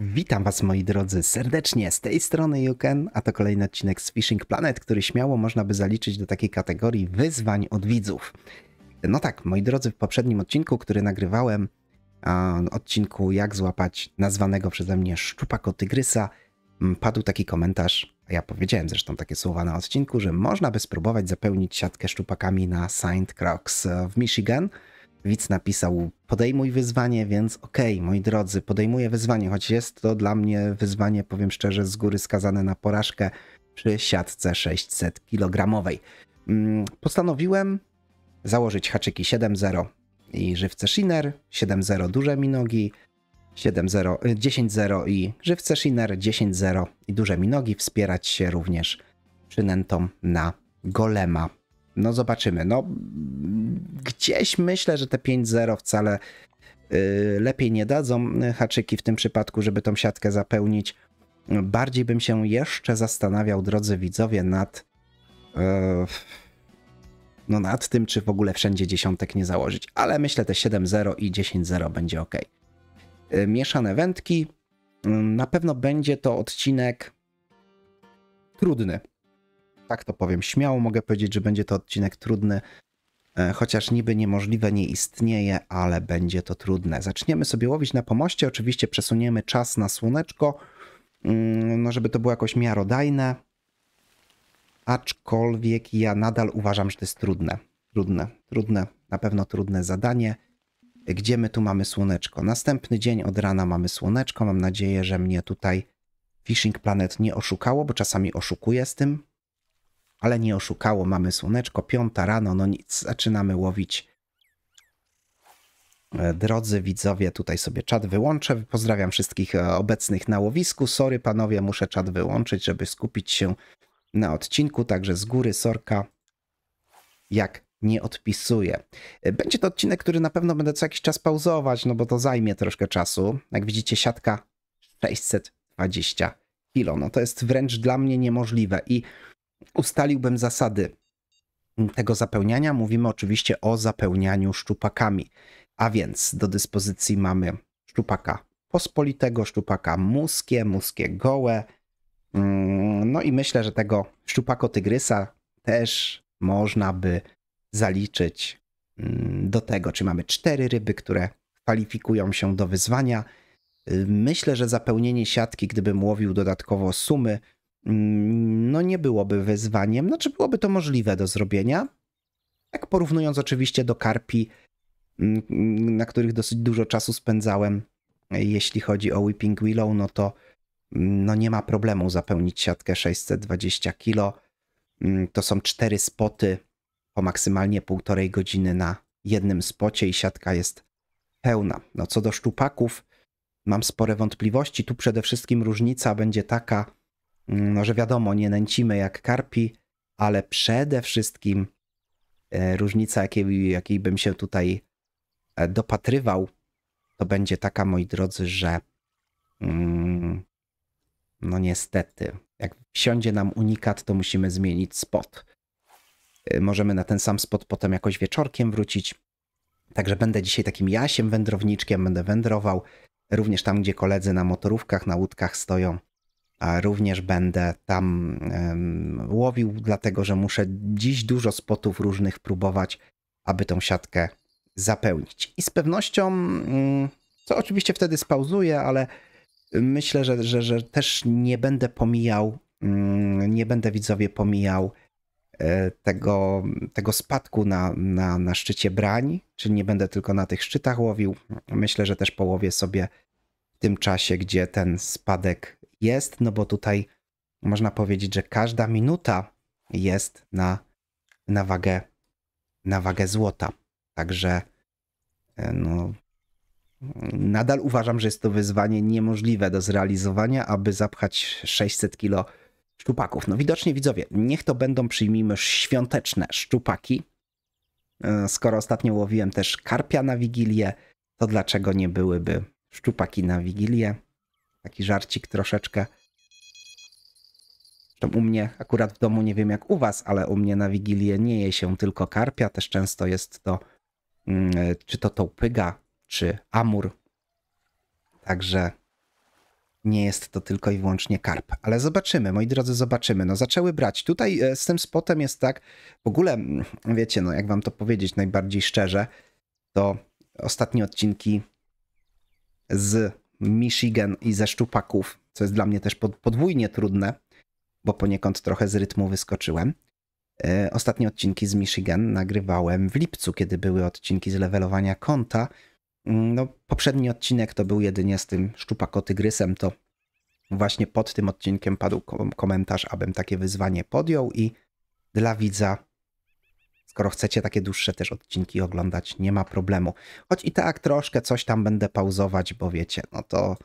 Witam Was, moi drodzy, serdecznie z tej strony You Can, a to kolejny odcinek z Fishing Planet, który śmiało można by zaliczyć do takiej kategorii wyzwań od widzów. No tak, moi drodzy, w poprzednim odcinku, który nagrywałem, odcinku jak złapać nazwanego przeze mnie szczupako tygrysa, padł taki komentarz, a ja powiedziałem zresztą takie słowa na odcinku, że można by spróbować zapełnić siatkę szczupakami na Saint Croix w Michigan. Widz napisał: podejmuj wyzwanie, więc okej, moi drodzy, podejmuję wyzwanie, choć jest to dla mnie wyzwanie, powiem szczerze, z góry skazane na porażkę przy siatce 600 kg. Postanowiłem założyć haczyki 7-0 i żywce shiner, 7-0 duże minogi, 7-0, 10-0 i żywce shiner, 10-0 i duże minogi, wspierać się również przynętą na golema. No zobaczymy, no gdzieś myślę, że te 5-0 wcale lepiej nie dadzą haczyki w tym przypadku, żeby tą siatkę zapełnić. Bardziej bym się jeszcze zastanawiał, drodzy widzowie, nad tym, czy w ogóle wszędzie dziesiątek nie założyć. Ale myślę, te 7-0 i 10-0 będzie ok. Mieszane wędki. Na pewno będzie to odcinek trudny. Tak to powiem, śmiało mogę powiedzieć, że będzie to odcinek trudny, chociaż niby niemożliwe nie istnieje, ale będzie to trudne. Zaczniemy sobie łowić na pomoście, oczywiście przesuniemy czas na słoneczko, no żeby to było jakoś miarodajne, aczkolwiek ja nadal uważam, że to jest trudne, na pewno trudne zadanie. Gdzie my tu mamy słoneczko? Następny dzień od rana mamy słoneczko, mam nadzieję, że mnie tutaj Fishing Planet nie oszukało, bo czasami oszukuje z tym. Ale nie oszukało, mamy słoneczko, 5 rano, no nic, zaczynamy łowić. Drodzy widzowie, tutaj sobie czat wyłączę, pozdrawiam wszystkich obecnych na łowisku. Sorry panowie, muszę czat wyłączyć, żeby skupić się na odcinku, także z góry sorka, jak nie odpisuję. Będzie to odcinek, który na pewno będę co jakiś czas pauzować, no bo to zajmie troszkę czasu. Jak widzicie, siatka 620 kg, no to jest wręcz dla mnie niemożliwe i ustaliłbym zasady tego zapełniania. Mówimy oczywiście o zapełnianiu szczupakami. A więc do dyspozycji mamy szczupaka pospolitego, szczupaka muskie, muskie gołe. No i myślę, że tego szczupako tygrysa też można by zaliczyć do tego. Czyli mamy 4 ryby, które kwalifikują się do wyzwania. Myślę, że zapełnienie siatki, gdybym łowił dodatkowo sumy, no nie byłoby wyzwaniem, znaczy byłoby to możliwe do zrobienia, tak porównując oczywiście do karpi, na których dosyć dużo czasu spędzałem. Jeśli chodzi o Weeping Willow, no to no nie ma problemu zapełnić siatkę 620 kg. To są 4 spoty po maksymalnie 1,5 godziny na jednym spocie i siatka jest pełna. No co do szczupaków mam spore wątpliwości, tu przede wszystkim różnica będzie taka, no, że wiadomo, nie nęcimy jak karpi, ale przede wszystkim różnica, jakiej bym się tutaj dopatrywał, to będzie taka, moi drodzy, że no niestety, jak wsiądzie nam unikat, to musimy zmienić spot. Możemy na ten sam spot potem jakoś wieczorkiem wrócić. Także będę dzisiaj takim jasiem wędrowniczkiem, będę wędrował również tam, gdzie koledzy na motorówkach, na łódkach stoją. A również będę tam łowił, dlatego że muszę dziś dużo spotów różnych próbować, aby tą siatkę zapełnić. I z pewnością, co oczywiście wtedy spauzuję, ale myślę, że też nie będę pomijał, widzowie, pomijał tego spadku na szczycie brań, czyli nie będę tylko na tych szczytach łowił. Myślę, że też połowię sobie w tym czasie, gdzie ten spadek jest, no bo tutaj można powiedzieć, że każda minuta jest na wagę złota. Także no, nadal uważam, że jest to wyzwanie niemożliwe do zrealizowania, aby zapchać 600 kg szczupaków. No widocznie widzowie, niech to będą, przyjmijmy, świąteczne szczupaki. Skoro ostatnio łowiłem też karpia na Wigilię, to dlaczego nie byłyby szczupaki na Wigilię? Taki żarcik troszeczkę. Zresztą u mnie akurat w domu, nie wiem jak u was, ale u mnie na Wigilię nie je się tylko karpia. Też często jest to czy to tołpyga, czy amur. Także nie jest to tylko i wyłącznie karp. Ale zobaczymy, moi drodzy, zobaczymy. No zaczęły brać. Tutaj z tym spotem jest tak, w ogóle, wiecie, no jak wam to powiedzieć najbardziej szczerze, to ostatnie odcinki z Michigan i ze szczupaków, co jest dla mnie też podwójnie trudne, bo poniekąd trochę z rytmu wyskoczyłem. Ostatnie odcinki z Michigan nagrywałem w lipcu, kiedy były odcinki z levelowania konta. No, poprzedni odcinek to był jedynie z tym szczupakotygrysem, to właśnie pod tym odcinkiem padł komentarz, abym takie wyzwanie podjął i dla widza, skoro chcecie takie dłuższe też odcinki oglądać, nie ma problemu. Choć i tak troszkę coś tam będę pauzować, bo wiecie, no to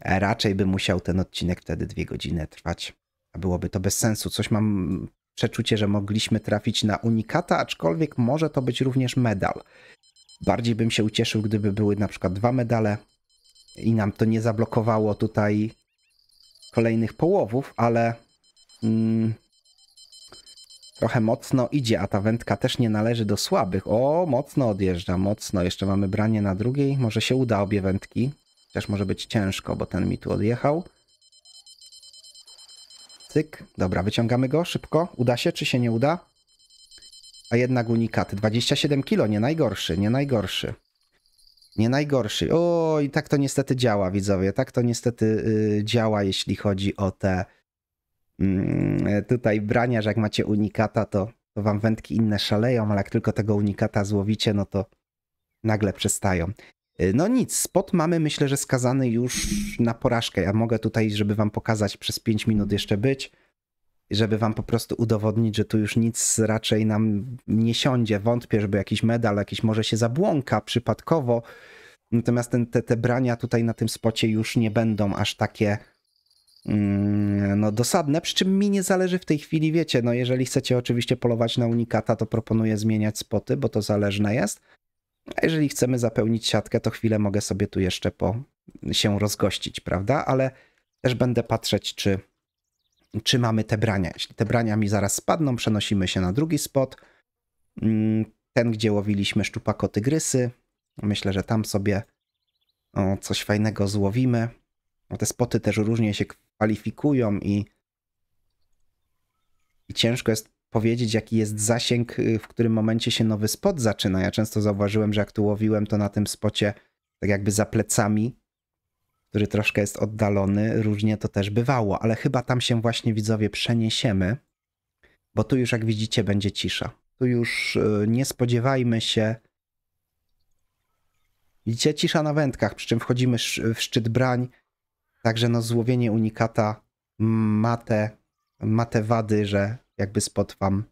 raczej by musiał ten odcinek wtedy 2 godziny trwać, a byłoby to bez sensu. Coś mam przeczucie, że mogliśmy trafić na unikata, aczkolwiek może to być również medal. Bardziej bym się ucieszył, gdyby były na przykład 2 medale i nam to nie zablokowało tutaj kolejnych połowów, ale trochę mocno idzie, a ta wędka też nie należy do słabych. O, mocno odjeżdża, mocno. Jeszcze mamy branie na drugiej. Może się uda obie wędki. Chociaż może być ciężko, bo ten mi tu odjechał. Cyk. Dobra, wyciągamy go szybko. Uda się, czy się nie uda? A jednak unikat. 27 kilo, nie najgorszy, nie najgorszy. Nie najgorszy. O, i tak to niestety działa, widzowie. Tak to niestety działa, jeśli chodzi o te tutaj brania, że jak macie unikata, to wam wędki inne szaleją, ale jak tylko tego unikata złowicie, no to nagle przestają. No nic, spot mamy, myślę, że skazany już na porażkę. Ja mogę tutaj, żeby wam pokazać, przez 5 minut jeszcze być, żeby wam po prostu udowodnić, że tu już nic raczej nam nie siądzie. Wątpię, żeby jakiś medal, jakiś może się zabłąka przypadkowo. Natomiast te brania tutaj na tym spocie już nie będą aż takie no dosadne, przy czym mi nie zależy w tej chwili, wiecie, no jeżeli chcecie oczywiście polować na unikata, to proponuję zmieniać spoty, bo to zależne jest. A jeżeli chcemy zapełnić siatkę, to chwilę mogę sobie tu jeszcze się rozgościć, prawda? Ale też będę patrzeć, czy mamy te brania. Jeśli te brania mi zaraz spadną, przenosimy się na drugi spot. Ten, gdzie łowiliśmy szczupakotygrysy. Myślę, że tam sobie coś fajnego złowimy. Te spoty też różnie się kwalifikują i ciężko jest powiedzieć, jaki jest zasięg, w którym momencie się nowy spot zaczyna. Ja często zauważyłem, że jak tu łowiłem, to na tym spocie tak jakby za plecami, który troszkę jest oddalony, różnie to też bywało, ale chyba tam się właśnie, widzowie, przeniesiemy, bo tu już, jak widzicie, będzie cisza. Tu już nie spodziewajmy się. Widzicie, cisza na wędkach, przy czym wchodzimy w szczyt brań, także no złowienie unikata ma te wady, że jakby spot wam...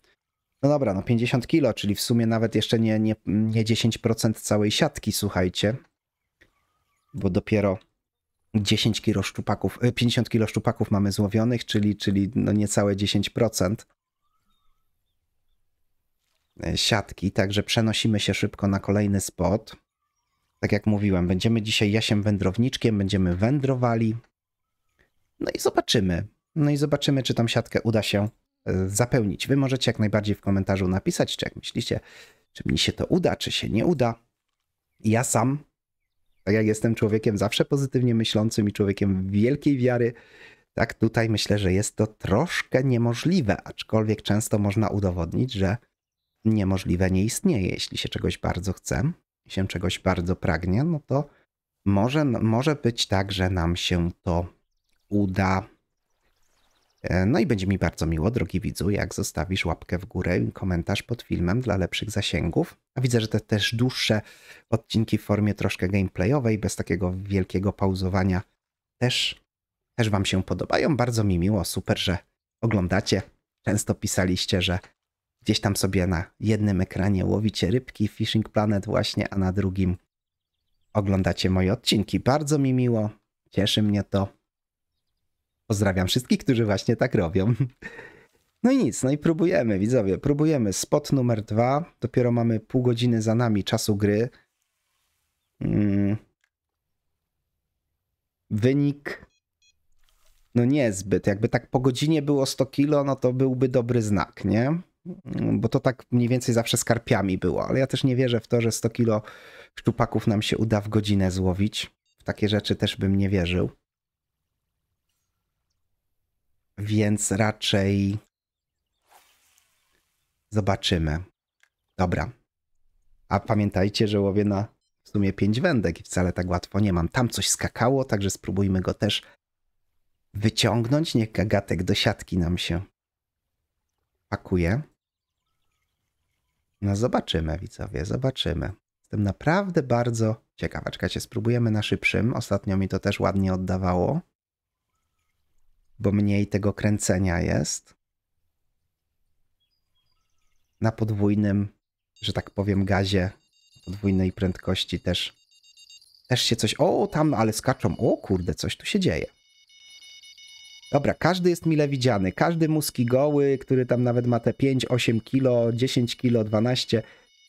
No dobra, no 50 kilo, czyli w sumie nawet jeszcze nie 10% całej siatki, słuchajcie, bo dopiero 10 kilo szczupaków, 50 kilo szczupaków mamy złowionych, czyli no niecałe 10% siatki, także przenosimy się szybko na kolejny spot. Tak jak mówiłem, będziemy dzisiaj Jasiem wędrowniczkiem, będziemy wędrowali. No i zobaczymy, czy tam siatkę uda się zapełnić. Wy możecie jak najbardziej w komentarzu napisać, czy jak myślicie, czy mi się to uda, czy się nie uda. Ja sam, tak jak jestem człowiekiem zawsze pozytywnie myślącym i człowiekiem wielkiej wiary, tak tutaj myślę, że jest to troszkę niemożliwe, aczkolwiek często można udowodnić, że niemożliwe nie istnieje. Jeśli się czegoś bardzo chce, się czegoś bardzo pragnie, no to może być tak, że nam się to uda. No i będzie mi bardzo miło, drogi widzu, jak zostawisz łapkę w górę i komentarz pod filmem dla lepszych zasięgów. A widzę, że te też dłuższe odcinki w formie troszkę gameplayowej, bez takiego wielkiego pauzowania, też wam się podobają. Bardzo mi miło, super, że oglądacie. Często pisaliście, że gdzieś tam sobie na jednym ekranie łowicie rybki, Fishing Planet właśnie, a na drugim oglądacie moje odcinki. Bardzo mi miło, cieszy mnie to. Pozdrawiam wszystkich, którzy właśnie tak robią. No i nic, no i próbujemy, widzowie, próbujemy. Spot numer 2, dopiero mamy pół godziny za nami czasu gry. Wynik... no niezbyt, jakby tak po godzinie było 100 kilo, no to byłby dobry znak, nie? Bo to tak mniej więcej zawsze z karpiami było, ale ja też nie wierzę w to, że 100 kilo szczupaków nam się uda w godzinę złowić. W takie rzeczy też bym nie wierzył. więc raczej zobaczymy. Dobra. A pamiętajcie, że łowię na w sumie 5 wędek i wcale tak łatwo nie mam. Tam coś skakało, także spróbujmy go też wyciągnąć. Niech gagatek do siatki nam się pakuje. No zobaczymy, widzowie, zobaczymy. Jestem naprawdę bardzo ciekawa. Czekajcie, spróbujemy na szybszym. Ostatnio mi to też ładnie oddawało, bo mniej tego kręcenia jest. Na podwójnym, że tak powiem, gazie, podwójnej prędkości też się coś... O, tam, ale skaczą. O, kurde, coś tu się dzieje. Dobra, każdy jest mile widziany. Każdy muskie goły, który tam nawet ma te 5, 8 kilo, 10 kilo, 12,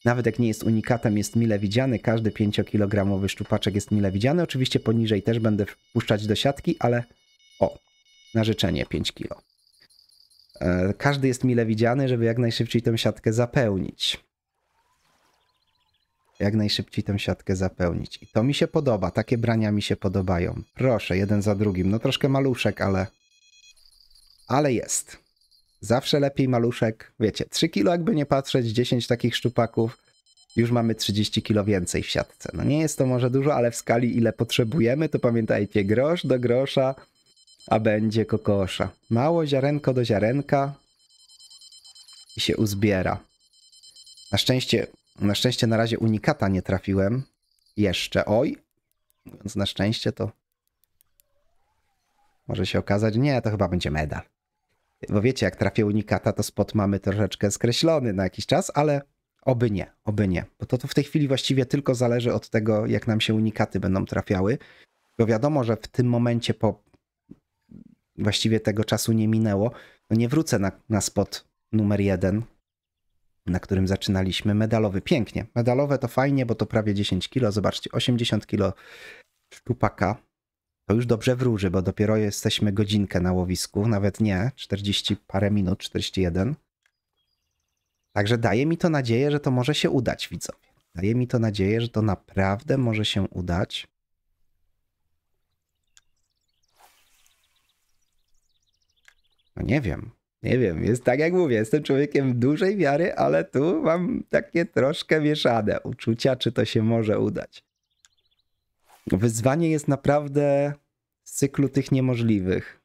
nawet jak nie jest unikatem, jest mile widziany. Każdy 5-kilogramowy szczupaczek jest mile widziany. Oczywiście poniżej też będę wpuszczać do siatki, ale o, na życzenie 5 kilo. Każdy jest mile widziany, żeby jak najszybciej tę siatkę zapełnić. Jak najszybciej tę siatkę zapełnić. I to mi się podoba. Takie brania mi się podobają. Proszę, jeden za drugim. No troszkę maluszek, ale... Ale jest. Zawsze lepiej maluszek. Wiecie, 3 kilo jakby nie patrzeć, 10 takich szczupaków. Już mamy 30 kilo więcej w siatce. No nie jest to może dużo, ale w skali ile potrzebujemy, to pamiętajcie, grosz do grosza, a będzie kokosza. Mało ziarenko do ziarenka i się uzbiera. Na szczęście na razie unikata nie trafiłem. Jeszcze. Oj. Mówiąc na szczęście, to może się okazać. Nie, to chyba będzie medal. Bo wiecie, jak trafię unikata, to spot mamy troszeczkę skreślony na jakiś czas, ale oby nie, oby nie. Bo to w tej chwili właściwie tylko zależy od tego, jak nam się unikaty będą trafiały. Bo wiadomo, że w tym momencie właściwie tego czasu nie minęło. No nie wrócę na spot numer 1, na którym zaczynaliśmy. Medalowy, pięknie. Medalowe to fajnie, bo to prawie 10 kilo. Zobaczcie, 80 kilo szczupaka. To już dobrze wróży, bo dopiero jesteśmy godzinkę na łowisku. Nawet nie, 40 parę minut, 41. Także daje mi to nadzieję, że to może się udać, widzowie. Daje mi to nadzieję, że to naprawdę może się udać. No nie wiem. Nie wiem, jest tak jak mówię, jestem człowiekiem dużej wiary, ale tu mam takie troszkę mieszane uczucia, czy to się może udać. Wyzwanie jest naprawdę z cyklu tych niemożliwych.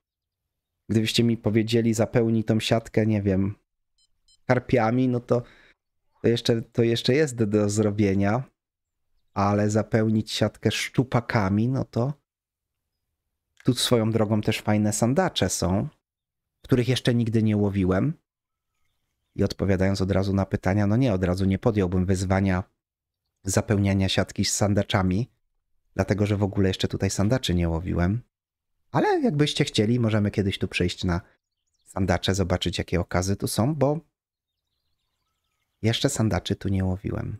Gdybyście mi powiedzieli, zapełni tą siatkę, nie wiem, karpiami, no to jeszcze jest do zrobienia, ale zapełnić siatkę szczupakami, no to tu swoją drogą też fajne sandacze są, których jeszcze nigdy nie łowiłem. I odpowiadając od razu na pytania, no nie, od razu nie podjąłbym wyzwania zapełniania siatki z sandaczami, dlatego że w ogóle jeszcze tutaj sandaczy nie łowiłem. Ale jakbyście chcieli, możemy kiedyś tu przyjść na sandacze, zobaczyć jakie okazy tu są, bo jeszcze sandaczy tu nie łowiłem.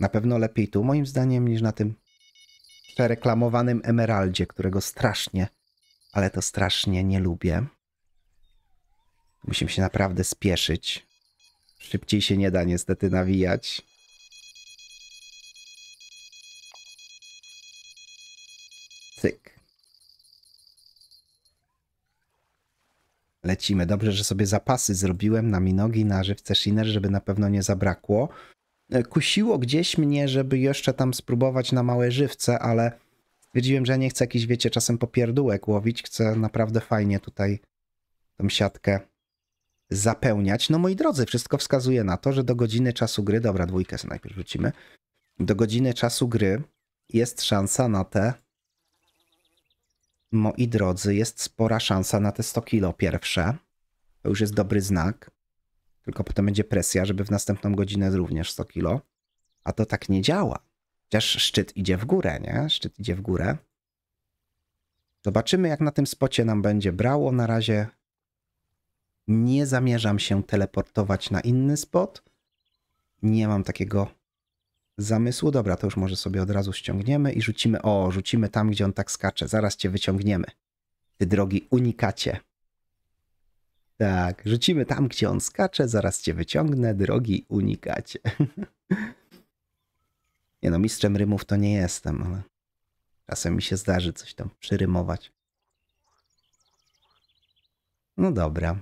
Na pewno lepiej tu, moim zdaniem, niż na tym przereklamowanym emeraldzie, którego strasznie... Ale to strasznie nie lubię. Musimy się naprawdę spieszyć. Szybciej się nie da niestety nawijać. Cyk. Lecimy. Dobrze, że sobie zapasy zrobiłem na minogi, na żywce shiner, żeby na pewno nie zabrakło. Kusiło gdzieś mnie, żeby jeszcze tam spróbować na małe żywce, ale... Stwierdziłem, że nie chcę jakiś, wiecie, czasem popierdółek łowić. Chcę naprawdę fajnie tutaj tą siatkę zapełniać. No moi drodzy, wszystko wskazuje na to, że do godziny czasu gry... Dobra, dwójkę sobie najpierw rzucimy. Do godziny czasu gry jest szansa na te... Moi drodzy, jest spora szansa na te 100 kilo pierwsze. To już jest dobry znak. Tylko potem będzie presja, żeby w następną godzinę również 100 kilo. A to tak nie działa. Chociaż szczyt idzie w górę, nie? Szczyt idzie w górę. Zobaczymy, jak na tym spocie nam będzie brało. Na razie nie zamierzam się teleportować na inny spot. Nie mam takiego zamysłu. Dobra, to już może sobie od razu ściągniemy i rzucimy. O, rzucimy tam, gdzie on tak skacze. Zaraz cię wyciągniemy. Ty drogi unikacie. Tak, rzucimy tam, gdzie on skacze. Zaraz cię wyciągnę, drogi unikacie. Nie no, mistrzem rymów to nie jestem, ale czasem mi się zdarzy coś tam przyrymować. No dobra.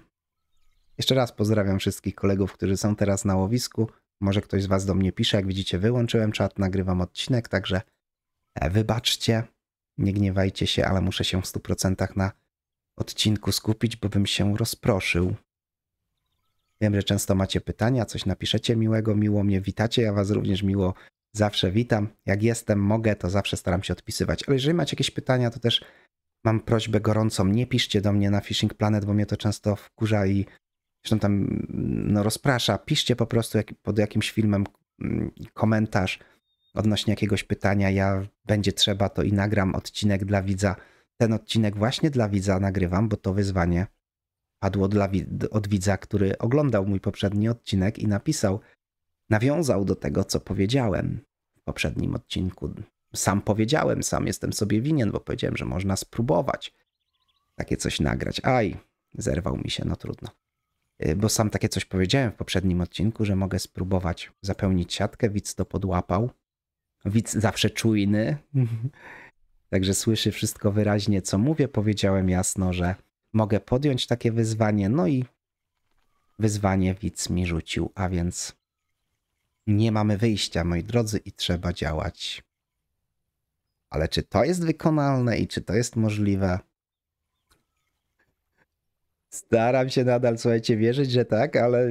Jeszcze raz pozdrawiam wszystkich kolegów, którzy są teraz na łowisku. Może ktoś z was do mnie pisze. Jak widzicie, wyłączyłem czat, nagrywam odcinek, także wybaczcie. Nie gniewajcie się, ale muszę się w 100% na odcinku skupić, bo bym się rozproszył. Wiem, że często macie pytania, coś napiszecie miłego, miło mnie witacie. Ja was również miło zawsze witam. Jak jestem, mogę, to zawsze staram się odpisywać. Ale jeżeli macie jakieś pytania, to też mam prośbę gorącą. Nie piszcie do mnie na Fishing Planet, bo mnie to często wkurza i zresztą tam no, rozprasza. Piszcie po prostu pod jakimś filmem komentarz odnośnie jakiegoś pytania. Ja będzie trzeba, to i nagram odcinek dla widza. Ten odcinek właśnie dla widza nagrywam, bo to wyzwanie padło od widza, który oglądał mój poprzedni odcinek i nawiązał do tego, co powiedziałem w poprzednim odcinku. Sam powiedziałem, sam jestem sobie winien, bo powiedziałem, że można spróbować takie coś nagrać. Aj, zerwał mi się, no trudno. Bo sam takie coś powiedziałem w poprzednim odcinku, że mogę spróbować zapełnić siatkę. Widz to podłapał. Widz zawsze czujny. Także słyszy wszystko wyraźnie, co mówię. Powiedziałem jasno, że mogę podjąć takie wyzwanie. No i wyzwanie widz mi rzucił, a więc nie mamy wyjścia, moi drodzy, i trzeba działać. Ale czy to jest wykonalne i czy to jest możliwe? Staram się nadal, słuchajcie, wierzyć, że tak, ale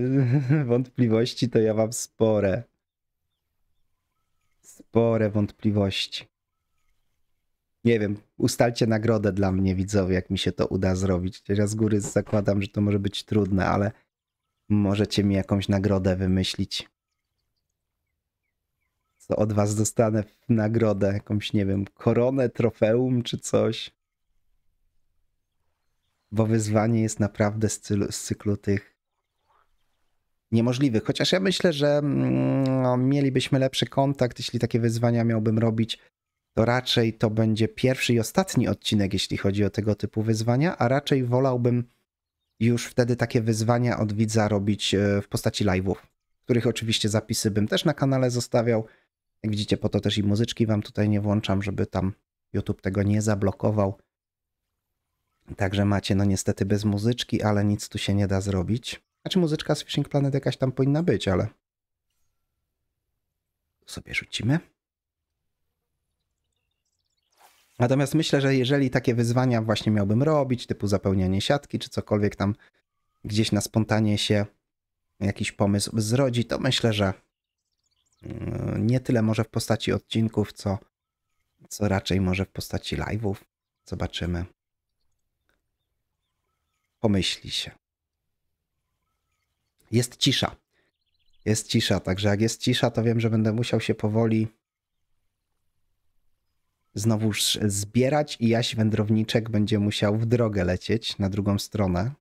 wątpliwości to ja mam spore. Spore wątpliwości. Nie wiem, ustalcie nagrodę dla mnie, widzowie, jak mi się to uda zrobić. Ja z góry zakładam, że to może być trudne, ale możecie mi jakąś nagrodę wymyślić. Co od was dostanę w nagrodę? Jakąś, nie wiem, koronę, trofeum czy coś. Bo wyzwanie jest naprawdę z cyklu tych niemożliwych. Chociaż ja myślę, że no, mielibyśmy lepszy kontakt, jeśli takie wyzwania miałbym robić. To raczej to będzie pierwszy i ostatni odcinek, jeśli chodzi o tego typu wyzwania, a raczej wolałbym już wtedy takie wyzwania od widza robić w postaci live'ów, których oczywiście zapisy bym też na kanale zostawiał. Jak widzicie, po to też i muzyczki wam tutaj nie włączam, żeby tam YouTube tego nie zablokował. Także macie, no niestety bez muzyczki, ale nic tu się nie da zrobić. Znaczy muzyczka z Fishing Planet jakaś tam powinna być, ale... Tu sobie rzucimy. Natomiast myślę, że jeżeli takie wyzwania właśnie miałbym robić, typu zapełnianie siatki, czy cokolwiek tam gdzieś na spontanie się jakiś pomysł zrodzi, to myślę, że nie tyle może w postaci odcinków, co raczej może w postaci live'ów. Zobaczymy. Pomyśli się. Jest cisza. Jest cisza, także jak jest cisza, to wiem, że będę musiał się powoli znowu zbierać i Jaś Wędrowniczek będzie musiał w drogę lecieć na drugą stronę.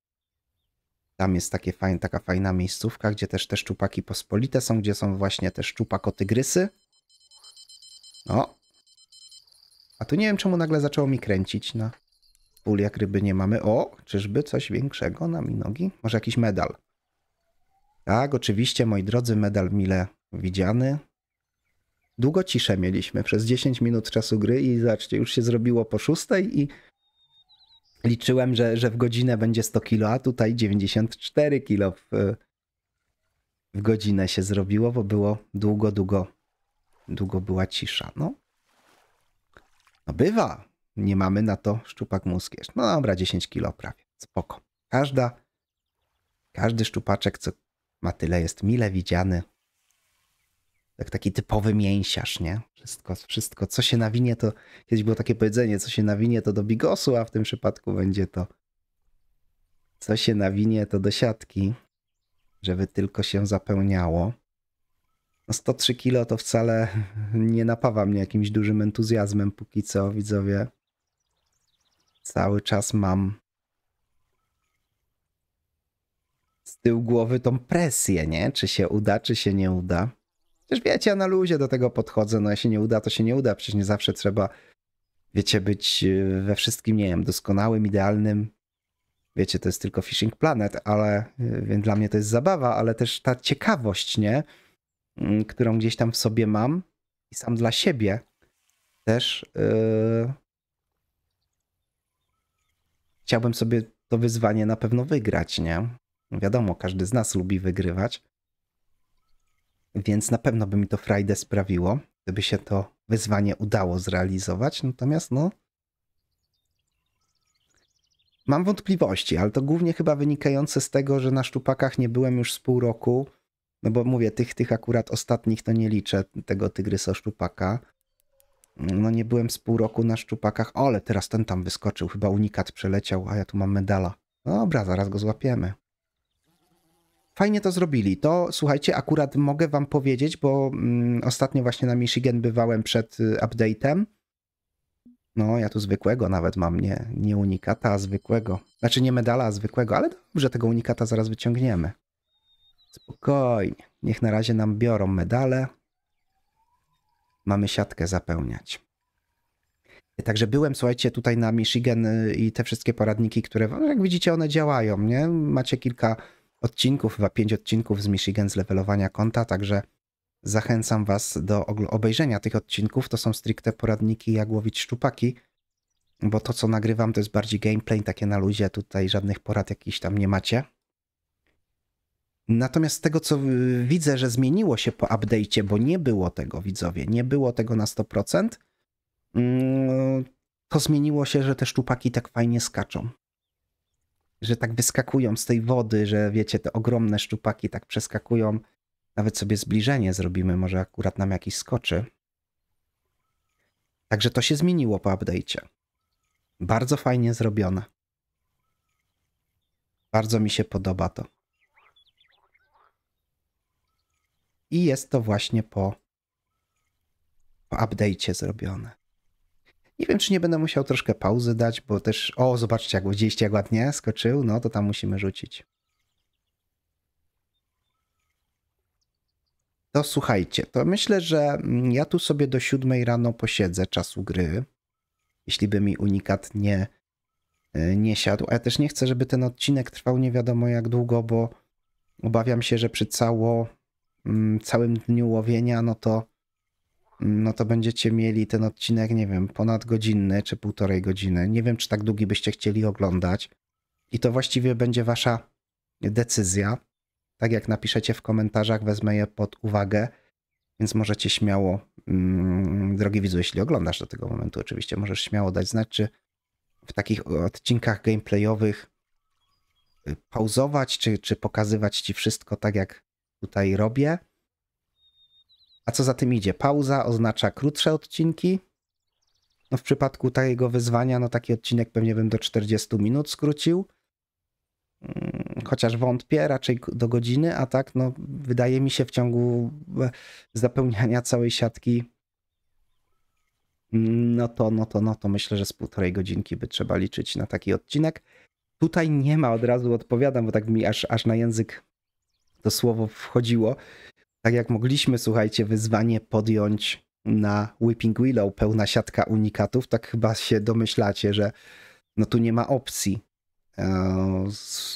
Tam jest taka fajna miejscówka, gdzie też te szczupaki pospolite są, gdzie są właśnie te szczupakotygrysy. O! A tu nie wiem, czemu nagle zaczęło mi kręcić na pól, jak ryby nie mamy. O! Czyżby coś większego na minogi? Może jakiś medal? Tak, oczywiście, moi drodzy, medal mile widziany. Długo ciszę mieliśmy, przez 10 minut czasu gry i zobaczcie, już się zrobiło po 6 i liczyłem, że w godzinę będzie 100 kilo, a tutaj 94 kilo w godzinę się zrobiło, bo było długo była cisza. No bywa, nie mamy na to szczupak muskie. No dobra, 10 kilo prawie, spoko. Każdy szczupaczek, co ma tyle, jest mile widziany. Tak, taki typowy mięsiarz, nie? Wszystko, co się nawinie, to... Kiedyś było takie powiedzenie, co się nawinie, to do bigosu, a w tym przypadku będzie to... Co się nawinie, to do siatki, żeby tylko się zapełniało. No 103 kilo to wcale nie napawa mnie jakimś dużym entuzjazmem póki co, widzowie. Cały czas mam... z tyłu głowy tą presję, nie? Czy się uda, czy się nie uda. Przecież wiecie, ja na luzie do tego podchodzę, no jak się nie uda, to się nie uda. Przecież nie zawsze trzeba, wiecie, być we wszystkim, nie wiem, doskonałym, idealnym. Wiecie, to jest tylko Fishing Planet, ale więc dla mnie to jest zabawa, ale też ta ciekawość, nie? Którą gdzieś tam w sobie mam i sam dla siebie też chciałbym sobie to wyzwanie na pewno wygrać, nie? Wiadomo, każdy z nas lubi wygrywać. Więc na pewno by mi to frajdę sprawiło, gdyby się to wyzwanie udało zrealizować. Natomiast no... mam wątpliwości, ale to głównie chyba wynikające z tego, że na szczupakach nie byłem już z pół roku. No bo mówię, tych akurat ostatnich to nie liczę, tego tygrysa szczupaka. No nie byłem z pół roku na szczupakach. O, ale teraz ten tam wyskoczył, chyba unikat przeleciał, a ja tu mam medala. Dobra, zaraz go złapiemy. Fajnie to zrobili. To, słuchajcie, akurat mogę wam powiedzieć, bo ostatnio właśnie na Michigan bywałem przed update'em. No, ja tu zwykłego nawet mam, nie unikata, a zwykłego. Znaczy nie medala, a zwykłego, ale dobrze, tego unikata zaraz wyciągniemy. Spokojnie, niech na razie nam biorą medale. Mamy siatkę zapełniać. Także byłem, słuchajcie, tutaj na Michigan i te wszystkie poradniki, które, jak widzicie, one działają, nie? Macie kilka odcinków, chyba 5 odcinków z Michigan z levelowania konta, także zachęcam was do obejrzenia tych odcinków. To są stricte poradniki, jak łowić szczupaki, bo to, co nagrywam, to jest bardziej gameplay, takie na luzie, tutaj żadnych porad jakichś tam nie macie. Natomiast z tego, co widzę, że zmieniło się po update'cie, bo nie było tego, widzowie, nie było tego na 100%, to zmieniło się, że te szczupaki tak fajnie skaczą. Że tak wyskakują z tej wody, że wiecie, te ogromne szczupaki tak przeskakują. Nawet sobie zbliżenie zrobimy, może akurat nam jakiś skoczy. Także to się zmieniło po update'cie. Bardzo fajnie zrobione. Bardzo mi się podoba to. I jest to właśnie po update'cie zrobione. Nie wiem, czy nie będę musiał troszkę pauzy dać, bo też... O, zobaczcie, jak widzieliście, jak ładnie skoczył, no to tam musimy rzucić. To słuchajcie, to myślę, że ja tu sobie do 7 rano posiedzę czasu gry, jeśli by mi unikat nie siadł. A ja też nie chcę, żeby ten odcinek trwał nie wiadomo jak długo, bo obawiam się, że przy całym dniu łowienia, no to będziecie mieli ten odcinek, nie wiem, ponad godzinny czy półtorej godziny. Nie wiem, czy tak długi byście chcieli oglądać. I to właściwie będzie wasza decyzja. Tak jak napiszecie w komentarzach, wezmę je pod uwagę, więc możecie śmiało, drogi widzu, jeśli oglądasz do tego momentu oczywiście, możesz śmiało dać znać, czy w takich odcinkach gameplayowych pauzować, czy pokazywać ci wszystko tak, jak tutaj robię. A co za tym idzie? Pauza oznacza krótsze odcinki. No w przypadku tego wyzwania, no taki odcinek pewnie bym do 40 minut skrócił. Chociaż wątpię, raczej do godziny, a tak no wydaje mi się w ciągu zapełniania całej siatki no to myślę, że z półtorej godzinki by trzeba liczyć na taki odcinek. Tutaj nie ma, od razu odpowiadam, bo tak mi aż na język to słowo wchodziło. Tak jak mogliśmy, słuchajcie, wyzwanie podjąć na Weeping Willow, pełna siatka unikatów, tak chyba się domyślacie, że no tu nie ma opcji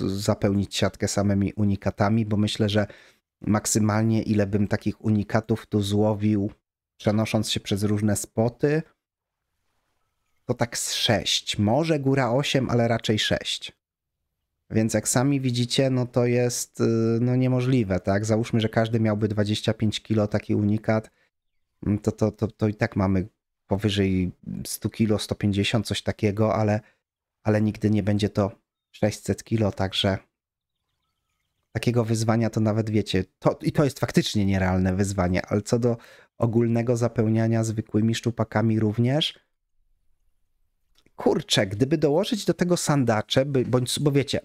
zapełnić siatkę samymi unikatami, bo myślę, że maksymalnie ile bym takich unikatów tu złowił, przenosząc się przez różne spoty, to tak z 6, może góra 8, ale raczej 6. Więc jak sami widzicie, no to jest no niemożliwe, tak? Załóżmy, że każdy miałby 25 kg taki unikat, to i tak mamy powyżej 100 kg, 150, coś takiego, ale nigdy nie będzie to 600 kilo, także takiego wyzwania to nawet wiecie, to jest faktycznie nierealne wyzwanie, ale co do ogólnego zapełniania zwykłymi szczupakami również, kurczę, gdyby dołożyć do tego sandacze, bo wiecie,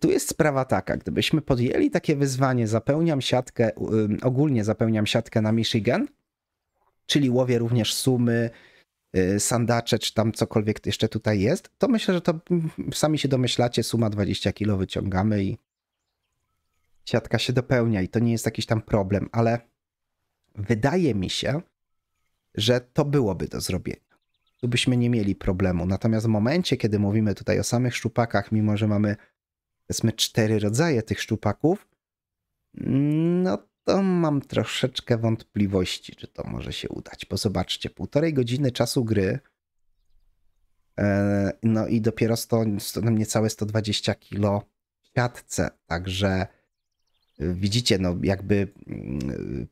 tu jest sprawa taka, gdybyśmy podjęli takie wyzwanie, zapełniam siatkę, ogólnie zapełniam siatkę na Michigan, czyli łowię również sumy, sandacze, czy tam cokolwiek jeszcze tutaj jest, to myślę, że to sami się domyślacie, suma 20 kg wyciągamy i siatka się dopełnia i to nie jest jakiś tam problem, ale wydaje mi się, że to byłoby do zrobienia. Tu byśmy nie mieli problemu. Natomiast w momencie, kiedy mówimy tutaj o samych szczupakach, mimo że mamy, powiedzmy, 4 rodzaje tych szczupaków, no to mam troszeczkę wątpliwości, czy to może się udać, bo zobaczcie, półtorej godziny czasu gry No i dopiero niecałe 120 kilo w siatce. Także widzicie, no jakby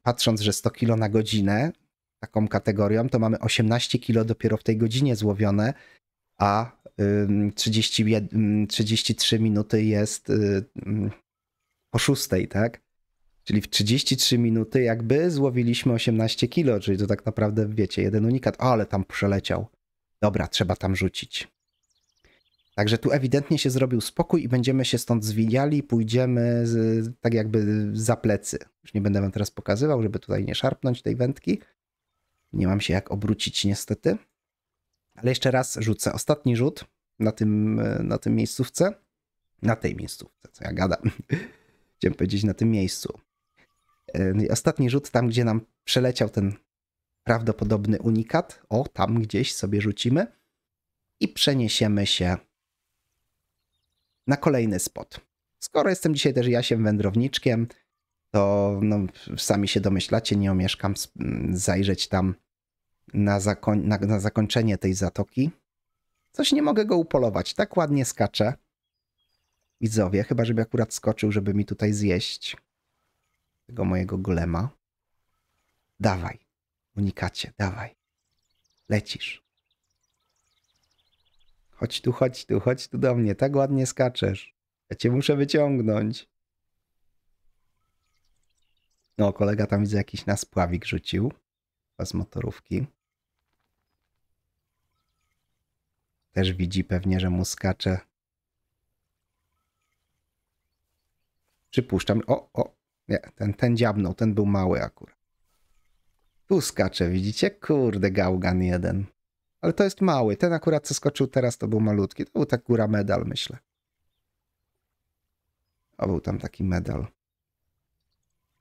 patrząc, że 100 kilo na godzinę, taką kategorią, to mamy 18 kilo dopiero w tej godzinie złowione, a 33 minuty jest po 6, tak? Czyli w 33 minuty jakby złowiliśmy 18 kilo, czyli to tak naprawdę, wiecie, jeden unikat. O, ale tam przeleciał. Dobra, trzeba tam rzucić. Także tu ewidentnie się zrobił spokój i będziemy się stąd zwijali, pójdziemy tak jakby za plecy. Już nie będę wam teraz pokazywał, żeby tutaj nie szarpnąć tej wędki. Nie mam się jak obrócić niestety. Ale jeszcze raz rzucę. Ostatni rzut na tym miejscówce. Na tej miejscówce, co ja gadam. Chciałem powiedzieć na tym miejscu. Ostatni rzut tam, gdzie nam przeleciał ten prawdopodobny unikat. O, tam gdzieś sobie rzucimy. I przeniesiemy się na kolejny spot. Skoro jestem dzisiaj też Jasiem wędrowniczkiem, to no, sami się domyślacie, nie omieszkam zajrzeć tam na zakończenie tej zatoki. Coś nie mogę go upolować, tak ładnie skacze. Widzowie, chyba żeby akurat skoczył, żeby mi tutaj zjeść tego mojego golema. Dawaj, unikacie, dawaj. Lecisz. Chodź tu do mnie, tak ładnie skaczesz. Ja cię muszę wyciągnąć. No, kolega tam widzę jakiś naspławik rzucił. Chyba z motorówki. Też widzi pewnie, że mu skacze. Przypuszczam. O, nie, ten dziabnął, ten był mały akurat. Tu skacze, widzicie? Kurde, gałgan jeden. Ale to jest mały. Ten akurat co skoczył teraz to był malutki. To był tak góra medal, myślę. O, był tam taki medal.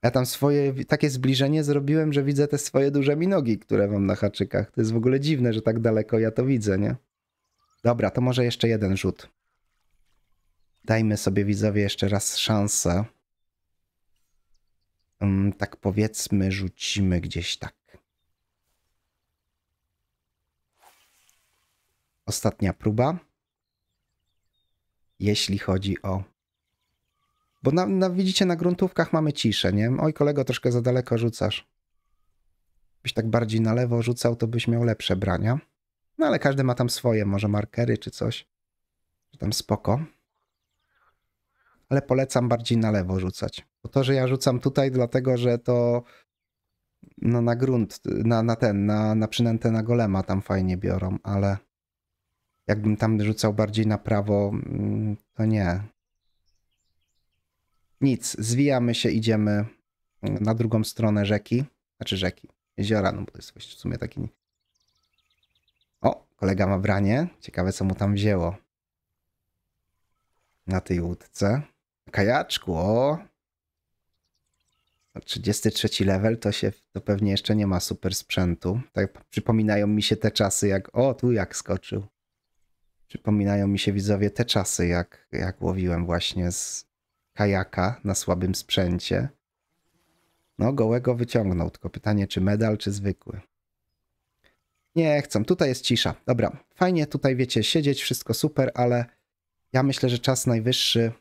Ja tam swoje takie zbliżenie zrobiłem, że widzę te swoje duże minogi, które mam na haczykach. To jest w ogóle dziwne, że tak daleko ja to widzę, nie? Dobra, to może jeszcze jeden rzut. Dajmy sobie widzowie jeszcze raz szansę. Tak powiedzmy, rzucimy gdzieś tak. Ostatnia próba. Jeśli chodzi o... Bo widzicie, na gruntówkach mamy ciszę, nie? Oj, kolego, troszkę za daleko rzucasz. Byś tak bardziej na lewo rzucał, to byś miał lepsze brania. No ale każdy ma tam swoje, może markery czy coś. Tam spoko. Ale polecam bardziej na lewo rzucać. Bo to, że ja rzucam tutaj, dlatego że to no, na grunt, na przynętę na golema tam fajnie biorą, ale jakbym tam rzucał bardziej na prawo, to nie. Nic, zwijamy się, idziemy na drugą stronę rzeki. Znaczy rzeki, jeziora, no bo to jest w sumie taki... O, kolega ma branie. Ciekawe, co mu tam wzięło. Na tej łódce. Kajaczku, o! 33 level, to pewnie jeszcze nie ma super sprzętu. Tak przypominają mi się te czasy, jak... O, tu jak skoczył. Przypominają mi się widzowie te czasy, jak łowiłem właśnie z kajaka na słabym sprzęcie. No, gołego wyciągnął, tylko pytanie, czy medal, czy zwykły. Nie chcą, tutaj jest cisza. Dobra, fajnie tutaj, wiecie, siedzieć, wszystko super, ale ja myślę, że czas najwyższy,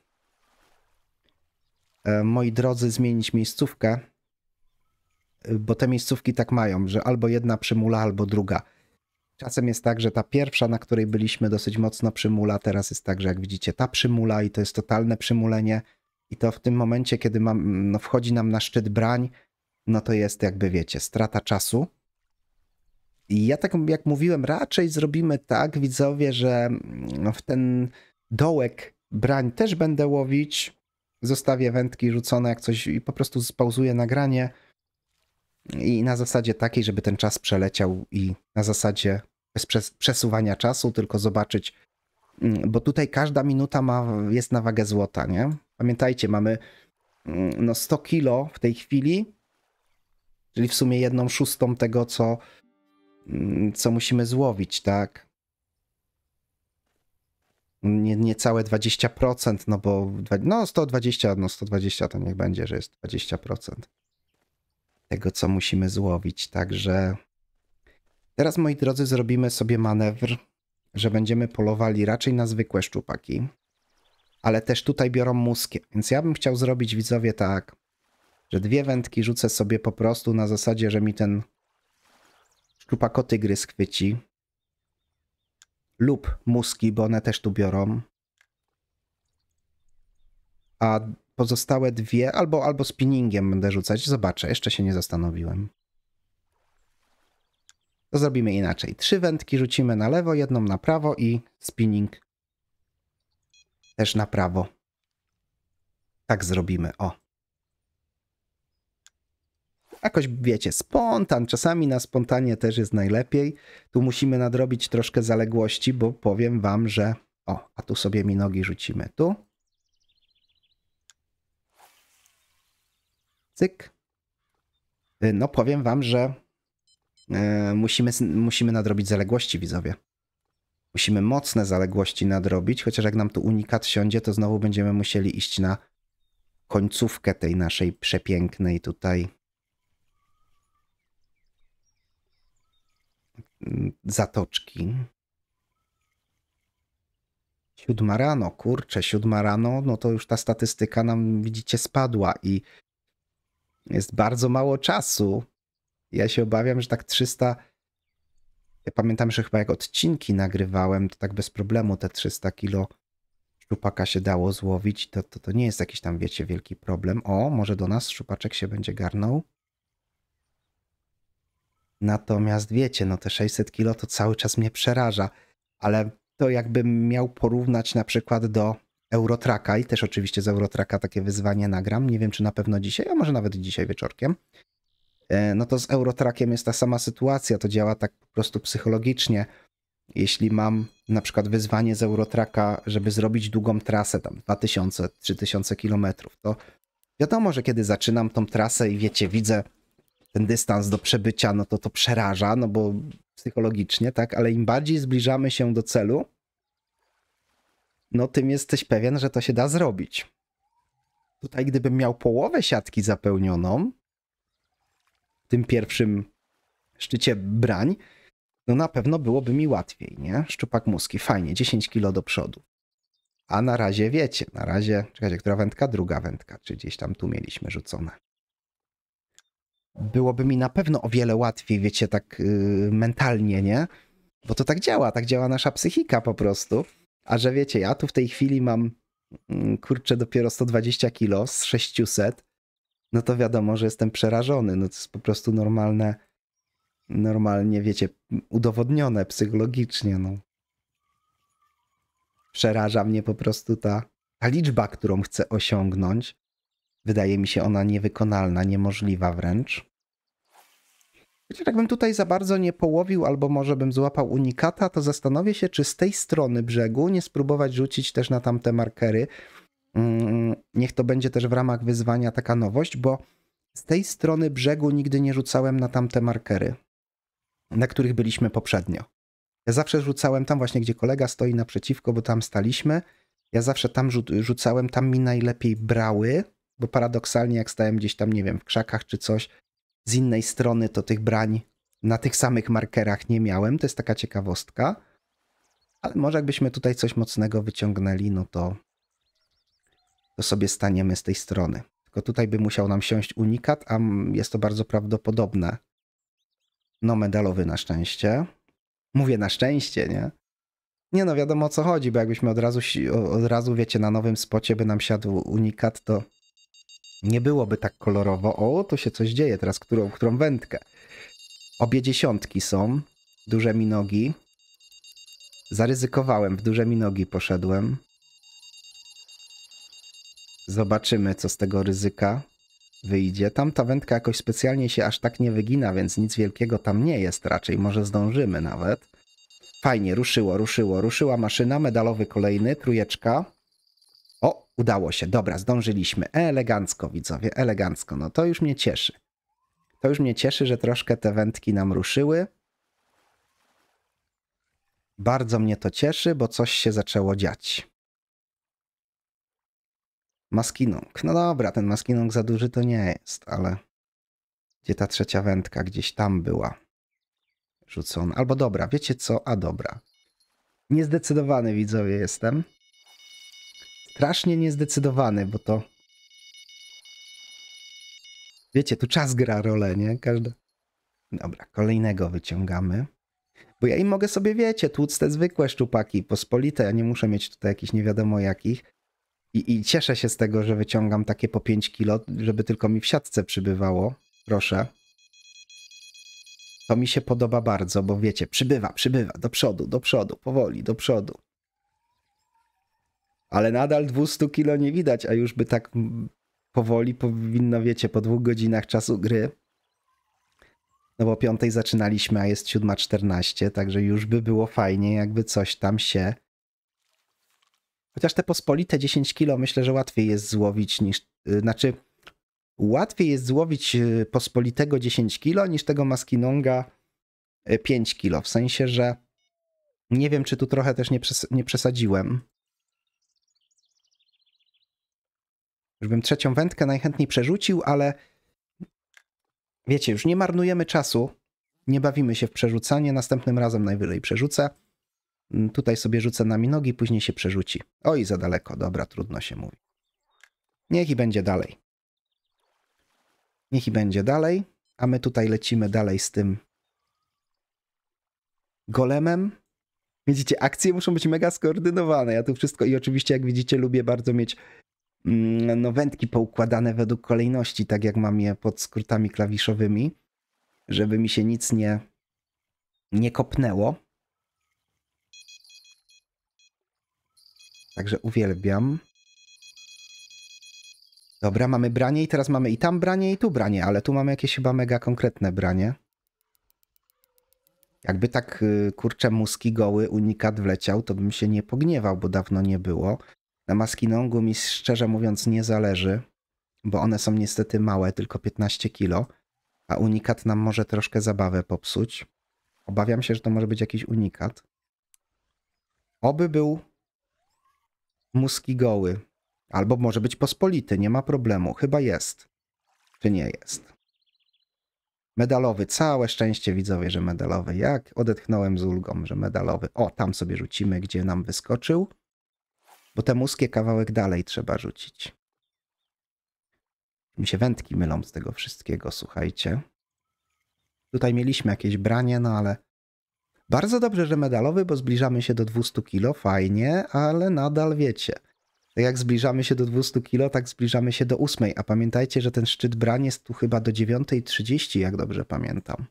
moi drodzy, zmienić miejscówkę, bo te miejscówki tak mają, że albo jedna przymula, albo druga. Czasem jest tak, że ta pierwsza, na której byliśmy, dosyć mocno przymula. Teraz jest tak, że jak widzicie, ta przymula i to jest totalne przymulenie. I to w tym momencie, kiedy wchodzi nam na szczyt brań, no to jest jakby, wiecie, strata czasu. I ja tak, jak mówiłem, raczej zrobimy tak, widzowie, że w ten dołek brań też będę łowić. Zostawię wędki rzucone jak coś i po prostu spauzuję nagranie. I na zasadzie takiej, żeby ten czas przeleciał i na zasadzie bez przesuwania czasu, tylko zobaczyć, bo tutaj każda minuta jest na wagę złota, nie? Pamiętajcie, mamy no 100 kilo w tej chwili, czyli w sumie 1/6 tego, co musimy złowić, tak? Niecałe 20%, no bo no 120 to niech będzie, że jest 20%. Tego, co musimy złowić. Także teraz, moi drodzy, zrobimy sobie manewr że będziemy polowali raczej na zwykłe szczupaki, ale też tutaj biorą muskie, więc ja bym chciał zrobić, widzowie, tak, że dwie wędki rzucę sobie po prostu na zasadzie, że mi ten szczupakotygrys chwyci lub muski, bo one też tu biorą, a pozostałe dwie albo spinningiem będę rzucać, zobaczę, jeszcze się nie zastanowiłem. To zrobimy inaczej. Trzy wędki rzucimy na lewo, jedną na prawo i spinning też na prawo. Tak zrobimy, o. Jakoś, wiecie, spontan. Czasami na spontanie też jest najlepiej. Tu musimy nadrobić troszkę zaległości, bo powiem wam, że... O, a tu sobie mi nogi rzucimy. Tu. Cyk. No powiem wam, że... Musimy nadrobić zaległości, widzowie. Musimy mocne zaległości nadrobić, chociaż jak nam tu unikat siądzie, to znowu będziemy musieli iść na końcówkę tej naszej przepięknej tutaj zatoczki. 7 rano, kurczę, 7 rano, no to już ta statystyka nam, widzicie, spadła i jest bardzo mało czasu. Ja się obawiam, że tak 300... Ja pamiętam, że chyba jak odcinki nagrywałem, to tak bez problemu te 300 kilo szczupaka się dało złowić. To nie jest jakiś tam, wiecie, wielki problem. O, może do nas szczupaczek się będzie garnął. Natomiast wiecie, no te 600 kilo to cały czas mnie przeraża. Ale to jakbym miał porównać na przykład do Eurotraka i też oczywiście z Eurotraka takie wyzwanie nagram. Nie wiem, czy na pewno dzisiaj, a może nawet dzisiaj wieczorkiem. No to z Eurotrackiem jest ta sama sytuacja, to działa tak po prostu psychologicznie. Jeśli mam na przykład wyzwanie z Eurotracka, żeby zrobić długą trasę, tam 2000-3000 km, to wiadomo, że kiedy zaczynam tą trasę i wiecie, widzę ten dystans do przebycia, no to przeraża, no bo psychologicznie, tak, ale im bardziej zbliżamy się do celu, no tym jesteś pewien, że to się da zrobić. Tutaj gdybym miał połowę siatki zapełnioną, tym pierwszym szczycie brań, no na pewno byłoby mi łatwiej, nie? Szczupak muski, fajnie, 10 kilo do przodu. A na razie, wiecie, na razie, czekajcie, która wędka? Druga wędka, czy gdzieś tam tu mieliśmy rzucone. Byłoby mi na pewno o wiele łatwiej, wiecie, tak mentalnie, nie? Bo to tak działa nasza psychika po prostu. A że wiecie, ja tu w tej chwili mam, kurczę, dopiero 120 kilo z 600, no to wiadomo, że jestem przerażony. No to jest po prostu normalnie, wiecie, udowodnione psychologicznie. No. Przeraża mnie po prostu ta liczba, którą chcę osiągnąć. Wydaje mi się ona niewykonalna, niemożliwa wręcz. Chociaż jakbym tutaj za bardzo nie połowił, albo może bym złapał unikata, to zastanowię się, czy z tej strony brzegu nie spróbować rzucić też na tamte markery. Niech to będzie też w ramach wyzwania taka nowość, bo z tej strony brzegu nigdy nie rzucałem na tamte markery, na których byliśmy poprzednio. Ja zawsze rzucałem tam właśnie, gdzie kolega stoi naprzeciwko, bo tam staliśmy. Ja zawsze tam rzucałem, tam mi najlepiej brały, bo paradoksalnie jak stałem gdzieś tam, nie wiem, w krzakach czy coś, z innej strony to tych brań na tych samych markerach nie miałem. To jest taka ciekawostka. Ale może jakbyśmy tutaj coś mocnego wyciągnęli, no to sobie staniemy z tej strony. Tylko tutaj by musiał nam siąść unikat, a jest to bardzo prawdopodobne. No medalowy na szczęście. Mówię na szczęście, nie? Nie no, wiadomo o co chodzi, bo jakbyśmy od razu wiecie, na nowym spocie by nam siadł unikat, to nie byłoby tak kolorowo. O, tu się coś dzieje teraz, którą wędkę. Obie dziesiątki są. Duże mi nogi. Zaryzykowałem, w duże mi nogi poszedłem. Zobaczymy, co z tego ryzyka wyjdzie. Tam ta wędka jakoś specjalnie się aż tak nie wygina, więc nic wielkiego tam nie jest raczej. Może zdążymy nawet. Fajnie, ruszyła maszyna. Medalowy kolejny, trójeczka. O, udało się. Dobra, zdążyliśmy. Elegancko, widzowie, elegancko. No to już mnie cieszy. To już mnie cieszy, że troszkę te wędki nam ruszyły. Bardzo mnie to cieszy, bo coś się zaczęło dziać. Maskinong. No dobra, ten maskinong za duży to nie jest, ale gdzie ta trzecia wędka? Gdzieś tam była rzucona. Albo dobra, wiecie co? A dobra. Niezdecydowany, widzowie, jestem. Strasznie niezdecydowany, bo to... Wiecie, tu czas gra rolę, nie? Każda... Dobra, kolejnego wyciągamy. Bo ja im mogę sobie, wiecie, tłuc te zwykłe szczupaki, pospolite. Ja nie muszę mieć tutaj jakichś nie wiadomo jakich. I cieszę się z tego, że wyciągam takie po 5 kilo, żeby tylko mi w siatce przybywało. Proszę. To mi się podoba bardzo, bo wiecie, przybywa, do przodu, powoli, do przodu. Ale nadal 200 kilo nie widać, a już by tak powoli powinno, wiecie, po 2 godzinach czasu gry. No bo o 5 zaczynaliśmy, a jest 7:14, także już by było fajnie, jakby coś tam się... Chociaż te pospolite 10 kilo myślę, że łatwiej jest złowić niż... Znaczy, łatwiej jest złowić pospolitego 10 kilo niż tego maskinonga 5 kilo. W sensie, że nie wiem, czy tu trochę też nie przesadziłem. Już bym trzecią wędkę najchętniej przerzucił, ale... Wiecie, już nie marnujemy czasu, nie bawimy się w przerzucanie, następnym razem najwyżej przerzucę. Tutaj sobie rzucę na minogi, później się przerzuci. Oj, za daleko, dobra, trudno się mówi. Niech i będzie dalej. Niech i będzie dalej, a my tutaj lecimy dalej z tym golemem. Widzicie, akcje muszą być mega skoordynowane, ja tu wszystko i oczywiście jak widzicie lubię bardzo mieć... No, wędki poukładane według kolejności, tak jak mam je pod skrótami klawiszowymi, żeby mi się nic nie kopnęło. Także uwielbiam. Dobra, mamy branie i teraz mamy i tam branie i tu branie, ale tu mamy jakieś chyba mega konkretne branie. Jakby tak, kurczę, muskie goły unikat wleciał, to bym się nie pogniewał, bo dawno nie było. Na maskinongu mi szczerze mówiąc nie zależy, bo one są niestety małe, tylko 15 kilo, a unikat nam może troszkę zabawę popsuć. Obawiam się, że to może być jakiś unikat. Oby był muskie goły, albo może być pospolity, nie ma problemu, chyba jest, czy nie jest. Medalowy, całe szczęście widzowie, że medalowy, jak odetchnąłem z ulgą, że medalowy. O, tam sobie rzucimy, gdzie nam wyskoczył. Bo te muskie kawałek dalej trzeba rzucić. Mi się wędki mylą z tego wszystkiego, słuchajcie. Tutaj mieliśmy jakieś branie, no ale... Bardzo dobrze, że medalowy, bo zbliżamy się do 200 kilo, fajnie, ale nadal wiecie. Tak jak zbliżamy się do 200 kilo, tak zbliżamy się do 8. A pamiętajcie, że ten szczyt brań jest tu chyba do 9:30, jak dobrze pamiętam.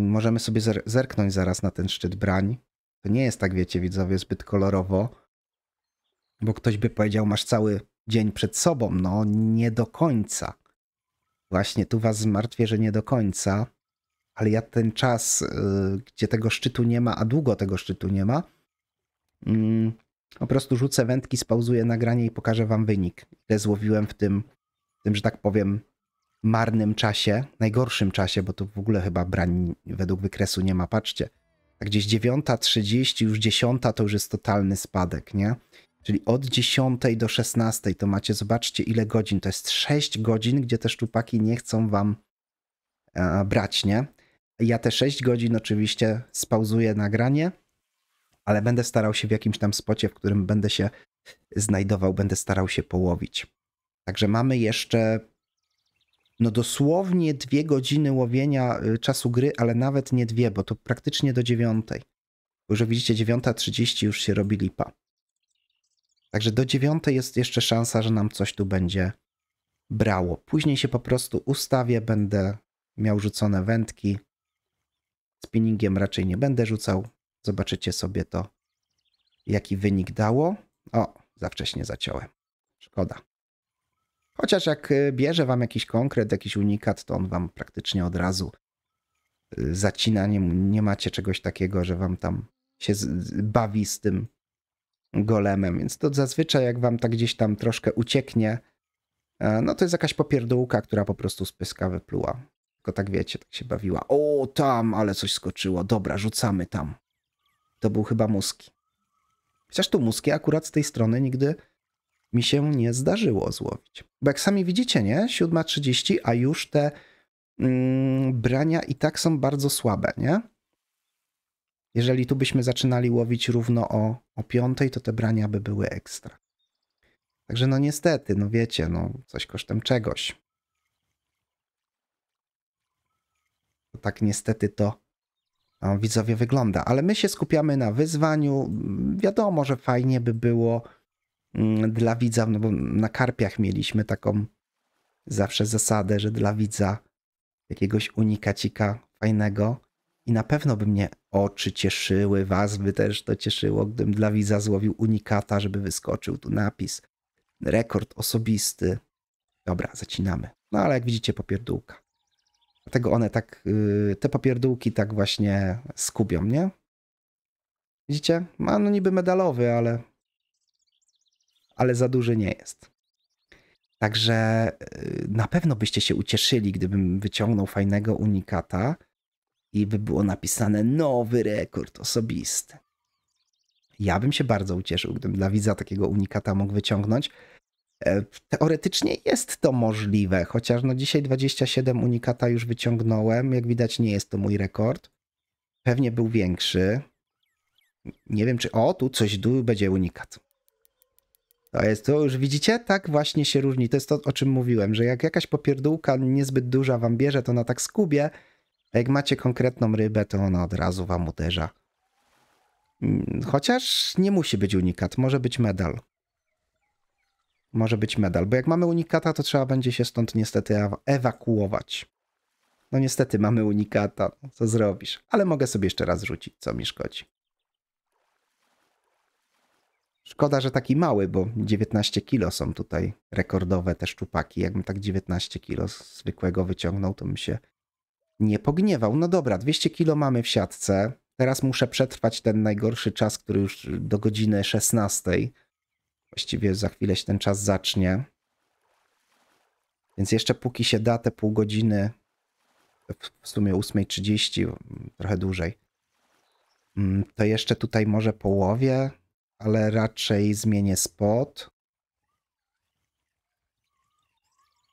Możemy sobie zerknąć zaraz na ten szczyt brań. To nie jest tak, wiecie, widzowie, zbyt kolorowo, bo ktoś by powiedział, masz cały dzień przed sobą. No, nie do końca. Właśnie tu was zmartwię, że nie do końca, ale ja ten czas, gdzie tego szczytu nie ma, a długo tego szczytu nie ma, po prostu rzucę wędki, spauzuję nagranie i pokażę wam wynik, ile złowiłem w tym, że tak powiem, marnym czasie, najgorszym czasie, bo tu w ogóle chyba brań według wykresu nie ma, patrzcie. A gdzieś 9:30, już 10:00 to już jest totalny spadek, nie? Czyli od 10:00 do 16:00 to macie, zobaczcie ile godzin, to jest 6 godzin, gdzie te szczupaki nie chcą wam brać, nie? Ja te 6 godzin oczywiście spauzuję nagranie, ale będę starał się w jakimś tam spocie, w którym będę się znajdował, będę starał się połowić. Także mamy jeszcze... No dosłownie 2 godziny łowienia czasu gry, ale nawet nie 2, bo to praktycznie do 9:00. Bo już widzicie, 9:30 już się robi lipa. Także do 9:00 jest jeszcze szansa, że nam coś tu będzie brało. Później się po prostu ustawię, będę miał rzucone wędki. Spinningiem raczej nie będę rzucał. Zobaczycie sobie to, jaki wynik dało. O, za wcześnie zaciąłem. Szkoda. Chociaż jak bierze wam jakiś konkret, jakiś unikat, to on wam praktycznie od razu zacina. Nie macie czegoś takiego, że wam tam się bawi z tym golemem. Więc to zazwyczaj jak wam tak gdzieś tam troszkę ucieknie, no to jest jakaś popierdółka, która po prostu z pyska wypluła. Tylko tak wiecie, tak się bawiła. O, tam, ale coś skoczyło. Dobra, rzucamy tam. To był chyba muskie. Chociaż tu muskie akurat z tej strony nigdy... mi się nie zdarzyło złowić. Bo jak sami widzicie, nie? 7:30, a już te brania i tak są bardzo słabe, nie? Jeżeli tu byśmy zaczynali łowić równo o 5, to te brania by były ekstra. Także no niestety, no wiecie, no coś kosztem czegoś. To tak niestety to no, widzowie wygląda. Ale my się skupiamy na wyzwaniu. Wiadomo, że fajnie by było dla widza, no bo na karpiach mieliśmy taką zawsze zasadę, że dla widza jakiegoś unikacika fajnego. I na pewno by mnie oczy cieszyły, was by też to cieszyło, gdybym dla widza złowił unikata, żeby wyskoczył tu napis. Rekord osobisty. Dobra, zacinamy. No ale jak widzicie, popierdółka. Dlatego one tak, te popierdółki tak właśnie skubią, nie? Widzicie? Ma no niby medalowy, ale za duży nie jest. Także na pewno byście się ucieszyli, gdybym wyciągnął fajnego unikata i by było napisane nowy rekord osobisty. Ja bym się bardzo ucieszył, gdybym dla widza takiego unikata mógł wyciągnąć. Teoretycznie jest to możliwe, chociaż no dzisiaj 27 unikata już wyciągnąłem. Jak widać, nie jest to mój rekord. Pewnie był większy. Nie wiem, czy... O, tu coś będzie unikat. To jest to, już widzicie? Tak właśnie się różni. To jest to, o czym mówiłem, że jak jakaś popierdółka niezbyt duża wam bierze, to na tak skubie, a jak macie konkretną rybę, to ona od razu wam uderza. Chociaż nie musi być unikat, może być medal. Może być medal, bo jak mamy unikata, to trzeba będzie się stąd niestety ewakuować. No niestety mamy unikata, co zrobisz? Ale mogę sobie jeszcze raz rzucić, co mi szkodzi. Szkoda, że taki mały, bo 19 kilo są tutaj rekordowe te szczupaki. Jakbym tak 19 kilo zwykłego wyciągnął, to bym się nie pogniewał. No dobra, 200 kilo mamy w siatce. Teraz muszę przetrwać ten najgorszy czas, który już do godziny 16. Właściwie za chwilę się ten czas zacznie. Więc jeszcze póki się da te pół godziny, w sumie 8:30, trochę dłużej, to jeszcze tutaj może połowie, ale raczej zmienię spot.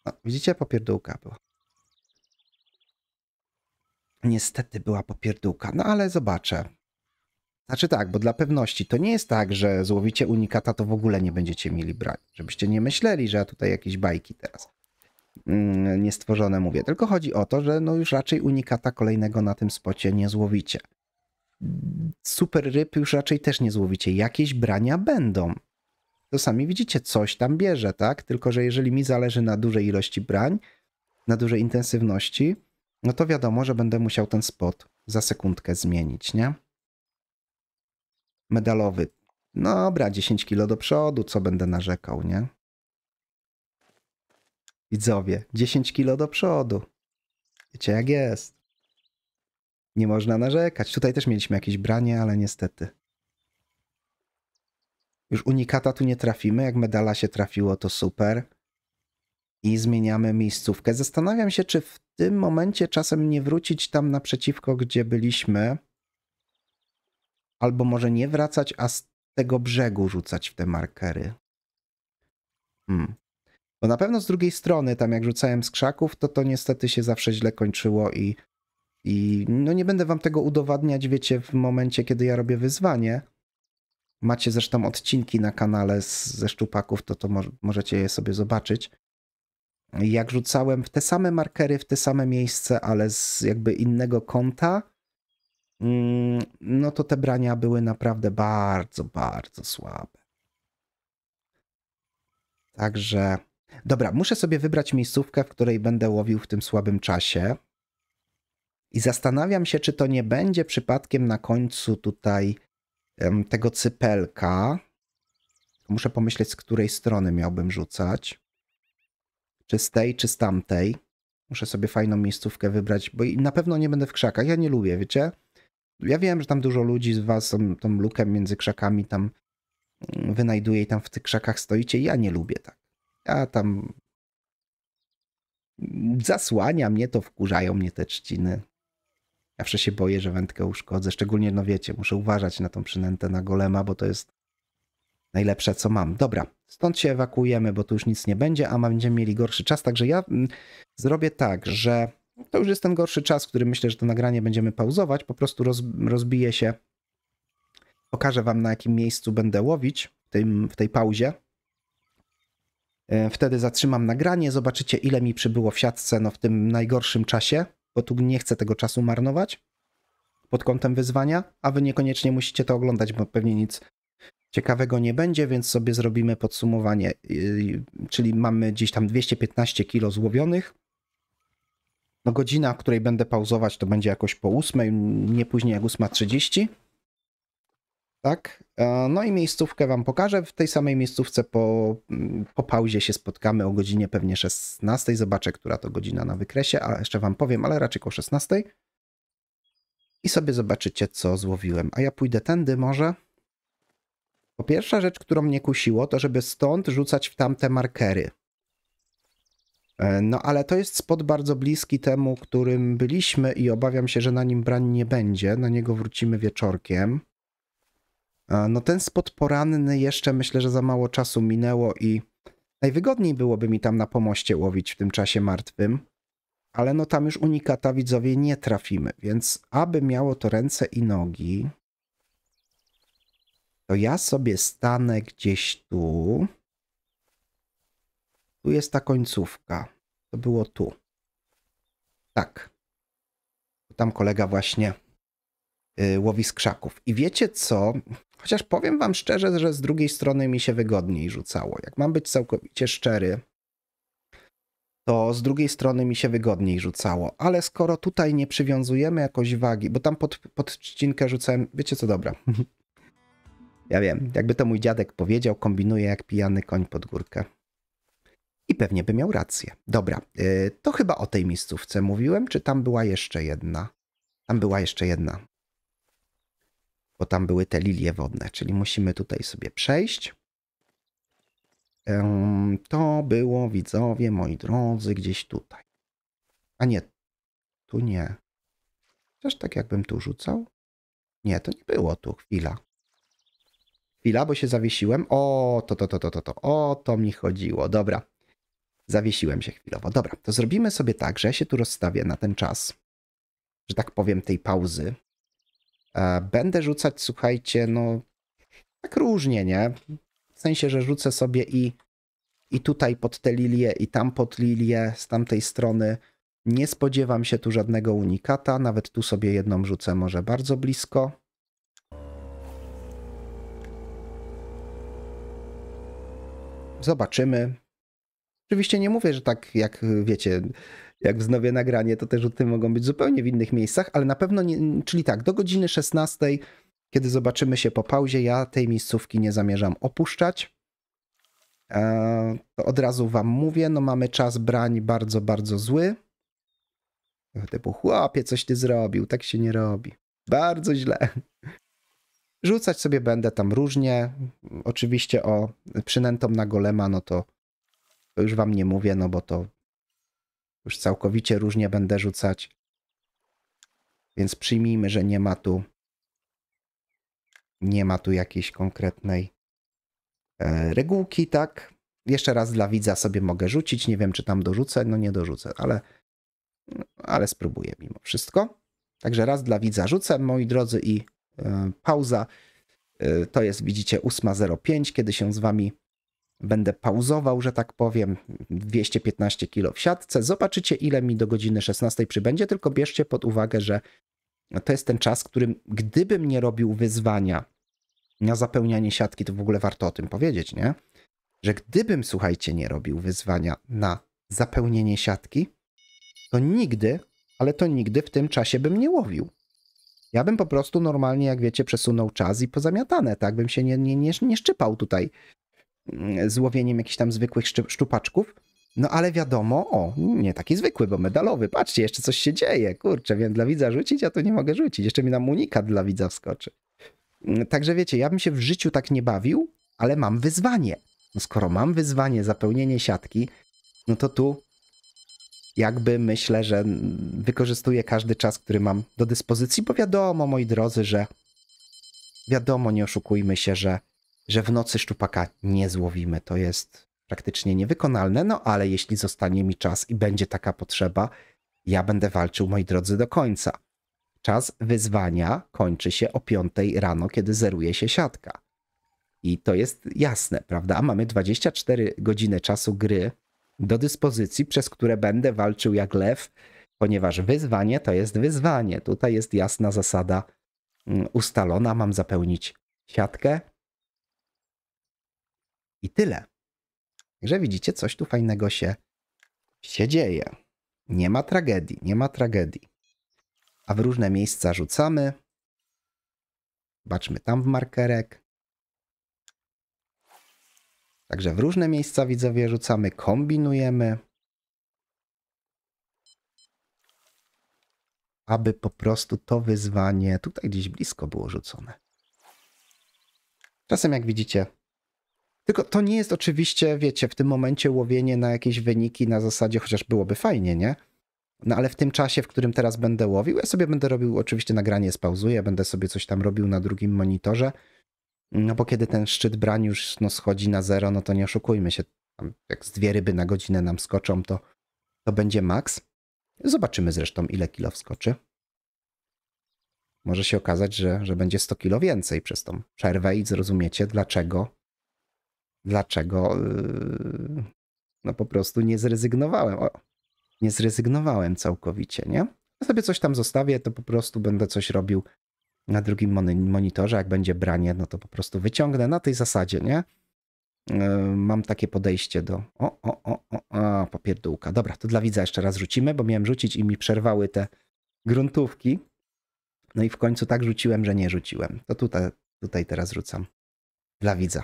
O, widzicie? Popierdółka była. Niestety była popierdółka, no ale zobaczę. Znaczy tak, bo dla pewności to nie jest tak, że złowicie unikata, to w ogóle nie będziecie mieli brań. Żebyście nie myśleli, że ja tutaj jakieś bajki teraz niestworzone mówię. Tylko chodzi o to, że no już raczej unikata kolejnego na tym spocie nie złowicie. Super ryb już raczej też nie złowicie. Jakieś brania będą. To sami widzicie, coś tam bierze, tak? Tylko że jeżeli mi zależy na dużej ilości brań, na dużej intensywności, no to wiadomo, że będę musiał ten spot za sekundkę zmienić, nie? Medalowy. No dobra, 10 kilo do przodu, co będę narzekał, nie? Widzowie, 10 kilo do przodu. Wiecie jak jest. Nie można narzekać. Tutaj też mieliśmy jakieś branie, ale niestety. Już unikata tu nie trafimy. Jak medala się trafiło, to super. I zmieniamy miejscówkę. Zastanawiam się, czy w tym momencie czasem nie wrócić tam naprzeciwko, gdzie byliśmy. Albo może nie wracać, a z tego brzegu rzucać w te markery. Bo na pewno z drugiej strony, tam jak rzucałem z krzaków, to niestety się zawsze źle kończyło i no nie będę wam tego udowadniać, wiecie, w momencie, kiedy ja robię wyzwanie. Macie zresztą odcinki na kanale ze szczupaków, to możecie je sobie zobaczyć. Jak rzucałem w te same markery, w te same miejsce, ale z jakby innego kąta, no to te brania były naprawdę bardzo, bardzo słabe. Także... Dobra, muszę sobie wybrać miejscówkę, w której będę łowił w tym słabym czasie. I zastanawiam się, czy to nie będzie przypadkiem na końcu tutaj tego cypelka. Muszę pomyśleć, z której strony miałbym rzucać. Czy z tej, czy z tamtej. Muszę sobie fajną miejscówkę wybrać, bo na pewno nie będę w krzakach. Ja nie lubię, wiecie? Ja wiem, że tam dużo ludzi z was tą lukę między krzakami tam wynajduje i tam w tych krzakach stoicie. Ja nie lubię tak. Ja tam zasłania mnie to, wkurzają mnie te trzciny. Zawsze się boję, że wędkę uszkodzę. Szczególnie, no wiecie, muszę uważać na tą przynętę na golema, bo to jest najlepsze, co mam. Dobra, stąd się ewakuujemy, bo tu już nic nie będzie, a będziemy mieli gorszy czas. Także ja zrobię tak, że... To już jest ten gorszy czas, w którym myślę, że to nagranie będziemy pauzować. Po prostu rozbije się Pokażę wam, na jakim miejscu będę łowić w tej pauzie. Wtedy zatrzymam nagranie, zobaczycie, ile mi przybyło w siatce w tym najgorszym czasie, bo tu nie chcę tego czasu marnować pod kątem wyzwania, a wy niekoniecznie musicie to oglądać, bo pewnie nic ciekawego nie będzie, więc sobie zrobimy podsumowanie, czyli mamy gdzieś tam 215 kg złowionych. No godzina, w której będę pauzować, to będzie jakoś po 8, nie później jak 8:30. Tak, no i miejscówkę wam pokażę. W tej samej miejscówce po pauzie się spotkamy o godzinie pewnie 16. Zobaczę, która to godzina na wykresie, a jeszcze wam powiem, ale raczej koło 16. I sobie zobaczycie, co złowiłem. A ja pójdę tędy może. Po pierwsza rzecz, którą mnie kusiło, to żeby stąd rzucać w tamte markery. No ale to jest spot bardzo bliski temu, którym byliśmy i obawiam się, że na nim brań nie będzie. Na niego wrócimy wieczorkiem. No ten spot poranny jeszcze myślę, że za mało czasu minęło i najwygodniej byłoby mi tam na pomoście łowić w tym czasie martwym, ale no tam już unikata, widzowie, nie trafimy, więc aby miało to ręce i nogi, to ja sobie stanę gdzieś tu. Tu jest ta końcówka, to było tu. Tak, tam kolega właśnie łowi z krzaków. I wiecie co? Chociaż powiem wam szczerze, że z drugiej strony mi się wygodniej rzucało. Jak mam być całkowicie szczery, to z drugiej strony mi się wygodniej rzucało. Ale skoro tutaj nie przywiązujemy jakoś wagi, bo tam pod trzcinkę rzucałem... Wiecie co? Dobra. Ja wiem, jakby to mój dziadek powiedział, kombinuję jak pijany koń pod górkę. I pewnie by miał rację. Dobra, to chyba o tej miejscówce mówiłem, czy tam była jeszcze jedna? Tam była jeszcze jedna. Bo tam były te lilie wodne, czyli musimy tutaj sobie przejść. To było, widzowie, moi drodzy, gdzieś tutaj. A nie, tu nie. Też tak jakbym tu rzucał? Nie, to nie było tu, chwila. Chwila, bo się zawiesiłem. O, to. O, to mi chodziło, dobra. Zawiesiłem się chwilowo. Dobra, to zrobimy sobie tak, że ja się tu rozstawię na ten czas, że tak powiem, tej pauzy. Będę rzucać, słuchajcie, no tak różnie, nie? W sensie, że rzucę sobie i tutaj pod te lilie, i tam pod lilie z tamtej strony. Nie spodziewam się tu żadnego unikata. Nawet tu sobie jedną rzucę może bardzo blisko. Zobaczymy. Oczywiście nie mówię, że tak jak wiecie... Jak wznowię nagranie, to te rzuty mogą być zupełnie w innych miejscach, ale na pewno nie, czyli tak, do godziny 16, kiedy zobaczymy się po pauzie, ja tej miejscówki nie zamierzam opuszczać. To od razu wam mówię, no mamy czas brań bardzo, bardzo zły. Typu, chłopie, coś ty zrobił, tak się nie robi. Bardzo źle. Rzucać sobie będę tam różnie. Oczywiście o przynętom na golema, no to już wam nie mówię, no bo to już całkowicie różnie będę rzucać, więc przyjmijmy, że nie ma tu jakiejś konkretnej regułki, tak? Jeszcze raz dla widza sobie mogę rzucić, nie wiem czy tam dorzucę, no nie dorzucę, ale spróbuję mimo wszystko. Także raz dla widza rzucę, moi drodzy, i pauza. To jest, widzicie, 8:05, kiedy się z wami będę pauzował, że tak powiem, 215 kg w siatce. Zobaczycie, ile mi do godziny 16 przybędzie, tylko bierzcie pod uwagę, że to jest ten czas, którym gdybym nie robił wyzwania na zapełnianie siatki, to w ogóle warto o tym powiedzieć, nie? Że gdybym, słuchajcie, nie robił wyzwania na zapełnienie siatki, to nigdy, ale to nigdy w tym czasie bym nie łowił. Ja bym po prostu normalnie, jak wiecie, przesunął czas i pozamiatane, tak? Bym się nie szczypał tutaj z łowieniem jakichś tam zwykłych szczupaczków, no ale wiadomo, o, nie taki zwykły, bo medalowy, patrzcie, jeszcze coś się dzieje, kurczę, więc dla widza rzucić, ja to nie mogę rzucić, jeszcze mi tam unikat dla widza wskoczy. Także wiecie, ja bym się w życiu tak nie bawił, ale mam wyzwanie. No skoro mam wyzwanie, zapełnienie siatki, no to tu jakby myślę, że wykorzystuję każdy czas, który mam do dyspozycji, bo wiadomo, moi drodzy, że wiadomo, nie oszukujmy się, że w nocy szczupaka nie złowimy. To jest praktycznie niewykonalne, no ale jeśli zostanie mi czas i będzie taka potrzeba, ja będę walczył, moi drodzy, do końca. Czas wyzwania kończy się o 5 rano, kiedy zeruje się siatka. I to jest jasne, prawda? A mamy 24 godziny czasu gry do dyspozycji, przez które będę walczył jak lew, ponieważ wyzwanie to jest wyzwanie. Tutaj jest jasna zasada ustalona. Mam zapełnić siatkę i tyle. Także widzicie, coś tu fajnego się dzieje. Nie ma tragedii, nie ma tragedii. A w różne miejsca rzucamy. Zobaczmy tam w markerek. Także w różne miejsca, widzowie, rzucamy, kombinujemy, aby po prostu to wyzwanie tutaj gdzieś blisko było rzucone. Czasem, jak widzicie, tylko to nie jest oczywiście, wiecie, w tym momencie łowienie na jakieś wyniki na zasadzie, chociaż byłoby fajnie, nie? No ale w tym czasie, w którym teraz będę łowił, ja sobie będę robił, oczywiście nagranie spauzuję, będę sobie coś tam robił na drugim monitorze, no bo kiedy ten szczyt brań już no, schodzi na zero, no to nie oszukujmy się, tam jak z 2 ryby na godzinę nam skoczą, to będzie maks. Zobaczymy zresztą, ile kilo wskoczy. Może się okazać, że będzie 100 kilo więcej przez tą przerwę i zrozumiecie, dlaczego no po prostu nie zrezygnowałem. O, nie zrezygnowałem całkowicie, nie? Ja sobie coś tam zostawię, to po prostu będę coś robił na drugim monitorze. Jak będzie branie, no to po prostu wyciągnę na tej zasadzie, nie? Mam takie podejście do... popierdółka. Dobra, to dla widza jeszcze raz rzucimy, bo miałem rzucić i mi przerwały te gruntówki. No i w końcu tak rzuciłem, że nie rzuciłem. To tutaj teraz rzucam dla widza.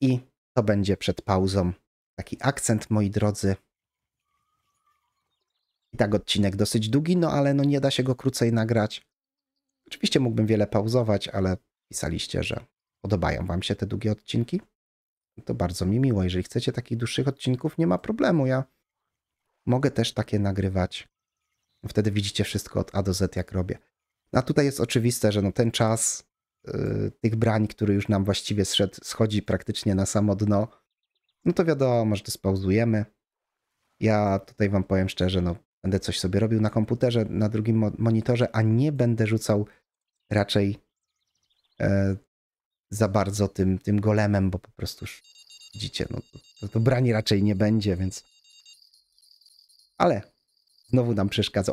I to będzie przed pauzą taki akcent, moi drodzy. I tak odcinek dosyć długi, no ale no nie da się go krócej nagrać. Oczywiście mógłbym wiele pauzować, ale pisaliście, że podobają wam się te długie odcinki. To bardzo mi miło. Jeżeli chcecie takich dłuższych odcinków, nie ma problemu. Ja mogę też takie nagrywać. Wtedy widzicie wszystko od A do Z, jak robię. A tutaj jest oczywiste, że no ten czas tych brań, który już nam właściwie schodzi praktycznie na samo dno, no to wiadomo, że to spauzujemy. Ja tutaj wam powiem szczerze, no będę coś sobie robił na komputerze, na drugim monitorze, a nie będę rzucał raczej za bardzo tym golemem, bo po prostu już widzicie, no to brani raczej nie będzie, więc... Ale znowu nam przeszkadza.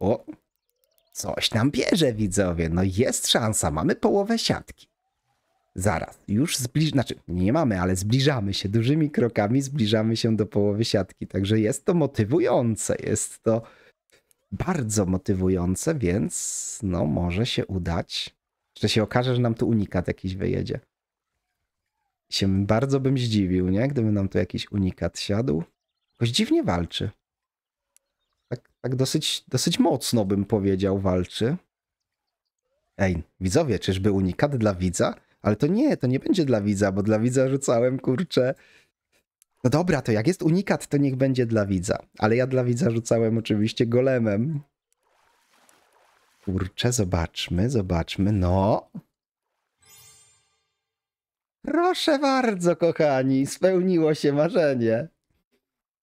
O! Coś nam bierze, widzowie. No jest szansa, mamy połowę siatki. Zaraz, już znaczy nie mamy, ale zbliżamy się, dużymi krokami zbliżamy się do połowy siatki. Także jest to motywujące, jest to bardzo motywujące, więc no może się udać. Że się okaże, że nam tu unikat jakiś wyjedzie. Bardzo bym zdziwił, nie? Gdyby nam tu jakiś unikat siadł. Jakoś dziwnie walczy. Tak dosyć mocno bym powiedział walczy. Ej, widzowie, czyżby unikat dla widza? Ale to nie będzie dla widza, bo dla widza rzucałem, kurczę. No dobra, to jak jest unikat, to niech będzie dla widza. Ale ja dla widza rzucałem oczywiście golemem. Kurczę, zobaczmy, no. Proszę bardzo, kochani, spełniło się marzenie.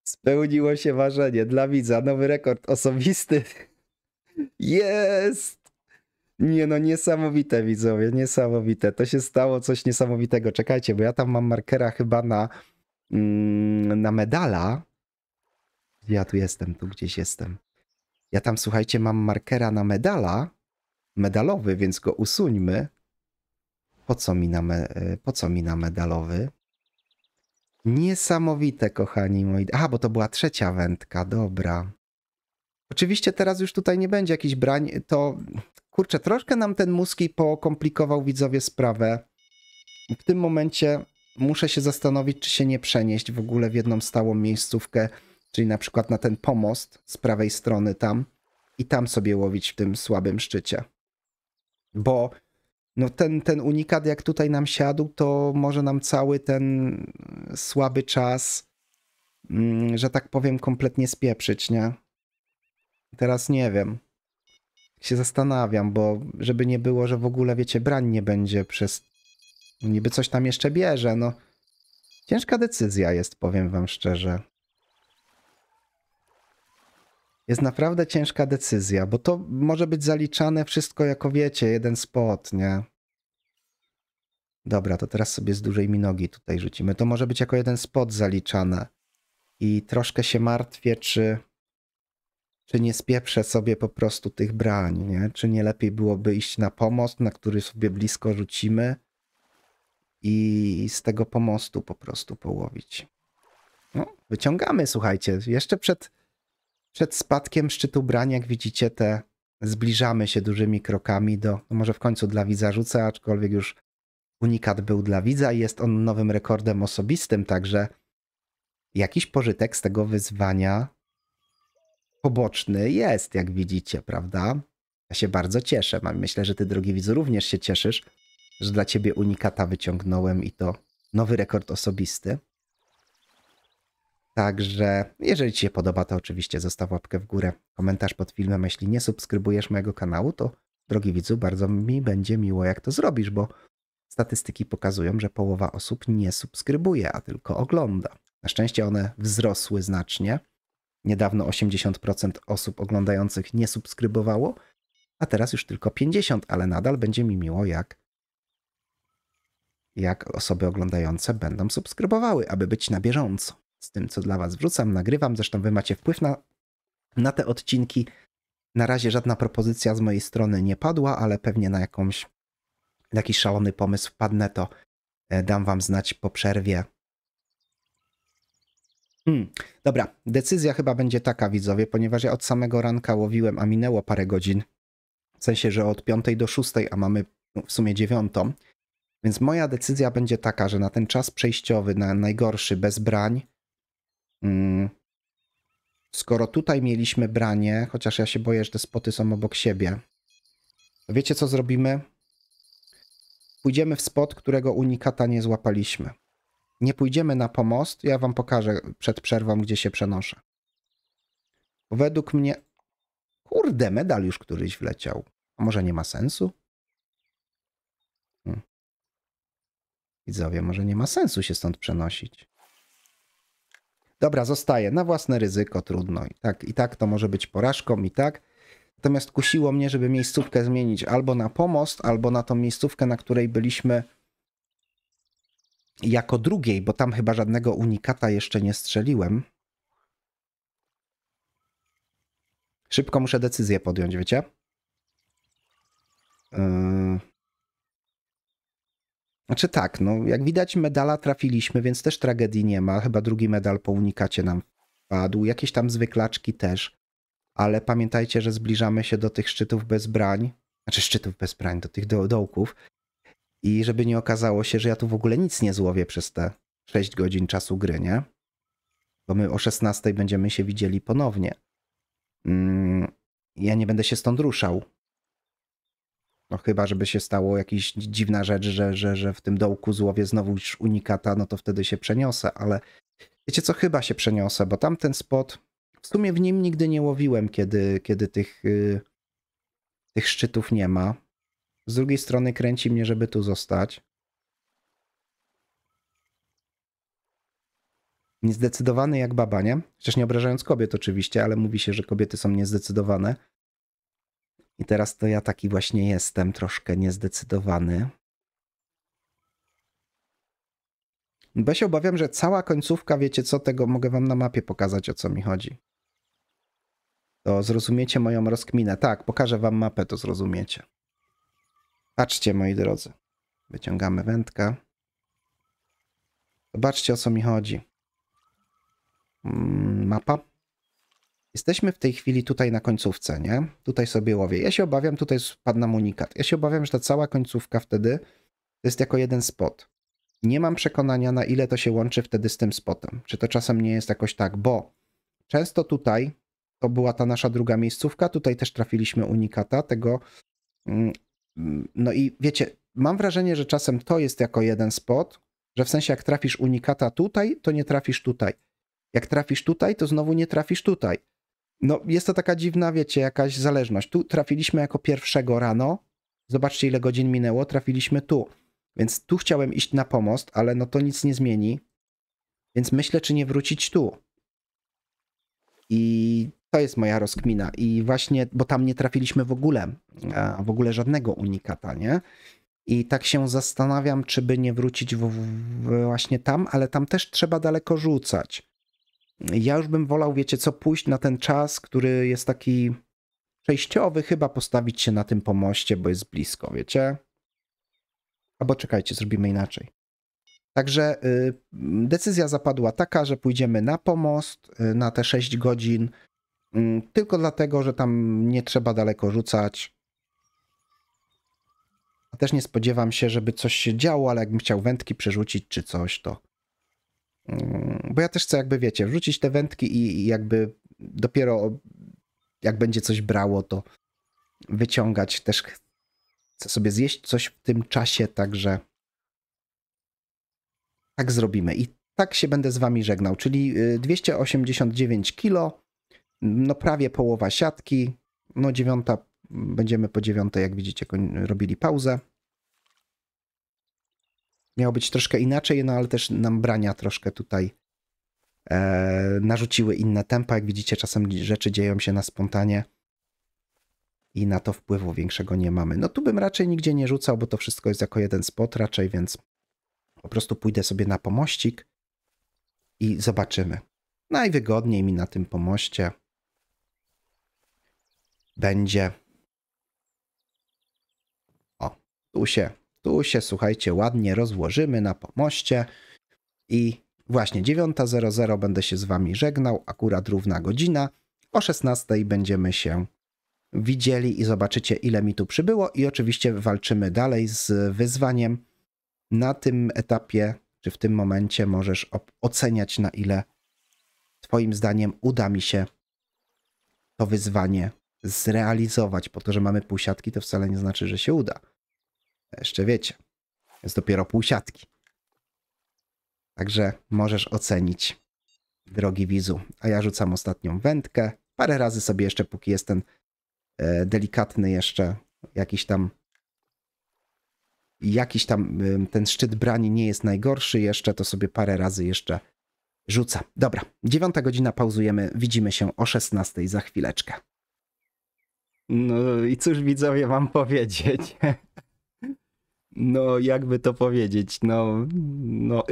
Spełniło się marzenie dla widza, nowy rekord osobisty. Jest! Nie no, niesamowite, widzowie, niesamowite. To się stało coś niesamowitego. Czekajcie, bo ja tam mam markera chyba na medala. Ja tu gdzieś jestem. Ja tam, słuchajcie, mam markera na medala, medalowy, więc go usuńmy. Po co mi na medalowy? Niesamowite, kochani moi. A, bo to była trzecia wędka, dobra. Oczywiście teraz już tutaj nie będzie jakichś brań, to... Kurczę, troszkę nam ten muskie pokomplikował, widzowie, sprawę. W tym momencie muszę się zastanowić, czy się nie przenieść w ogóle w jedną stałą miejscówkę, czyli na przykład na ten pomost z prawej strony tam i tam sobie łowić w tym słabym szczycie. Bo no ten unikat, jak tutaj nam siadł, to może nam cały ten słaby czas, że tak powiem, kompletnie spieprzyć, nie? Teraz nie wiem. Się zastanawiam, bo żeby nie było, że w ogóle, wiecie, brań nie będzie przez... Niby coś tam jeszcze bierze, no. Ciężka decyzja jest, powiem wam szczerze. jest naprawdę ciężka decyzja, bo to może być zaliczane wszystko jako, wiecie, jeden spot, nie? Dobra, to teraz sobie z dużej minogi tutaj rzucimy. To może być jako jeden spot zaliczane. I troszkę się martwię, czy nie spieprzę sobie po prostu tych brań, nie? Czy nie lepiej byłoby iść na pomost, na który sobie blisko rzucimy i z tego pomostu po prostu połowić. No, wyciągamy, słuchajcie, jeszcze przed spadkiem szczytu brań, jak widzicie, te zbliżamy się dużymi krokami do, no może w końcu dla widza rzucę, aczkolwiek już unikat był dla widza i jest on nowym rekordem osobistym, także jakiś pożytek z tego wyzwania poboczny jest, jak widzicie, prawda? Ja się bardzo cieszę, myślę, że ty, drogi widzu, również się cieszysz, że dla ciebie unikata wyciągnąłem i to nowy rekord osobisty. Także jeżeli ci się podoba, to oczywiście zostaw łapkę w górę, komentarz pod filmem. Jeśli nie subskrybujesz mojego kanału, to, drogi widzu, bardzo mi będzie miło, jak to zrobisz, bo statystyki pokazują, że połowa osób nie subskrybuje, a tylko ogląda. Na szczęście one wzrosły znacznie. Niedawno 80% osób oglądających nie subskrybowało, a teraz już tylko 50%, ale nadal będzie mi miło, jak osoby oglądające będą subskrybowały, aby być na bieżąco z tym, co dla was wrzucam, nagrywam. Zresztą wy macie wpływ na te odcinki. Na razie żadna propozycja z mojej strony nie padła, ale pewnie na jakiś szalony pomysł wpadnę, to dam wam znać po przerwie. Dobra, decyzja chyba będzie taka, widzowie, ponieważ ja od samego ranka łowiłem, a minęło parę godzin. W sensie, że od 5 do 6, a mamy w sumie 9. Więc moja decyzja będzie taka, że na ten czas przejściowy, na najgorszy, bez brań, skoro tutaj mieliśmy branie, chociaż ja się boję, że te spoty są obok siebie, to wiecie, co zrobimy? Pójdziemy w spot, którego unikata nie złapaliśmy. Nie pójdziemy na pomost, ja wam pokażę przed przerwą, gdzie się przenoszę. Według mnie... Kurde, medal już któryś wleciał. A może nie ma sensu? Widzowie, może nie ma sensu się stąd przenosić. Dobra, zostaję. Na własne ryzyko, trudno. I tak to może być porażką, i tak. Natomiast kusiło mnie, żeby miejscówkę zmienić albo na pomost, albo na tą miejscówkę, na której byliśmy jako drugiej, bo tam chyba żadnego unikata jeszcze nie strzeliłem. Szybko muszę decyzję podjąć, wiecie? Znaczy tak, no jak widać medala trafiliśmy, więc też tragedii nie ma. Chyba drugi medal po unikacie nam padł. Jakieś tam zwyklaczki też. Ale pamiętajcie, że zbliżamy się do tych szczytów bez brań. Znaczy szczytów bez brań, do tych dołków. I żeby nie okazało się, że ja tu w ogóle nic nie złowię przez te 6 godzin czasu gry, nie? Bo my o 16 będziemy się widzieli ponownie. Ja nie będę się stąd ruszał. No chyba, żeby się stało jakaś dziwna rzecz, że w tym dołku złowię znowu już unikata, no to wtedy się przeniosę, ale wiecie co, chyba się przeniosę, bo tamten spot, w sumie w nim nigdy nie łowiłem, kiedy tych szczytów nie ma. Z drugiej strony kręci mnie, żeby tu zostać. Niezdecydowany jak baba, nie? Chociaż nie obrażając kobiet oczywiście, ale mówi się, że kobiety są niezdecydowane. I teraz to ja taki właśnie jestem, troszkę niezdecydowany. Bo ja się obawiam, że cała końcówka, wiecie co, tego mogę wam na mapie pokazać, o co mi chodzi. To zrozumiecie moją rozkminę. Tak, pokażę wam mapę, to zrozumiecie. Patrzcie, moi drodzy. Wyciągamy wędkę. Zobaczcie, o co mi chodzi. Mapa. Jesteśmy w tej chwili tutaj na końcówce, nie? Tutaj sobie łowię. Ja się obawiam, tutaj spadł nam unikat. Ja się obawiam, że ta cała końcówka wtedy to jest jako jeden spot. Nie mam przekonania, na ile to się łączy wtedy z tym spotem. Czy to czasem nie jest jakoś tak, bo często tutaj to była ta nasza druga miejscówka, tutaj też trafiliśmy unikata, tego... No i wiecie, mam wrażenie, że czasem to jest jako jeden spot, że w sensie jak trafisz unikata tutaj, to nie trafisz tutaj. Jak trafisz tutaj, to znowu nie trafisz tutaj. No jest to taka dziwna, wiecie, jakaś zależność. Tu trafiliśmy jako pierwszego rano. Zobaczcie, ile godzin minęło, trafiliśmy tu. Więc tu chciałem iść na pomost, ale no to nic nie zmieni. Więc myślę, czy nie wrócić tu. I To jest moja rozkmina i właśnie, bo tam nie trafiliśmy w ogóle żadnego unikata, nie? I tak się zastanawiam, czy by nie wrócić właśnie tam, ale tam też trzeba daleko rzucać. Ja już bym wolał, wiecie co, pójść na ten czas, który jest taki przejściowy, chyba postawić się na tym pomoście, bo jest blisko, wiecie? Albo czekajcie, zrobimy inaczej. Także decyzja zapadła taka, że pójdziemy na pomost na te 6 godzin, tylko dlatego, że tam nie trzeba daleko rzucać. A też nie spodziewam się, żeby coś się działo, ale jakbym chciał wędki przerzucić czy coś, to... Bo ja też chcę, jakby wiecie, wrzucić te wędki i jakby dopiero jak będzie coś brało, to wyciągać. Też chcę sobie zjeść coś w tym czasie, także... Tak zrobimy i tak się będę z wami żegnał, czyli 289 kilo, no prawie połowa siatki, no 9, będziemy po 9, jak widzicie, robili pauzę. Miało być troszkę inaczej, no ale też nam brania troszkę tutaj narzuciły inne tempa, jak widzicie, czasem rzeczy dzieją się na spontanie i na to wpływu większego nie mamy. No tu bym raczej nigdzie nie rzucał, bo to wszystko jest jako jeden spot raczej, więc... Po prostu pójdę sobie na pomościk i zobaczymy. Najwygodniej mi na tym pomoście będzie. O, tu się, słuchajcie, ładnie rozłożymy na pomoście. I właśnie 9:00 będę się z wami żegnał, akurat równa godzina. O 16:00 będziemy się widzieli i zobaczycie, ile mi tu przybyło. I oczywiście walczymy dalej z wyzwaniem. Na tym etapie, czy w tym momencie możesz oceniać, na ile twoim zdaniem uda mi się to wyzwanie zrealizować. Po to, że mamy pół siatki, to wcale nie znaczy, że się uda. Jeszcze wiecie, jest dopiero pół siatki. Także możesz ocenić, drogi widzu. A ja rzucam ostatnią wędkę. Parę razy sobie jeszcze, póki jest ten delikatny jeszcze jakiś tam ten szczyt brani nie jest najgorszy jeszcze, to sobie parę razy jeszcze rzucam. Dobra, 9:00 pauzujemy, widzimy się o 16:00 za chwileczkę. No i cóż, widzowie, mam powiedzieć? No jakby to powiedzieć, no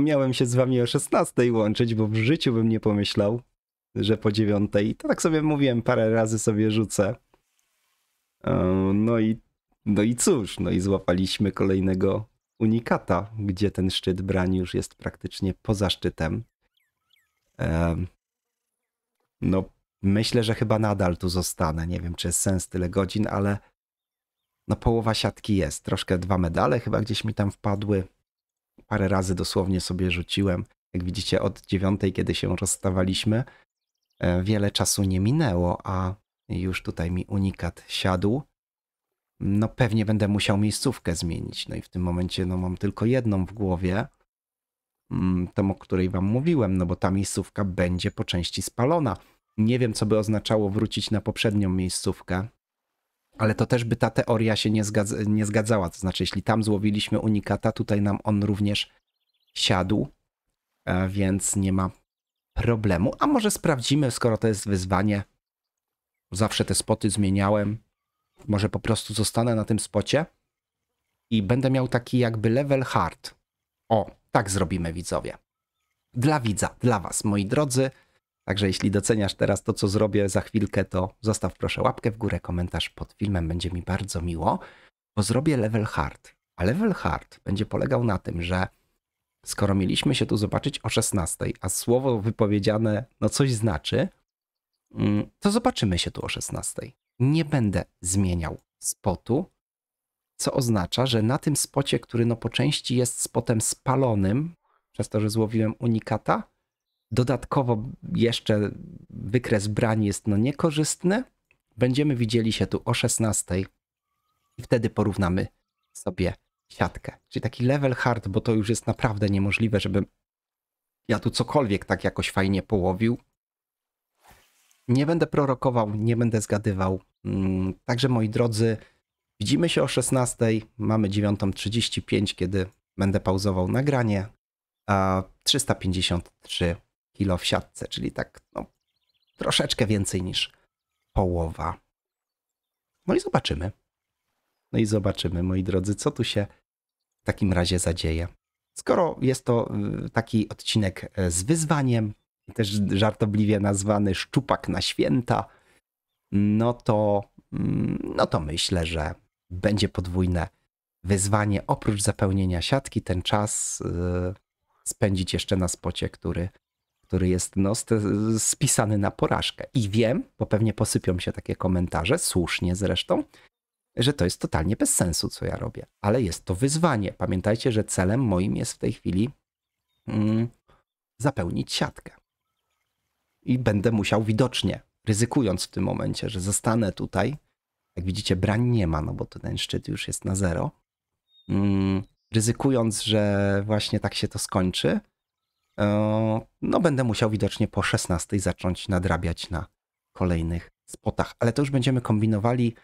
miałem się z wami o 16:00 łączyć, bo w życiu bym nie pomyślał, że po 9:00. To tak sobie mówiłem, parę razy sobie rzucę. No i cóż, no i złapaliśmy kolejnego unikata, gdzie ten szczyt brani już jest praktycznie poza szczytem. No myślę, że chyba nadal tu zostanę. Nie wiem, czy jest sens tyle godzin, ale no połowa siatki jest. Troszkę 2 medale chyba gdzieś mi tam wpadły. Parę razy dosłownie sobie rzuciłem. Jak widzicie, od 9:00, kiedy się rozstawaliśmy, wiele czasu nie minęło, a już tutaj mi unikat siadł. No pewnie będę musiał miejscówkę zmienić. No i w tym momencie no mam tylko jedną w głowie, tą, o której wam mówiłem, no bo ta miejscówka będzie po części spalona. Nie wiem, co by oznaczało wrócić na poprzednią miejscówkę, ale to też by ta teoria się nie zgadzała. To znaczy, jeśli tam złowiliśmy unikata, tutaj nam on również siadł, więc nie ma problemu. A może sprawdzimy, skoro to jest wyzwanie. Zawsze te spoty zmieniałem. Może po prostu zostanę na tym spocie i będę miał taki jakby level hard. O, tak zrobimy, widzowie. Dla widza, dla was, moi drodzy. Także jeśli doceniasz teraz to, co zrobię za chwilkę, to zostaw proszę łapkę w górę, komentarz pod filmem. Będzie mi bardzo miło, bo zrobię level hard. A level hard będzie polegał na tym, że skoro mieliśmy się tu zobaczyć o 16:00, a słowo wypowiedziane no coś znaczy, to zobaczymy się tu o 16:00. Nie będę zmieniał spotu, co oznacza, że na tym spocie, który no po części jest spotem spalonym, przez to, że złowiłem unikata, dodatkowo jeszcze wykres brani jest no niekorzystny, będziemy widzieli się tu o 16:00 i wtedy porównamy sobie siatkę. Czyli taki level hard, bo to już jest naprawdę niemożliwe, żebym ja tu cokolwiek tak jakoś fajnie połowił. Nie będę prorokował, nie będę zgadywał. Także moi drodzy, widzimy się o 16:00. Mamy 9:35, kiedy będę pauzował nagranie. 353 kilo w siatce, czyli tak no, troszeczkę więcej niż połowa. No i zobaczymy. No i zobaczymy, moi drodzy, co tu się w takim razie zadzieje. Skoro jest to taki odcinek z wyzwaniem, też żartobliwie nazwany szczupak na święta, no to myślę, że będzie podwójne wyzwanie. Oprócz zapełnienia siatki, ten czas spędzić jeszcze na spocie, który jest spisany na porażkę. I wiem, bo pewnie posypią się takie komentarze, słusznie zresztą, że to jest totalnie bez sensu, co ja robię. Ale jest to wyzwanie. Pamiętajcie, że celem moim jest w tej chwili zapełnić siatkę. I będę musiał widocznie, ryzykując w tym momencie, że zostanę tutaj, jak widzicie, brań nie ma, no bo ten szczyt już jest na zero, ryzykując, że właśnie tak się to skończy, no będę musiał widocznie po 16 zacząć nadrabiać na kolejnych spotach. Ale to już będziemy kombinowali,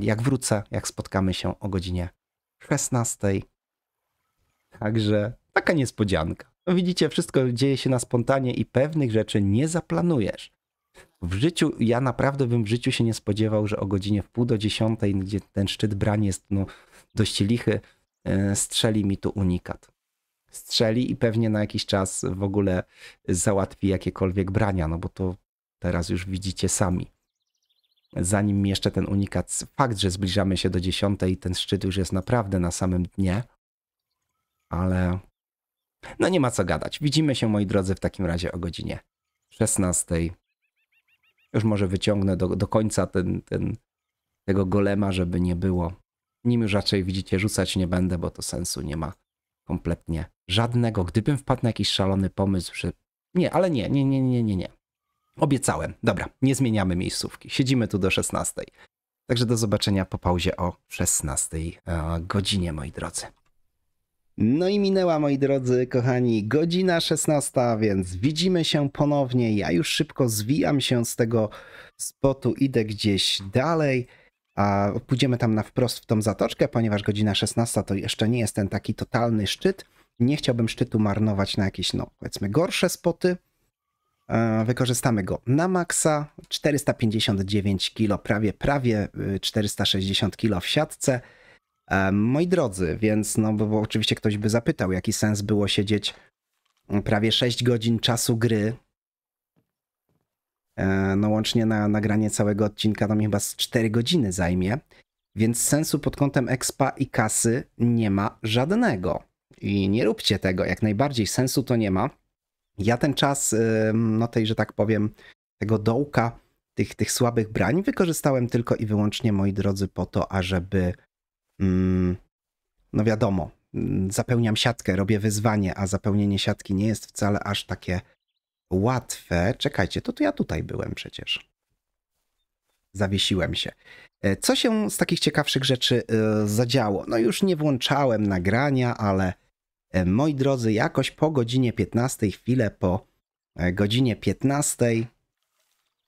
jak wrócę, jak spotkamy się o godzinie 16. Także taka niespodzianka. No widzicie, wszystko dzieje się na spontanie i pewnych rzeczy nie zaplanujesz. W życiu, ja naprawdę bym w życiu się nie spodziewał, że o godzinie w pół do 10, gdzie ten szczyt brań jest dość lichy, strzeli mi tu unikat. Strzeli i pewnie na jakiś czas w ogóle załatwi jakiekolwiek brania, no bo to teraz już widzicie sami. Zanim jeszcze ten unikat, fakt, że zbliżamy się do 10, ten szczyt już jest naprawdę na samym dnie, ale no nie ma co gadać. Widzimy się, moi drodzy, w takim razie o godzinie 16. Już może wyciągnę do końca tego golema, żeby nie było. Nim już raczej, widzicie, rzucać nie będę, bo to sensu nie ma kompletnie żadnego. Gdybym wpadł na jakiś szalony pomysł, że... Nie, ale nie. Obiecałem. Dobra, nie zmieniamy miejscówki. Siedzimy tu do 16. Także do zobaczenia po pauzie o 16 godzinie, moi drodzy. No i minęła, moi drodzy, kochani, godzina 16, więc widzimy się ponownie. Ja już szybko zwijam się z tego spotu, idę gdzieś dalej. A pójdziemy tam na wprost w tą zatoczkę, ponieważ godzina 16 to jeszcze nie jest ten taki totalny szczyt. Nie chciałbym szczytu marnować na jakieś, no powiedzmy, gorsze spoty. Wykorzystamy go na maksa. 459 kg, prawie 460 kg w siatce. Moi drodzy, więc no bo oczywiście ktoś by zapytał, jaki sens było siedzieć prawie 6 godzin czasu gry. No łącznie na nagranie całego odcinka to mi chyba z 4 godziny zajmie, więc sensu pod kątem expa i kasy nie ma żadnego. I nie róbcie tego, jak najbardziej sensu to nie ma. Ja ten czas, no tej, że tak powiem, tego dołka, tych słabych brań wykorzystałem tylko i wyłącznie, moi drodzy, po to, ażeby... No wiadomo, zapełniam siatkę, robię wyzwanie, a zapełnienie siatki nie jest wcale aż takie łatwe. Czekajcie, to ja tutaj byłem przecież. Zawiesiłem się. Co się z takich ciekawszych rzeczy zadziało? No już nie włączałem nagrania, ale moi drodzy, jakoś po godzinie 15, chwilę po godzinie 15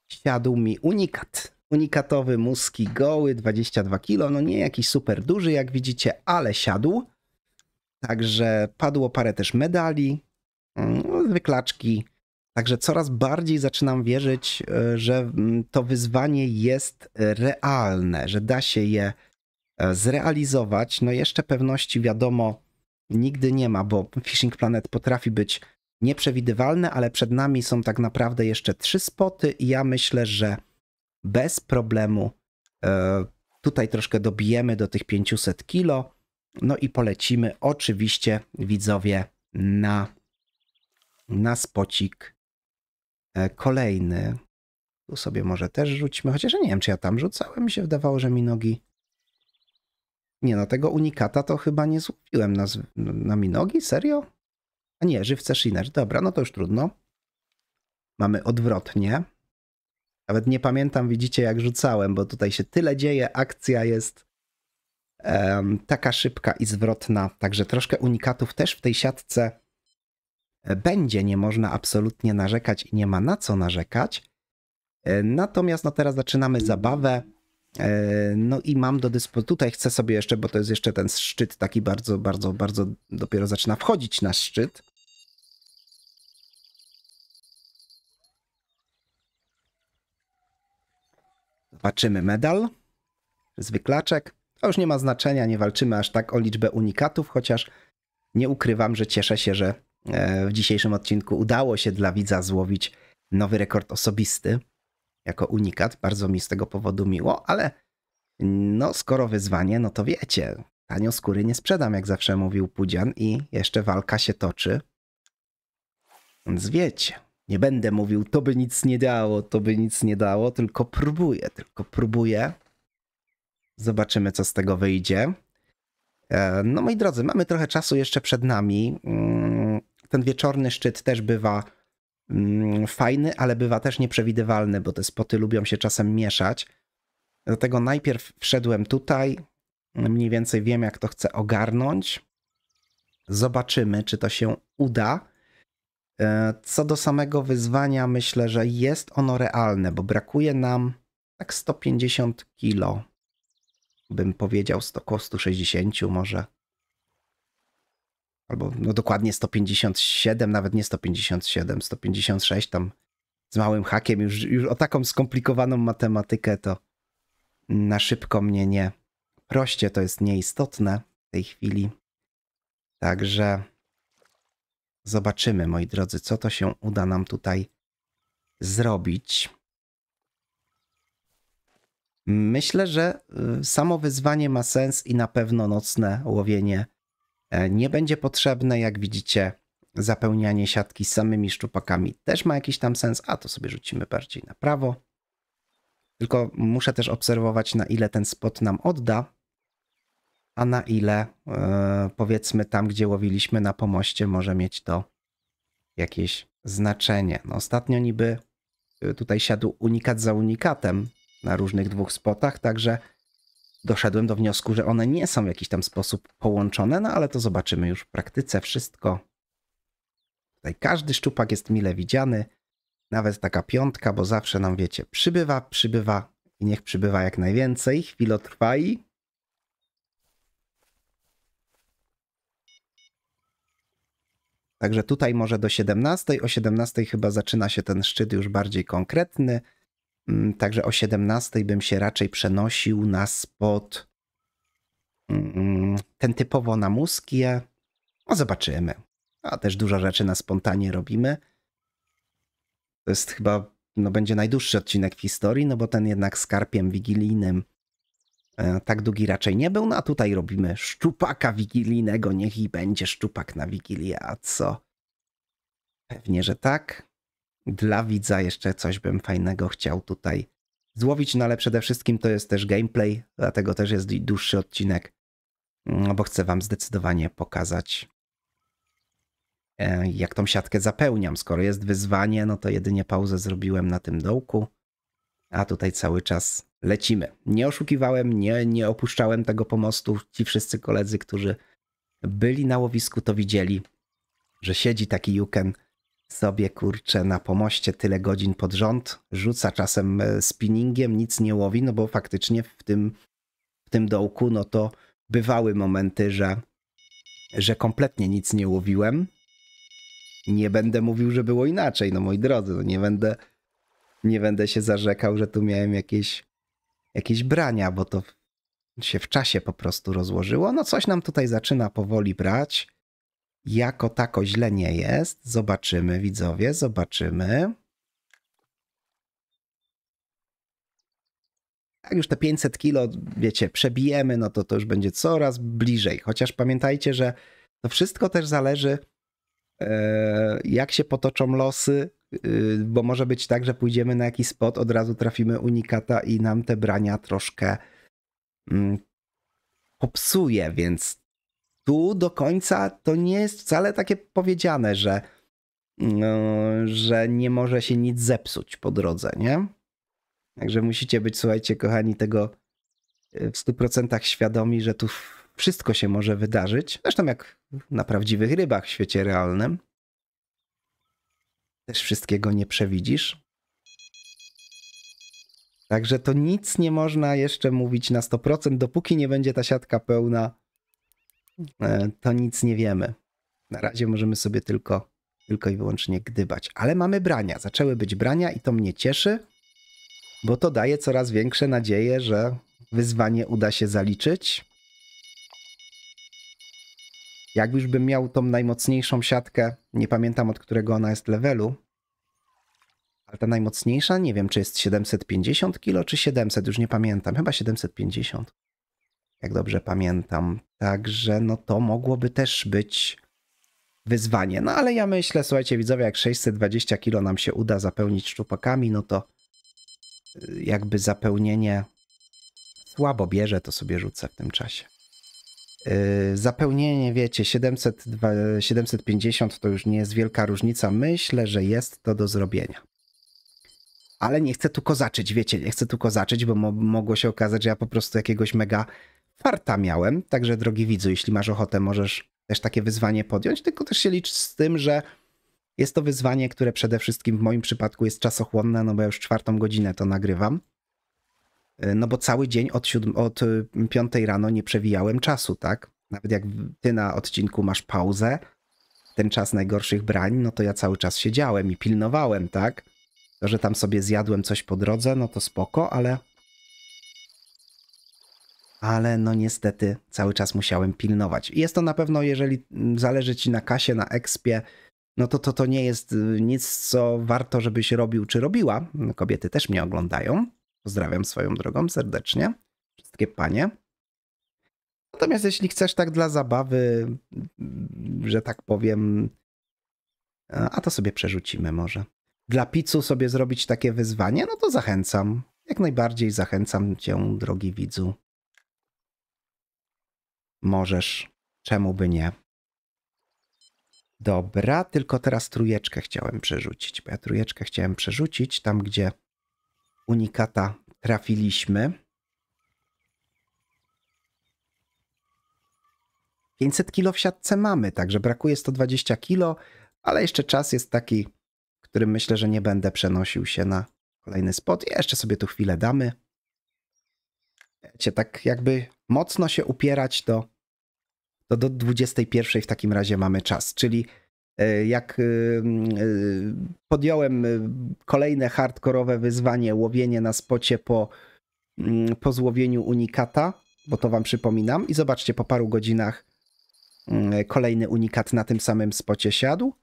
siadł mi unikat. Unikatowy muskie goły, 22 kg, no nie jakiś super duży, jak widzicie, ale siadł. Także padło parę też medali, wyklaczki. Także coraz bardziej zaczynam wierzyć, że to wyzwanie jest realne, że da się je zrealizować. No jeszcze pewności, wiadomo, nigdy nie ma, bo Fishing Planet potrafi być nieprzewidywalny, ale przed nami są tak naprawdę jeszcze 3 spoty i ja myślę, że bez problemu tutaj troszkę dobijemy do tych 500 kg. No i polecimy oczywiście, widzowie, na spocik kolejny. Tu sobie może też rzućmy, chociaż ja nie wiem, czy ja tam rzucałem. Mi się wydawało, że mi nogi... Nie no, tego unikata to chyba nie złowiłem na mi nogi, serio? A nie, żywce shiner. Dobra, no to już trudno. Mamy odwrotnie. Nawet nie pamiętam, widzicie, jak rzucałem, bo tutaj się tyle dzieje, akcja jest taka szybka i zwrotna, także troszkę unikatów też w tej siatce będzie, nie można absolutnie narzekać i nie ma na co narzekać. Natomiast no teraz zaczynamy zabawę, no i mam do dyspozycji, tutaj chcę sobie jeszcze, bo to jest jeszcze ten szczyt taki bardzo dopiero zaczyna wchodzić na szczyt. Patrzymy medal z wyklaczek. To już nie ma znaczenia, nie walczymy aż tak o liczbę unikatów, chociaż nie ukrywam, że cieszę się, że w dzisiejszym odcinku udało się dla widza złowić nowy rekord osobisty jako unikat. Bardzo mi z tego powodu miło, ale no skoro wyzwanie, no to wiecie, tanio skóry nie sprzedam, jak zawsze mówił Pudzian, i jeszcze walka się toczy. Więc wiecie, nie będę mówił, to by nic nie dało, to by nic nie dało, tylko próbuję. Zobaczymy, co z tego wyjdzie. No moi drodzy, mamy trochę czasu jeszcze przed nami. Ten wieczorny szczyt też bywa fajny, ale bywa też nieprzewidywalny, bo te spoty lubią się czasem mieszać. Dlatego najpierw wszedłem tutaj, mniej więcej wiem, jak to chcę ogarnąć. Zobaczymy, czy to się uda. Co do samego wyzwania, myślę, że jest ono realne, bo brakuje nam tak 150 kilo. Bym powiedział, około 160 może. Albo no dokładnie 157, nawet nie 157, 156 tam z małym hakiem. Już o taką skomplikowaną matematykę to na szybko mnie nie proście, to jest nieistotne w tej chwili. Także zobaczymy, moi drodzy, co to się uda nam tutaj zrobić. Myślę, że samo wyzwanie ma sens i na pewno nocne łowienie nie będzie potrzebne. Jak widzicie, zapełnianie siatki samymi szczupakami też ma jakiś tam sens. A to sobie rzucimy bardziej na prawo. Tylko muszę też obserwować, na ile ten spot nam odda, a na ile powiedzmy tam, gdzie łowiliśmy na pomoście, może mieć to jakieś znaczenie. No, ostatnio niby tutaj siadł unikat za unikatem na różnych dwóch spotach, także doszedłem do wniosku, że one nie są w jakiś tam sposób połączone, no ale to zobaczymy już w praktyce wszystko. Tutaj każdy szczupak jest mile widziany, nawet taka piątka, bo zawsze nam, wiecie, przybywa i niech przybywa jak najwięcej, chwilotrwaj. Także tutaj może do 17, o 17 chyba zaczyna się ten szczyt już bardziej konkretny. Także o 17 bym się raczej przenosił na spot ten typowo na muskie. No zobaczymy. A też dużo rzeczy na spontanie robimy. To jest chyba, no będzie najdłuższy odcinek w historii, no bo ten jednak z karpiem wigilijnym tak długi raczej nie był. No a tutaj robimy szczupaka wigilijnego. Niech i będzie szczupak na Wigilię, a co? Pewnie, że tak. Dla widza jeszcze coś bym fajnego chciał tutaj złowić, no ale przede wszystkim to jest też gameplay, dlatego też jest dłuższy odcinek, no bo chcę wam zdecydowanie pokazać, jak tą siatkę zapełniam. Skoro jest wyzwanie, no to jedynie pauzę zrobiłem na tym dołku, a tutaj cały czas lecimy. Nie oszukiwałem, nie opuszczałem tego pomostu. Ci wszyscy koledzy, którzy byli na łowisku, to widzieli, że siedzi taki Juken sobie, kurczę, na pomoście tyle godzin pod rząd, rzuca czasem spinningiem, nic nie łowi, no bo faktycznie w tym dołku, no to bywały momenty, że kompletnie nic nie łowiłem. Nie będę mówił, że było inaczej, no moi drodzy, no nie będę się zarzekał, że tu miałem jakieś brania, bo to się w czasie po prostu rozłożyło. No coś nam tutaj zaczyna powoli brać. Jako tako źle nie jest. Zobaczymy, widzowie, zobaczymy. Jak już te 500 kilo, wiecie, przebijemy, no to już będzie coraz bliżej. Chociaż pamiętajcie, że to wszystko też zależy, jak się potoczą losy, bo może być tak, że pójdziemy na jakiś spot, od razu trafimy unikata i nam te brania troszkę popsuje, więc tu do końca to nie jest wcale takie powiedziane, że nie może się nic zepsuć po drodze, nie? Także musicie być, słuchajcie, kochani, tego w 100% świadomi, że tu wszystko się może wydarzyć. Zresztą jak na prawdziwych rybach w świecie realnym. Też wszystkiego nie przewidzisz. Także to nic nie można jeszcze mówić na 100%, dopóki nie będzie ta siatka pełna. To nic nie wiemy. Na razie możemy sobie tylko i wyłącznie gdybać. Ale mamy brania. Zaczęły być brania i to mnie cieszy. bo to daje coraz większe nadzieje, że wyzwanie uda się zaliczyć. Jak już bym miał tą najmocniejszą siatkę, nie pamiętam od którego ona jest levelu, ale ta najmocniejsza, nie wiem czy jest 750 kg czy 700, już nie pamiętam, chyba 750, jak dobrze pamiętam. Także no to mogłoby też być wyzwanie. No ale ja myślę, słuchajcie widzowie, jak 620 kg nam się uda zapełnić szczupakami, no to jakby zapełnienie słabo bierze, to sobie rzucę w tym czasie. Zapełnienie, wiecie, 750 to już nie jest wielka różnica. Myślę, że jest to do zrobienia. Ale nie chcę tu kozaczyć, wiecie, nie chcę tu kozaczyć, bo mogło się okazać, że ja po prostu jakiegoś mega farta miałem. Także drogi widzu, jeśli masz ochotę, możesz też takie wyzwanie podjąć, tylko też się licz z tym, że jest to wyzwanie, które przede wszystkim w moim przypadku jest czasochłonne, no bo ja już 4. godzinę to nagrywam. No bo cały dzień od 5 rano nie przewijałem czasu, tak? Nawet jak ty na odcinku masz pauzę, ten czas najgorszych brań, no to ja cały czas siedziałem i pilnowałem, tak? To, że tam sobie zjadłem coś po drodze, no to spoko, ale... ale no niestety cały czas musiałem pilnować. Jest to na pewno, jeżeli zależy ci na kasie, na expie, no to nie jest nic, co warto, żebyś robił czy robiła. Kobiety też mnie oglądają. Pozdrawiam swoją drogą serdecznie. Wszystkie panie. Natomiast jeśli chcesz tak dla zabawy, że tak powiem, a to sobie przerzucimy może. Dla pizzu sobie zrobić takie wyzwanie, no to zachęcam. Jak najbardziej zachęcam cię, drogi widzu. Możesz, czemu by nie. Dobra, tylko teraz trójeczkę chciałem przerzucić, bo ja trójeczkę chciałem przerzucić tam, gdzie unikata trafiliśmy. 500 kg w siatce mamy, także brakuje 120 kg, ale jeszcze czas jest taki, w którym myślę, że nie będę przenosił się na kolejny spot. Jeszcze sobie tu chwilę damy. Wiecie, tak jakby mocno się upierać, to do 21 w takim razie mamy czas, czyli jak podjąłem kolejne hardkorowe wyzwanie, łowienie na spocie po złowieniu unikata, bo to wam przypominam, i zobaczcie, po paru godzinach kolejny unikat na tym samym spocie siadł,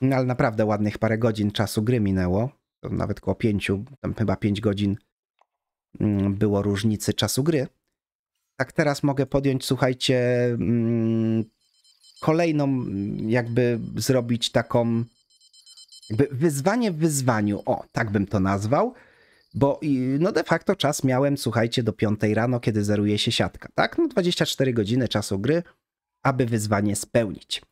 no, ale naprawdę ładnych parę godzin czasu gry minęło, nawet koło 5, tam chyba 5 godzin było różnicy czasu gry. Tak teraz mogę podjąć, słuchajcie, kolejną jakby zrobić taką jakby wyzwanie w wyzwaniu, o tak bym to nazwał, bo no de facto czas miałem, słuchajcie, do 5 rano, kiedy zeruje się siatka, tak? No 24 godziny czasu gry, aby wyzwanie spełnić.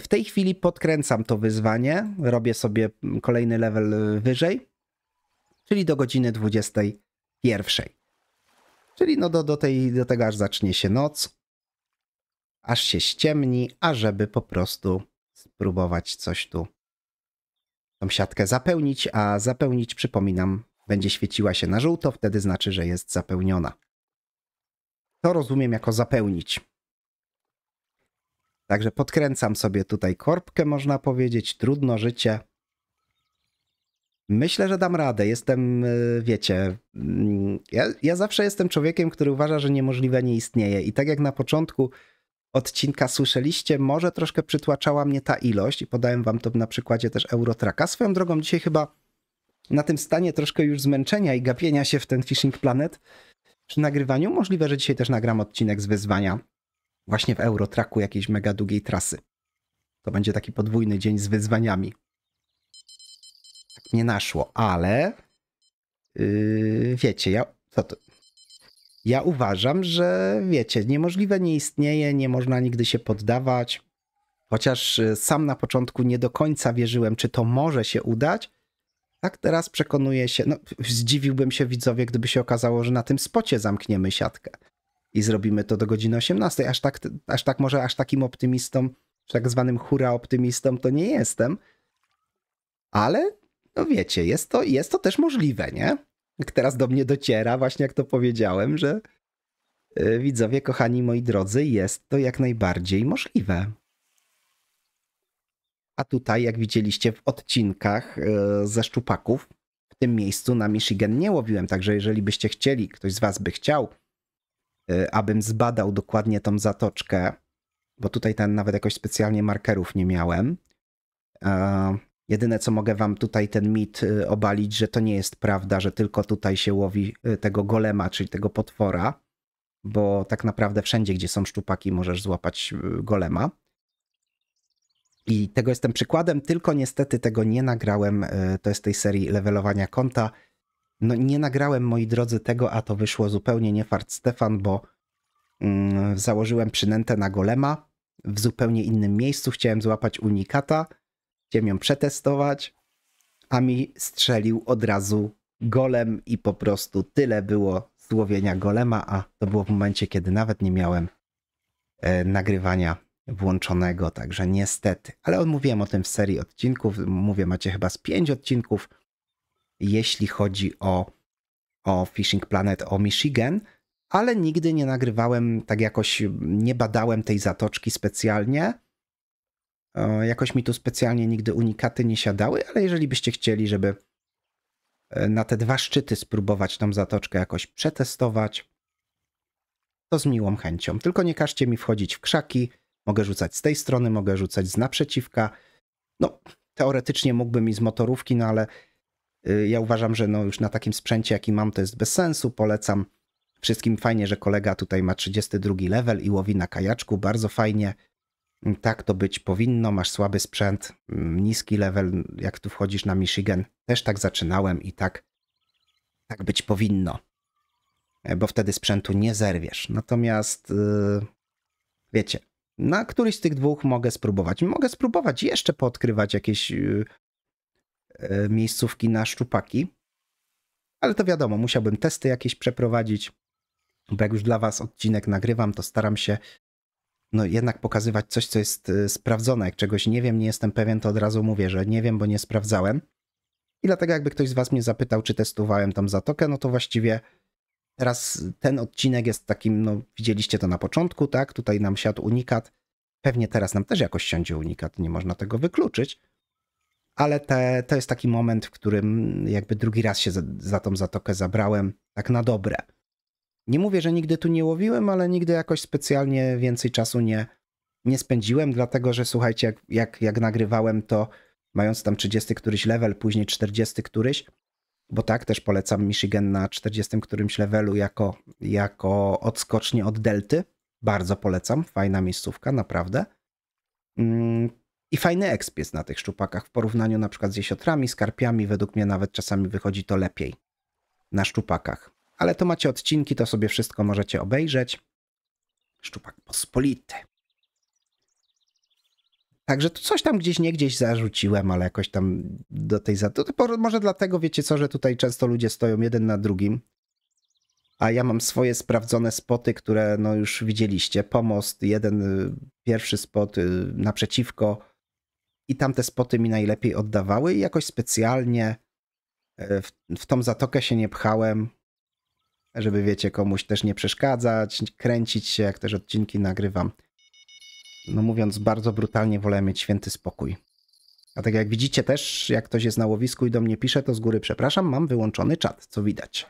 W tej chwili podkręcam to wyzwanie, robię sobie kolejny level wyżej, czyli do godziny 21. Czyli no do tego, aż zacznie się noc, aż się ściemni, ażeby po prostu spróbować coś tu, tą siatkę zapełnić, a zapełnić, przypominam, będzie świeciła się na żółto, wtedy znaczy, że jest zapełniona. To rozumiem jako zapełnić. Także podkręcam sobie tutaj korbkę, można powiedzieć, trudno życie. Myślę, że dam radę. Jestem, wiecie, ja zawsze jestem człowiekiem, który uważa, że niemożliwe nie istnieje. I tak jak na początku odcinka słyszeliście, może troszkę przytłaczała mnie ta ilość i podałem wam to na przykładzie też Eurotraka. Swoją drogą dzisiaj chyba na tym stanie troszkę już zmęczenia i gapienia się w ten Fishing Planet przy nagrywaniu. Możliwe, że dzisiaj też nagram odcinek z wyzwania właśnie w Eurotraku jakiejś mega długiej trasy. To będzie taki podwójny dzień z wyzwaniami. Nie naszło, ale wiecie, ja uważam, że wiecie, niemożliwe nie istnieje, nie można nigdy się poddawać, chociaż sam na początku nie do końca wierzyłem, czy to może się udać, tak teraz przekonuję się, no zdziwiłbym się widzowie, gdyby się okazało, że na tym spocie zamkniemy siatkę i zrobimy to do godziny 18, aż tak może aż takim optymistą, tak zwanym hura optymistą to nie jestem, ale no wiecie, jest to też możliwe, nie? Teraz do mnie dociera, właśnie jak to powiedziałem, że widzowie, kochani moi drodzy, jest to jak najbardziej możliwe. A tutaj, jak widzieliście w odcinkach ze szczupaków, w tym miejscu na Michigan nie łowiłem. Także jeżeli byście chcieli, ktoś z was by chciał, abym zbadał dokładnie tą zatoczkę, bo tutaj ten nawet jakoś specjalnie markerów nie miałem. Jedyne co mogę wam tutaj ten mit obalić, że to nie jest prawda, że tylko tutaj się łowi tego golema, czyli tego potwora, bo tak naprawdę wszędzie, gdzie są szczupaki, możesz złapać golema. I tego jestem przykładem, tylko niestety tego nie nagrałem, to jest tej serii levelowania konta. No nie nagrałem, moi drodzy, tego, a to wyszło zupełnie nie fart Stefan, bo założyłem przynętę na golema w zupełnie innym miejscu, chciałem złapać unikata, chciałem ją przetestować, a mi strzelił od razu golem i po prostu tyle było z łowienia golema, a to było w momencie, kiedy nawet nie miałem nagrywania włączonego, także niestety. Ale mówiłem o tym w serii odcinków, mówię, macie chyba z 5 odcinków, jeśli chodzi o Fishing Planet, o Michigan, ale nigdy nie nagrywałem, tak jakoś nie badałem tej zatoczki specjalnie. Jakoś mi tu specjalnie nigdy unikaty nie siadały, ale jeżeli byście chcieli, żeby na te dwa szczyty spróbować tą zatoczkę jakoś przetestować, to z miłą chęcią. Tylko nie każcie mi wchodzić w krzaki, mogę rzucać z tej strony, mogę rzucać z naprzeciwka. No, teoretycznie mógłbym i z motorówki, no ale ja uważam, że no już na takim sprzęcie, jaki mam, to jest bez sensu. Polecam wszystkim. Fajnie, że kolega tutaj ma 32 level i łowi na kajaczku. Bardzo fajnie. Tak to być powinno. Masz słaby sprzęt, niski level. Jak tu wchodzisz na Michigan, też tak zaczynałem i tak być powinno. Bo wtedy sprzętu nie zerwiesz. Natomiast, wiecie, na któryś z tych dwóch mogę spróbować. Mogę spróbować jeszcze poodkrywać jakieś miejscówki na szczupaki, ale to wiadomo, musiałbym testy jakieś przeprowadzić, bo jak już dla was odcinek nagrywam, to staram się no jednak pokazywać coś, co jest sprawdzone. Jak czegoś nie wiem, nie jestem pewien, to od razu mówię, że nie wiem, bo nie sprawdzałem. I dlatego jakby ktoś z was mnie zapytał, czy testowałem tą zatokę, no to właściwie teraz ten odcinek jest takim, no widzieliście to na początku, tak? Tutaj nam siadł unikat. Pewnie teraz nam też jakoś siądzie unikat, nie można tego wykluczyć. Ale to jest taki moment, w którym jakby drugi raz się za tą zatokę zabrałem, tak na dobre. Nie mówię, że nigdy tu nie łowiłem, ale nigdy jakoś specjalnie więcej czasu nie spędziłem, dlatego że słuchajcie, jak nagrywałem to, mając tam 30 któryś level, później 40 któryś, bo tak, też polecam Michigan na 40 którymś levelu jako odskocznie od delty. Bardzo polecam, fajna miejscówka, naprawdę. I fajny exp jest na tych szczupakach w porównaniu na przykład z jesiotrami, z karpiami. Według mnie nawet czasami wychodzi to lepiej na szczupakach. Ale to macie odcinki, to sobie wszystko możecie obejrzeć. Szczupak pospolity. Także tu coś tam gdzieś niegdzieś zarzuciłem, ale jakoś tam do tej... Może dlatego, wiecie co, że tutaj często ludzie stoją jeden na drugim. A ja mam swoje sprawdzone spoty, które no już widzieliście. Pomost, jeden pierwszy spot naprzeciwko. I tamte spoty mi najlepiej oddawały i jakoś specjalnie w tą zatokę się nie pchałem, żeby wiecie, komuś też nie przeszkadzać, kręcić się, jak też odcinki nagrywam. No mówiąc bardzo brutalnie, wolę mieć święty spokój. A tak jak widzicie też, jak ktoś jest na łowisku i do mnie pisze, to z góry przepraszam, mam wyłączony czat, co widać.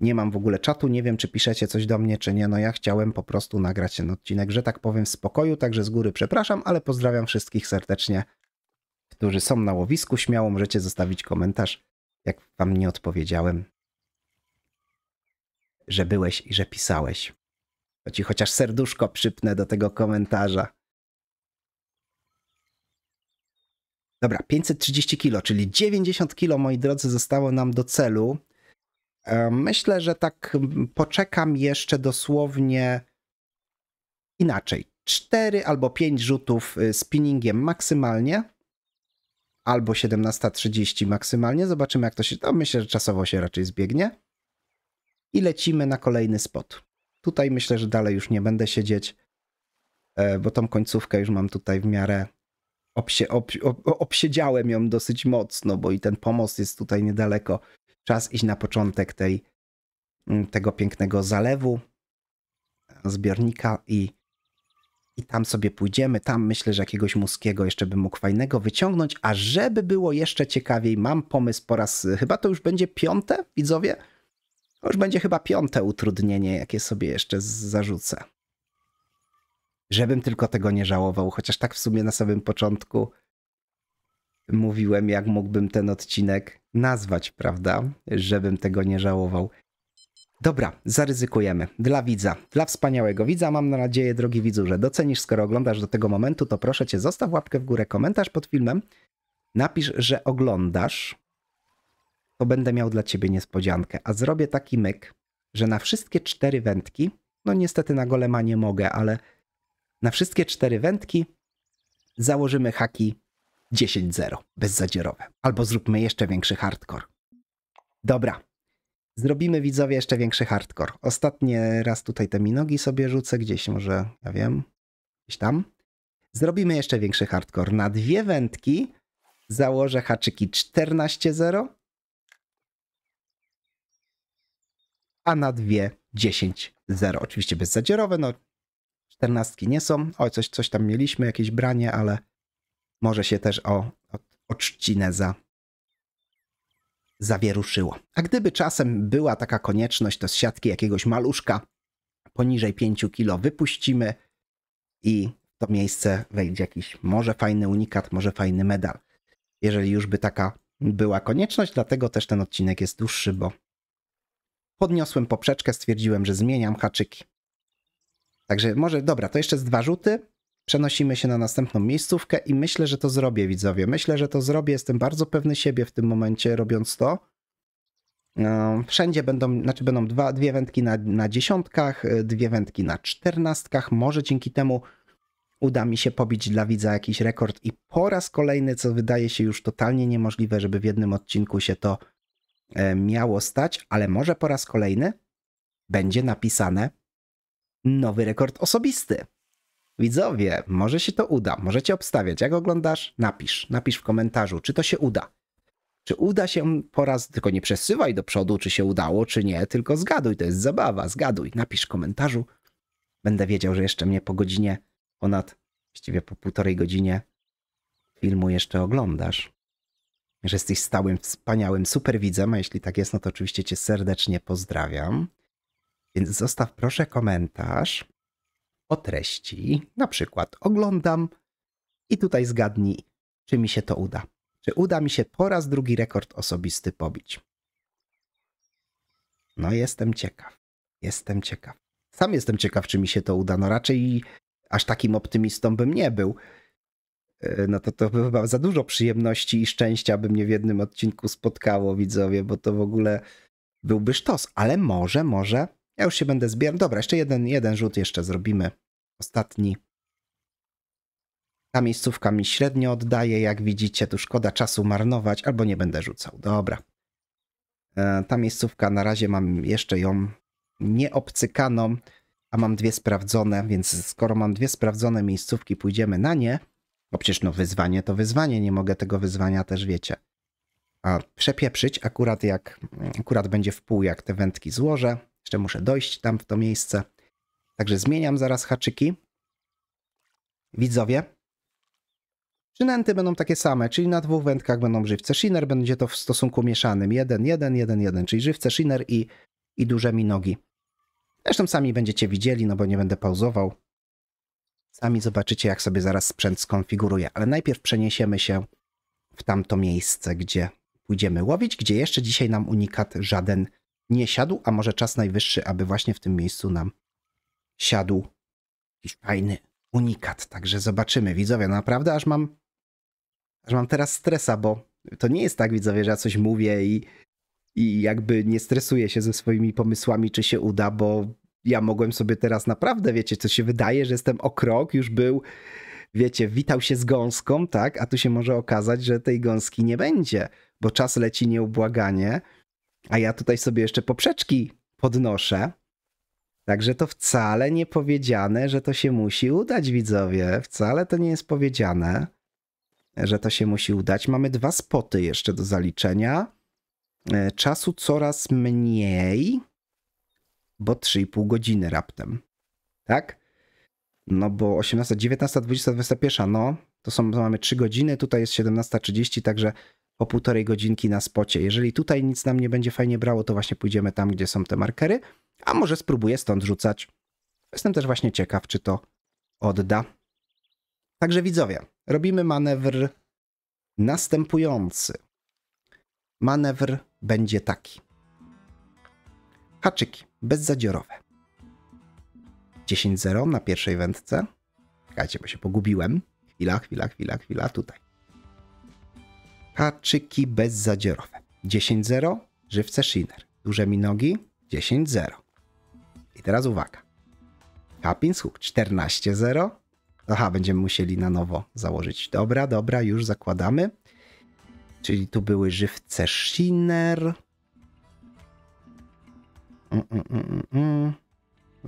Nie mam w ogóle czatu, nie wiem, czy piszecie coś do mnie, czy nie. No ja chciałem po prostu nagrać ten odcinek, że tak powiem, w spokoju, także z góry przepraszam, ale pozdrawiam wszystkich serdecznie, którzy są na łowisku. Śmiało możecie zostawić komentarz, jak wam nie odpowiedziałem, że byłeś i że pisałeś. To ci chociaż serduszko przypnę do tego komentarza. Dobra, 530 kilo, czyli 90 kilo, moi drodzy, zostało nam do celu. Myślę, że tak poczekam jeszcze dosłownie inaczej. 4 albo 5 rzutów spinningiem maksymalnie, albo 17:30 maksymalnie. Zobaczymy, jak to się... To myślę, że czasowo się raczej zbiegnie. I lecimy na kolejny spot. Tutaj myślę, że dalej już nie będę siedzieć, bo tą końcówkę już mam tutaj w miarę... Obsiedziałem ją dosyć mocno, bo i ten pomost jest tutaj niedaleko. Czas iść na początek tego pięknego zalewu, zbiornika i I tam sobie pójdziemy, tam myślę, że jakiegoś muskiego jeszcze bym mógł fajnego wyciągnąć, a żeby było jeszcze ciekawiej, mam pomysł po raz, chyba to już będzie piąte, widzowie? To już będzie chyba piąte utrudnienie, jakie sobie jeszcze zarzucę. Żebym tylko tego nie żałował, chociaż tak w sumie na samym początku mówiłem, jak mógłbym ten odcinek nazwać, prawda? Żebym tego nie żałował. Dobra, zaryzykujemy. Dla widza, dla wspaniałego widza. Mam nadzieję, drogi widzu, że docenisz, skoro oglądasz do tego momentu, to proszę cię, zostaw łapkę w górę, komentarz pod filmem. Napisz, że oglądasz, to będę miał dla ciebie niespodziankę. A zrobię taki myk, że na wszystkie 4 wędki, no niestety na golema nie mogę, ale na wszystkie 4 wędki założymy haki 10-0, bezzadzierowe. Albo zróbmy jeszcze większy hardcore. Dobra. Zrobimy, widzowie, jeszcze większy hardcore. Ostatni raz tutaj te minogi sobie rzucę, gdzieś może, ja wiem, gdzieś tam. Zrobimy jeszcze większy hardcore. Na 2 wędki założę haczyki 14-0, a na 2 10-0. Oczywiście bezzadzierowe, no 14 nie są. Oj, coś tam mieliśmy, jakieś branie, ale może się też o trzcinę zawieruszyło. A gdyby czasem była taka konieczność, to z siatki jakiegoś maluszka poniżej 5 kg wypuścimy i w to miejsce wejdzie jakiś może fajny unikat, może fajny medal. Jeżeli już by taka była konieczność, dlatego też ten odcinek jest dłuższy, bo podniosłem poprzeczkę, stwierdziłem, że zmieniam haczyki. Także może, dobra, to jeszcze z 2 rzuty. Przenosimy się na następną miejscówkę i myślę, że to zrobię, widzowie. Myślę, że to zrobię. Jestem bardzo pewny siebie w tym momencie, robiąc to. Wszędzie będą, znaczy będą 2 wędki na 10, 2 wędki na 14. Może dzięki temu uda mi się pobić dla widza jakiś rekord. I po raz kolejny, co wydaje się już totalnie niemożliwe, żeby w jednym odcinku się to miało stać, ale może po raz kolejny będzie napisane nowy rekord osobisty. Widzowie, może się to uda, możecie obstawiać. Jak oglądasz, napisz w komentarzu, czy to się uda. Czy uda się po raz, tylko nie przesuwaj do przodu, czy się udało, czy nie, tylko zgaduj, to jest zabawa, zgaduj. Napisz w komentarzu, będę wiedział, że jeszcze mnie po godzinie, właściwie po 1,5 godzinie filmu jeszcze oglądasz. Że jesteś stałym, wspaniałym superwidzem, a jeśli tak jest, no to oczywiście cię serdecznie pozdrawiam. Więc zostaw proszę komentarz o treści, na przykład oglądam i tutaj zgadnij, czy mi się to uda. Czy uda mi się po raz drugi rekord osobisty pobić? No jestem ciekaw, jestem ciekaw. Sam jestem ciekaw, czy mi się to uda. No raczej aż takim optymistą bym nie był. No to chyba za dużo przyjemności i szczęścia by mnie w jednym odcinku spotkało, widzowie, bo to w ogóle byłby sztos. Ale może... Ja już się będę zbierał. Dobra, jeszcze jeden rzut jeszcze zrobimy. Ostatni. Ta miejscówka mi średnio oddaje, jak widzicie. Tu szkoda czasu marnować, albo nie będę rzucał. Dobra. Ta miejscówka na razie mam jeszcze ją nieobcykaną, a mam 2 sprawdzone, więc skoro mam 2 sprawdzone miejscówki, pójdziemy na nie. Bo przecież no wyzwanie to wyzwanie, nie mogę tego wyzwania też, wiecie. A przepieprzyć akurat będzie w pół, jak te wędki złożę. Jeszcze muszę dojść tam w to miejsce. Także zmieniam zaraz haczyki. Widzowie. Przynęty będą takie same, czyli na 2 wędkach będą żywce. Shiner będzie to w stosunku mieszanym. 1, 1, 1, 1, czyli żywce, shiner i duże minogi. Zresztą sami będziecie widzieli, no bo nie będę pauzował. Sami zobaczycie, jak sobie zaraz sprzęt skonfiguruję. Ale najpierw przeniesiemy się w tamto miejsce, gdzie pójdziemy łowić, gdzie jeszcze dzisiaj nam unikat żaden nie siadł, a może czas najwyższy, aby właśnie w tym miejscu nam siadł jakiś fajny unikat. Także zobaczymy, widzowie. Naprawdę aż mam teraz stresa, bo to nie jest tak, widzowie, że ja coś mówię i jakby nie stresuję się ze swoimi pomysłami, czy się uda, bo ja mogłem sobie teraz naprawdę, wiecie, co się wydaje, że jestem o krok, już był, wiecie, witał się z gąską, tak? A tu się może okazać, że tej gąski nie będzie, bo czas leci nieubłaganie. A ja tutaj sobie jeszcze poprzeczki podnoszę. Także to wcale nie powiedziane, że to się musi udać, widzowie. Wcale to nie jest powiedziane, że to się musi udać. Mamy 2 spoty jeszcze do zaliczenia. Czasu coraz mniej, bo 3,5 godziny raptem. Tak? No bo 18, 19, 20, 21, no to są, mamy 3 godziny, tutaj jest 17:30, także po półtorej godzinki na spocie. Jeżeli tutaj nic nam nie będzie fajnie brało, to właśnie pójdziemy tam, gdzie są te markery, a może spróbuję stąd rzucać. Jestem też właśnie ciekaw, czy to odda. Także widzowie, robimy manewr następujący. Manewr będzie taki. Haczyki bezzadziorowe. 10-0 na pierwszej wędce. Czekajcie, bo się pogubiłem. Chwila, tutaj. Haczyki bezzadziorowe. 10-0, żywce shiner. Duże minogi, 10-0. I teraz uwaga. Happin's Hook, 14-0. Aha, będziemy musieli na nowo założyć. Dobra, już zakładamy. Czyli tu były żywce shiner.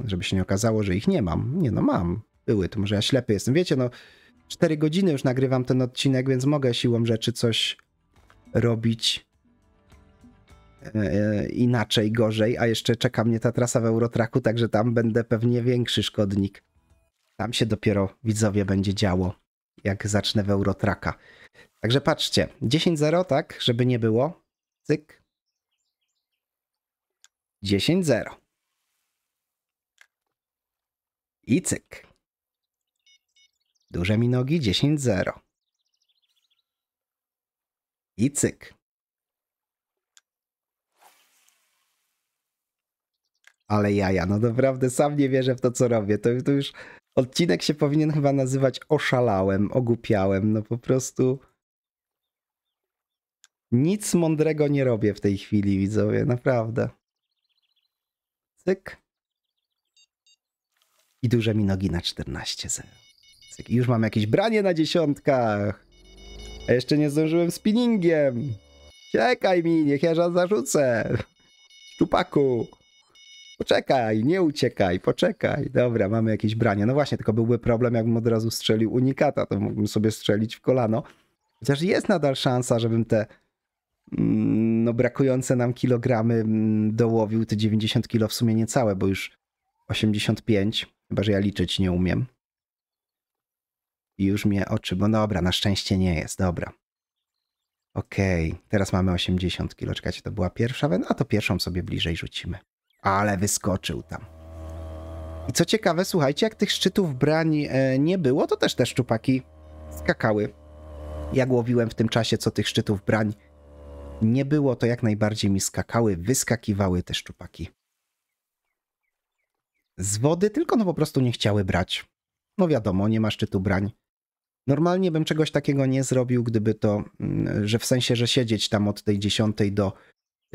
Żeby się nie okazało, że ich nie mam. Nie no, mam. Były, to może ja ślepy jestem. Wiecie, no 4 godziny już nagrywam ten odcinek, więc mogę siłą rzeczy coś robić inaczej, gorzej. A jeszcze czeka mnie ta trasa w Eurotraku, także tam będę pewnie większy szkodnik. Tam się dopiero, widzowie, będzie działo, jak zacznę w Eurotraka. Także patrzcie, 10-0, tak, żeby nie było. Cyk. 10-0. I cyk. Duże minogi, 10-0. I cyk. Ale jaja, no naprawdę sam nie wierzę w to, co robię. To już odcinek się powinien chyba nazywać oszalałem, ogłupiałem. No po prostu nic mądrego nie robię w tej chwili, widzowie, naprawdę. Cyk. I duże minogi na 14-0. Cyk. I już mam jakieś branie na dziesiątkach. A jeszcze nie zdążyłem spinningiem. Czekaj mi, niech ja zarzucę. Szczupaku. Poczekaj, nie uciekaj, poczekaj. Dobra, mamy jakieś branie. No właśnie, tylko byłby problem, jakbym od razu strzelił unikata. To mógłbym sobie strzelić w kolano. Chociaż jest nadal szansa, żebym te no, brakujące nam kilogramy dołowił. Te 90 kilo w sumie niecałe, bo już 85, chyba że ja liczyć nie umiem. I już mnie oczy, bo dobra, na szczęście nie jest, dobra. Okej, teraz mamy 80 kilo. Czekajcie, to była pierwsza wędka, a to pierwszą sobie bliżej rzucimy. Ale wyskoczył tam. I co ciekawe, słuchajcie, jak tych szczytów brań nie było, to też te szczupaki skakały. Jak łowiłem w tym czasie, co tych szczytów brań nie było, to jak najbardziej mi skakały, wyskakiwały te szczupaki z wody, tylko no po prostu nie chciały brać. No wiadomo, nie ma szczytu brań. Normalnie bym czegoś takiego nie zrobił, gdyby to, że w sensie, że siedzieć tam od tej 10 do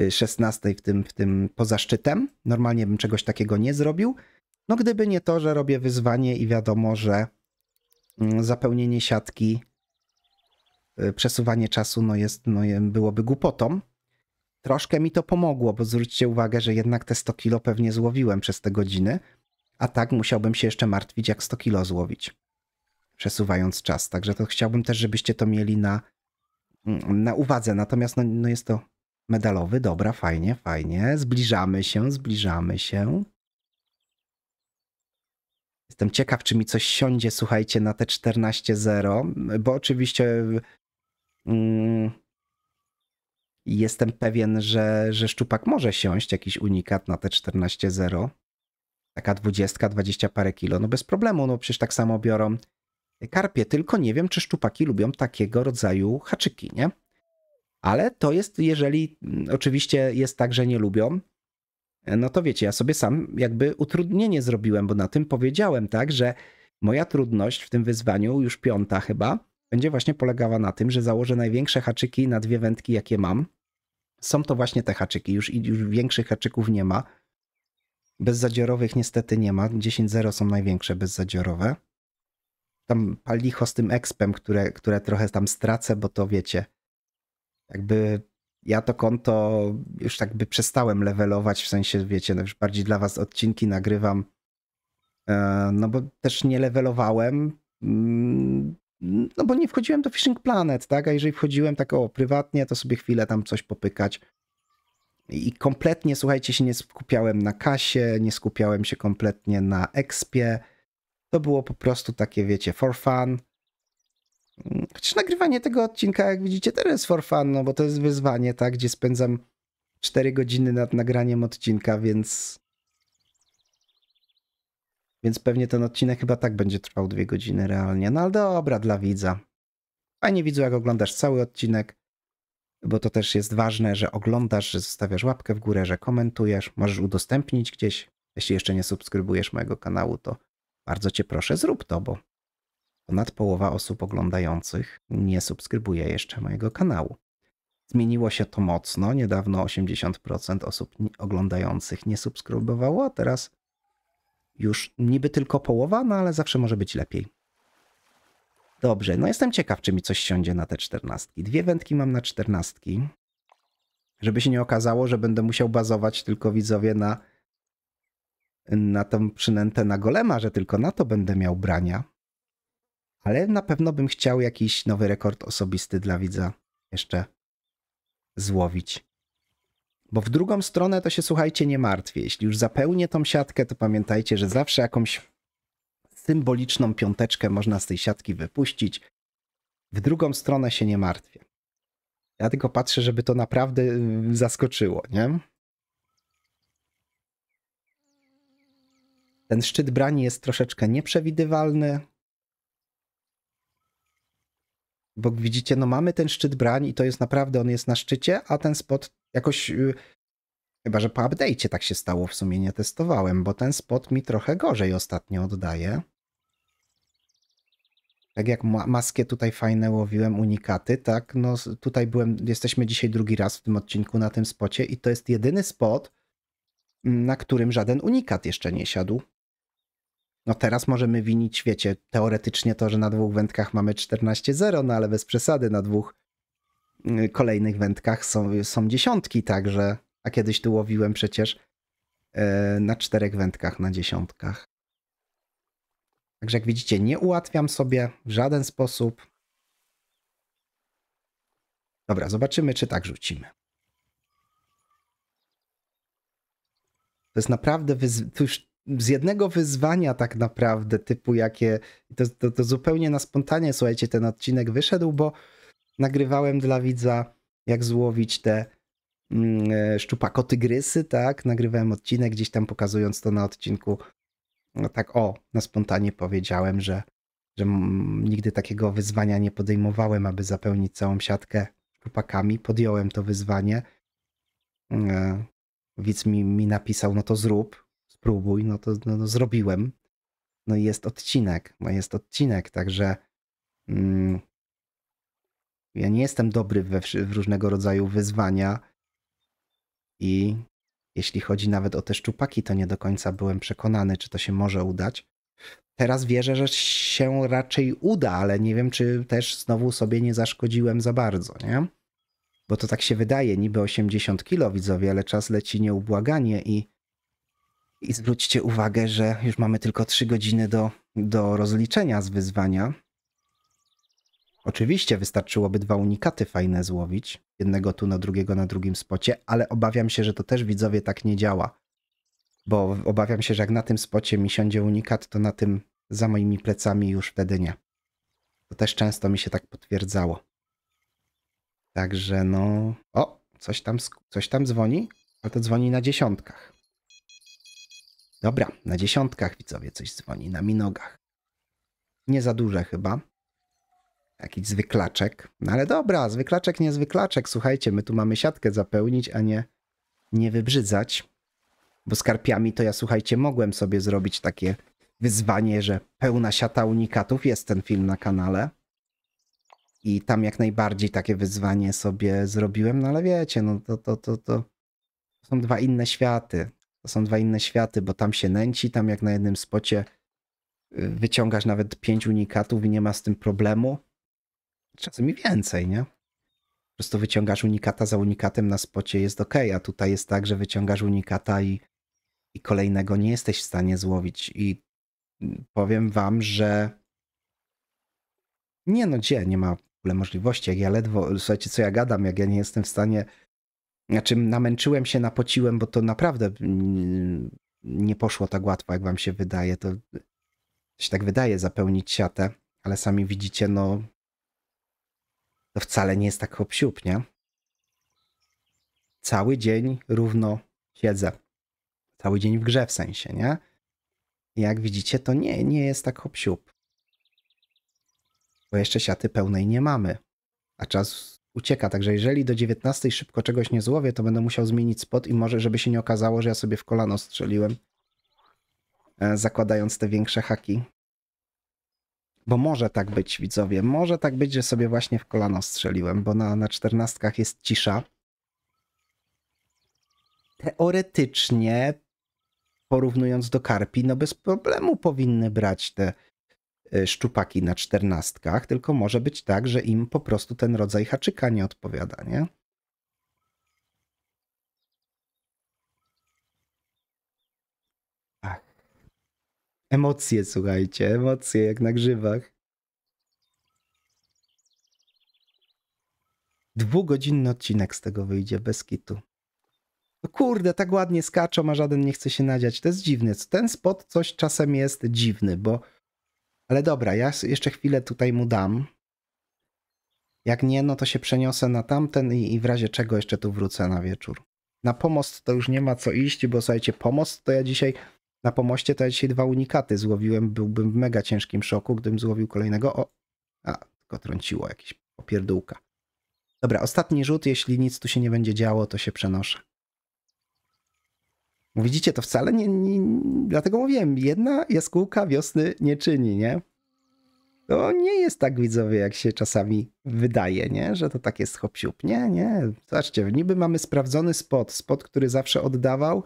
16 w tym poza szczytem. Normalnie bym czegoś takiego nie zrobił. No gdyby nie to, że robię wyzwanie i wiadomo, że zapełnienie siatki, przesuwanie czasu byłoby głupotą. Troszkę mi to pomogło, bo zwróćcie uwagę, że jednak te 100 kilo pewnie złowiłem przez te godziny, a tak musiałbym się jeszcze martwić, jak 100 kilo złowić, przesuwając czas. Także to chciałbym też, żebyście to mieli na uwadze. Natomiast no jest to medalowy, dobra, fajnie. Zbliżamy się. Jestem ciekaw, czy mi coś siądzie, słuchajcie, na te 14-0, bo oczywiście... jestem pewien, że szczupak może siąść, jakiś unikat na te 14-0. Taka 20, 20 parę kilo, no bez problemu, no przecież tak samo biorą karpie, tylko nie wiem, czy szczupaki lubią takiego rodzaju haczyki, nie? Ale to jest, jeżeli oczywiście jest tak, że nie lubią, no to wiecie, ja sobie sam jakby utrudnienie zrobiłem, bo na tym powiedziałem, tak, że moja trudność w tym wyzwaniu, już 5 chyba, będzie właśnie polegała na tym, że założę największe haczyki na 2 wędki, jakie mam. Są to właśnie te haczyki. Już większych haczyków nie ma. Bezzadziorowych niestety nie ma. 10-0 są największe bezzadziorowe. Tam palicho z tym expem, które trochę tam stracę, bo to wiecie, jakby ja to konto już tak by przestałem levelować, w sensie wiecie, no już bardziej dla was odcinki nagrywam. No bo też nie levelowałem. No bo nie wchodziłem do Fishing Planet, tak? A jeżeli wchodziłem tak prywatnie, to sobie chwilę tam coś popykać. I kompletnie, słuchajcie, się nie skupiałem na kasie, nie skupiałem się kompletnie na expie. To było po prostu takie, wiecie, for fun. Chociaż nagrywanie tego odcinka, jak widzicie, też jest for fun, no bo to jest wyzwanie, tak, gdzie spędzam 4 godziny nad nagraniem odcinka, więc... Więc pewnie ten odcinek chyba tak będzie trwał 2 godziny realnie. No ale dobra, dla widza. Fajnie, widzu, jak oglądasz cały odcinek, bo to też jest ważne, że oglądasz, że zostawiasz łapkę w górę, że komentujesz, możesz udostępnić gdzieś. Jeśli jeszcze nie subskrybujesz mojego kanału, to bardzo cię proszę, zrób to, bo ponad połowa osób oglądających nie subskrybuje jeszcze mojego kanału. Zmieniło się to mocno. Niedawno 80% osób oglądających nie subskrybowało, a teraz już niby tylko połowa, no ale zawsze może być lepiej. Dobrze, no jestem ciekaw, czy mi coś siądzie na te 14. 2 wędki mam na 14. Żeby się nie okazało, że będę musiał bazować tylko, widzowie, na tą przynętę na golema, że tylko na to będę miał brania. Ale na pewno bym chciał jakiś nowy rekord osobisty dla widza jeszcze złowić. Bo w drugą stronę to się, słuchajcie, nie martwię. Jeśli już zapełnię tą siatkę, to pamiętajcie, że zawsze jakąś symboliczną piąteczkę można z tej siatki wypuścić. W drugą stronę się nie martwię. Ja tylko patrzę, żeby to naprawdę zaskoczyło, nie? Ten szczyt brani jest troszeczkę nieprzewidywalny. Bo widzicie, no mamy ten szczyt brań i to jest naprawdę, on jest na szczycie, a ten spot jakoś, chyba że po update'cie tak się stało, w sumie nie testowałem, bo ten spot mi trochę gorzej ostatnio oddaje. Tak jak maskie tutaj fajne łowiłem, unikaty, tak, no tutaj byłem, jesteśmy dzisiaj drugi raz w tym odcinku na tym spocie i to jest jedyny spot, na którym żaden unikat jeszcze nie siadł. No teraz możemy winić, wiecie, teoretycznie to, że na 2 wędkach mamy 14-0, no ale bez przesady na 2 kolejnych wędkach są dziesiątki, także, a kiedyś tu łowiłem przecież na 4 wędkach, na dziesiątkach. Także jak widzicie, nie ułatwiam sobie w żaden sposób. Dobra, zobaczymy, czy tak rzucimy. To jest naprawdę z jednego wyzwania tak naprawdę, typu jakie... To zupełnie na spontanie, słuchajcie, ten odcinek wyszedł, bo nagrywałem dla widza, jak złowić te szczupakotygrysy, tak? Nagrywałem odcinek, gdzieś tam pokazując to na odcinku. No tak o, na spontanie powiedziałem, że nigdy takiego wyzwania nie podejmowałem, aby zapełnić całą siatkę szczupakami. Podjąłem to wyzwanie. Widz mi napisał, no to zrób. Spróbuj, no to zrobiłem. No i jest odcinek, także ja nie jestem dobry w różnego rodzaju wyzwania i jeśli chodzi nawet o te szczupaki, to nie do końca byłem przekonany, czy to się może udać. Teraz wierzę, że się raczej uda, ale nie wiem, czy też znowu sobie nie zaszkodziłem za bardzo, nie? Bo to tak się wydaje, niby 80 kilo, widzowie, ale czas leci nieubłaganie I zwróćcie uwagę, że już mamy tylko 3 godziny do rozliczenia z wyzwania. Oczywiście wystarczyłoby 2 unikaty fajne złowić. Jednego tu, na drugiego na drugim spocie, ale obawiam się, że to też, widzowie, tak nie działa. Bo obawiam się, że jak na tym spocie mi siądzie unikat, to na tym za moimi plecami już wtedy nie. To też często mi się tak potwierdzało. Także no... O! Coś tam dzwoni, ale to dzwoni na dziesiątkach. Dobra, na dziesiątkach, widzowie, coś dzwoni, na minogach. Nie za duże chyba. Jakiś zwyklaczek. No ale dobra, zwyklaczek, nie zwyklaczek. Słuchajcie, my tu mamy siatkę zapełnić, a nie wybrzydzać. Bo z karpiami to ja, słuchajcie, mogłem sobie zrobić takie wyzwanie, że pełna siata unikatów. Jest ten film na kanale. I tam jak najbardziej takie wyzwanie sobie zrobiłem. No ale wiecie, no to są 2 inne światy. To są 2 inne światy, bo tam się nęci, tam jak na jednym spocie wyciągasz nawet 5 unikatów i nie ma z tym problemu. Czasami więcej, nie? Po prostu wyciągasz unikata za unikatem na spocie, jest ok, a tutaj jest tak, że wyciągasz unikata i kolejnego nie jesteś w stanie złowić. I powiem wam, że nie ma w ogóle możliwości. Jak ja ledwo, słuchajcie, co ja gadam, jak ja nie jestem w stanie... Znaczy namęczyłem się, napociłem, bo to naprawdę nie poszło tak łatwo, jak wam się wydaje. To się tak wydaje zapełnić siatę, ale sami widzicie, no to wcale nie jest tak hop-siup, nie? Cały dzień równo siedzę. Cały dzień w grze w sensie, nie? I jak widzicie, to nie jest tak hop-siup. Bo jeszcze siaty pełnej nie mamy. A czas ucieka, także jeżeli do 19 szybko czegoś nie złowię, to będę musiał zmienić spot i może, żeby się nie okazało, że ja sobie w kolano strzeliłem, zakładając te większe haki. Bo może tak być, widzowie, może tak być, że sobie właśnie w kolano strzeliłem, bo na 14 jest cisza. Teoretycznie, porównując do karpi, no bez problemu powinny brać te szczupaki na 14, tylko może być tak, że im po prostu ten rodzaj haczyka nie odpowiada, nie? Ach. Emocje, słuchajcie, emocje jak na grzybach. Dwugodzinny odcinek z tego wyjdzie, bez kitu. No kurde, tak ładnie skaczą, a żaden nie chce się nadziać. To jest dziwne. Ten spot coś czasem jest dziwny, bo... Ale dobra, ja jeszcze chwilę tutaj mu dam. Jak nie, no to się przeniosę na tamten i w razie czego jeszcze tu wrócę na wieczór. Na pomost to już nie ma co iść, bo słuchajcie, pomost to ja dzisiaj... Na pomoście to ja dzisiaj 2 unikaty złowiłem. Byłbym w mega ciężkim szoku, gdybym złowił kolejnego. O, a, tylko trąciło jakieś popierdółka. Dobra, ostatni rzut. Jeśli nic tu się nie będzie działo, to się przenoszę. Widzicie, to wcale dlatego mówiłem, jedna jaskółka wiosny nie czyni, nie? To nie jest tak, widzowie, jak się czasami wydaje, nie? Że to tak jest hop-siup. Nie. Zobaczcie, niby mamy sprawdzony spot, który zawsze oddawał,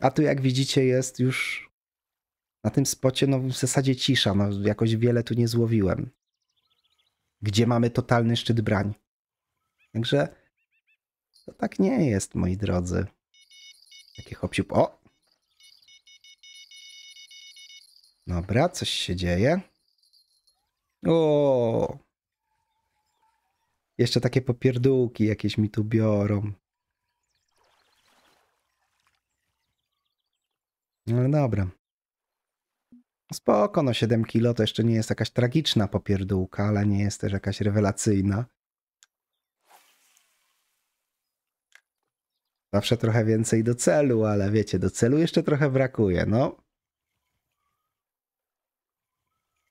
a tu jak widzicie jest już na tym spocie, no w zasadzie cisza, no jakoś wiele tu nie złowiłem. Gdzie mamy totalny szczyt brań. Także to tak nie jest, moi drodzy. Takie hop-siup. O! Dobra, coś się dzieje. O! Jeszcze takie popierdółki jakieś mi tu biorą. Ale dobra. Spoko, no 7 kilo to jeszcze nie jest jakaś tragiczna popierdółka, ale nie jest też jakaś rewelacyjna. Zawsze trochę więcej do celu, ale wiecie, do celu jeszcze trochę brakuje, no.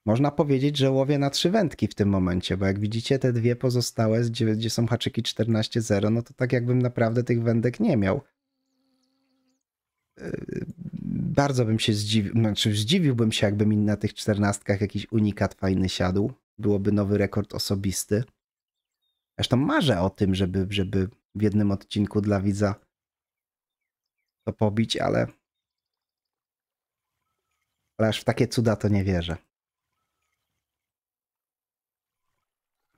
Można powiedzieć, że łowię na 3 wędki w tym momencie, bo jak widzicie te 2 pozostałe, gdzie są haczyki 14-0, no to tak jakbym naprawdę tych wędek nie miał. Bardzo bym się zdziwił, znaczy zdziwiłbym się, jakby mi na tych 14 jakiś unikat fajny siadł. Byłoby nowy rekord osobisty. Zresztą marzę o tym, żeby w jednym odcinku dla widza to pobić, ale aż w takie cuda to nie wierzę.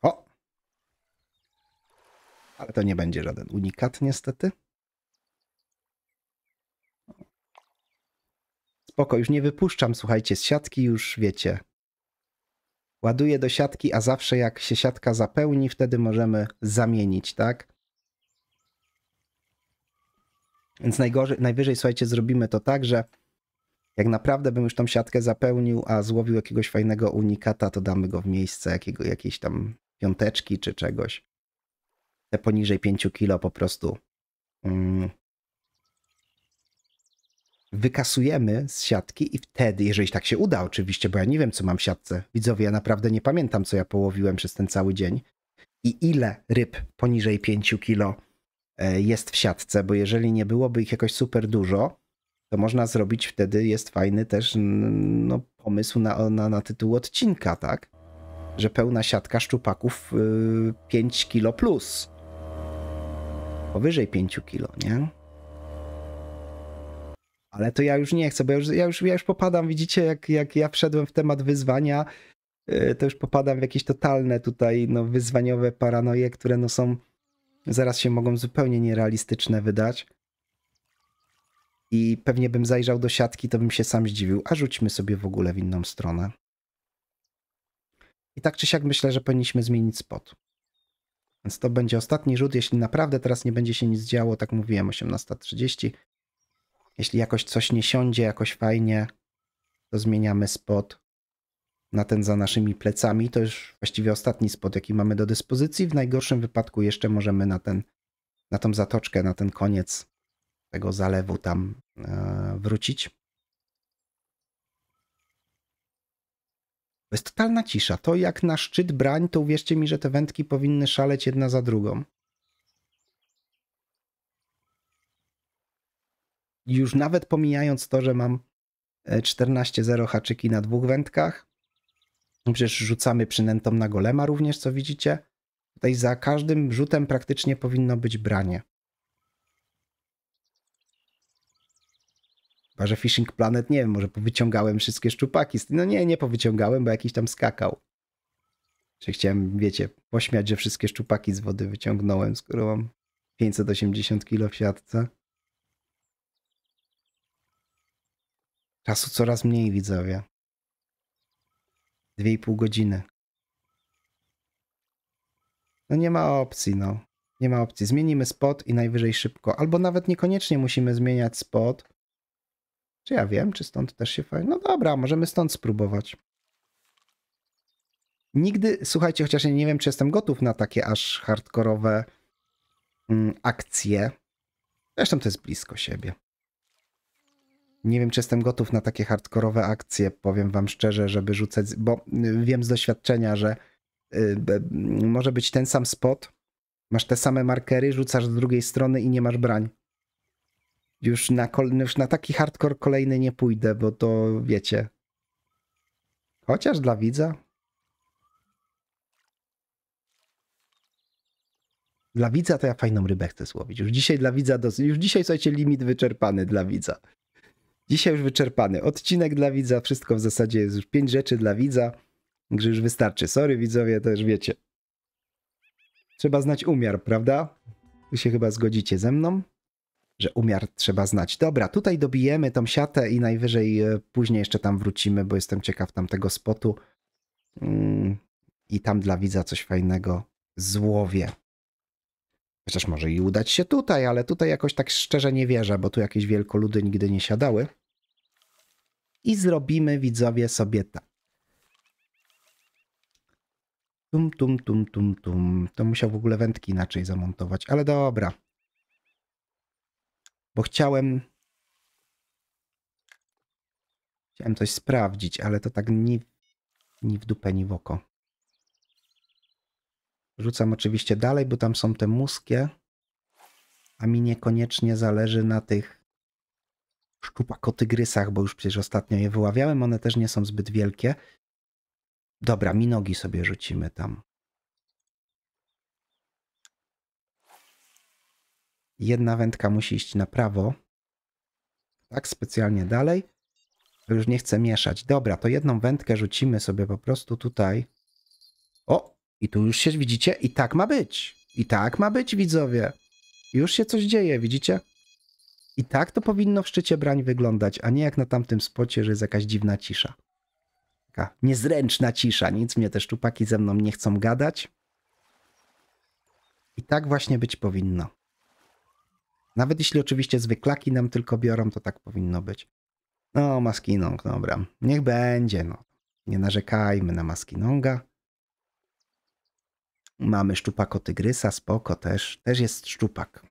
O! Ale to nie będzie żaden unikat niestety. Spoko, już nie wypuszczam, słuchajcie, z siatki już wiecie. Ładuję do siatki, a zawsze jak się siatka zapełni, wtedy możemy zamienić, tak? Więc najwyżej, słuchajcie, zrobimy to tak, że jak naprawdę bym już tą siatkę zapełnił, a złowił jakiegoś fajnego unikata, to damy go w miejsce jakiejś tam 5 czy czegoś. Te poniżej 5 kilo po prostu wykasujemy z siatki i wtedy, jeżeli tak się uda oczywiście, bo ja nie wiem, co mam w siatce. Widzowie, ja naprawdę nie pamiętam, co ja połowiłem przez ten cały dzień i ile ryb poniżej 5 kilo jest w siatce, bo jeżeli nie byłoby ich jakoś super dużo, to można zrobić wtedy, jest fajny też no, pomysł na tytuł odcinka, tak? Że pełna siatka szczupaków 5 kilo plus. Powyżej 5 kilo, nie? Ale to ja już nie chcę, bo ja już popadam, widzicie, jak ja wszedłem w temat wyzwania, to już popadam w jakieś totalne tutaj no, wyzwaniowe paranoje, które no są... Zaraz się mogą zupełnie nierealistyczne wydać. I pewnie bym zajrzał do siatki, to bym się sam zdziwił. A rzućmy sobie w ogóle w inną stronę. I tak czy siak myślę, że powinniśmy zmienić spot. Więc to będzie ostatni rzut. Jeśli naprawdę teraz nie będzie się nic działo, tak mówiłem, 18:30. Jeśli jakoś coś nie siądzie, jakoś fajnie, to zmieniamy spot na ten za naszymi plecami. To już właściwie ostatni spot, jaki mamy do dyspozycji. W najgorszym wypadku jeszcze możemy na tą zatoczkę, na ten koniec tego zalewu tam wrócić. To jest totalna cisza. To jak na szczyt brań, to uwierzcie mi, że te wędki powinny szaleć jedna za drugą. Już nawet pomijając to, że mam 14,0 haczyki na 2 wędkach. Przecież rzucamy przynętą na golema również, co widzicie. Tutaj za każdym rzutem praktycznie powinno być branie. Chyba że Fishing Planet, nie wiem, może powyciągałem wszystkie szczupaki. No nie powyciągałem, bo jakiś tam skakał. Czy chciałem, wiecie, pośmiać, że wszystkie szczupaki z wody wyciągnąłem, skoro mam 580 kg w siatce. Czasu coraz mniej, widzowie. 2,5 godziny. No nie ma opcji, no. Nie ma opcji. Zmienimy spot i najwyżej szybko. Albo nawet niekoniecznie musimy zmieniać spot. Czy ja wiem, czy stąd też się fajnie... No dobra, możemy stąd spróbować. Nigdy, słuchajcie, chociaż ja nie wiem, czy jestem gotów na takie aż hardkorowe akcje. Zresztą to jest blisko siebie. Nie wiem, czy jestem gotów na takie hardkorowe akcje, powiem wam szczerze, żeby rzucać, bo wiem z doświadczenia, że może być ten sam spot, masz te same markery, rzucasz z drugiej strony i nie masz brań. Już na taki hardcore kolejny nie pójdę, bo to wiecie. Chociaż dla widza. Dla widza to ja fajną rybę chcę złowić. Już dzisiaj dla widza, już dzisiaj, słuchajcie, limit wyczerpany dla widza. Dzisiaj już wyczerpany. Odcinek dla widza, wszystko w zasadzie jest już 5 rzeczy dla widza, także już wystarczy. Sorry widzowie, to już wiecie. Trzeba znać umiar, prawda? Wy się chyba zgodzicie ze mną, że umiar trzeba znać. Dobra, tutaj dobijemy tą siatę i najwyżej później jeszcze tam wrócimy, bo jestem ciekaw tamtego spotu i tam dla widza coś fajnego złowię. Chociaż może i udać się tutaj, ale tutaj jakoś tak szczerze nie wierzę, bo tu jakieś wielkoludy nigdy nie siadały. I zrobimy, widzowie, sobie tak. To musiał w ogóle wędki inaczej zamontować, ale dobra. Bo chciałem coś sprawdzić, ale to tak ni w dupę, ni w oko. Rzucam oczywiście dalej, bo tam są te muskie, a mi niekoniecznie zależy na tych szczupakotygrysach, bo już przecież ostatnio je wyławiałem, one też nie są zbyt wielkie. Dobra, minogi sobie rzucimy tam. Jedna wędka musi iść na prawo, tak specjalnie dalej, ale już nie chcę mieszać. Dobra, to jedną wędkę rzucimy sobie po prostu tutaj. O! I tu już się widzicie? I tak ma być. I tak ma być, widzowie. Już się coś dzieje, widzicie? I tak to powinno w szczycie brań wyglądać, a nie jak na tamtym spocie, że jest jakaś dziwna cisza. Taka niezręczna cisza. Nic mnie te szczupaki ze mną nie chcą gadać. I tak właśnie być powinno. Nawet jeśli oczywiście zwyklaki nam tylko biorą, to tak powinno być. No, maskinong, dobra. Niech będzie, no. Nie narzekajmy na maskinonga. Mamy szczupakotygrysa, spoko też. Też jest szczupak.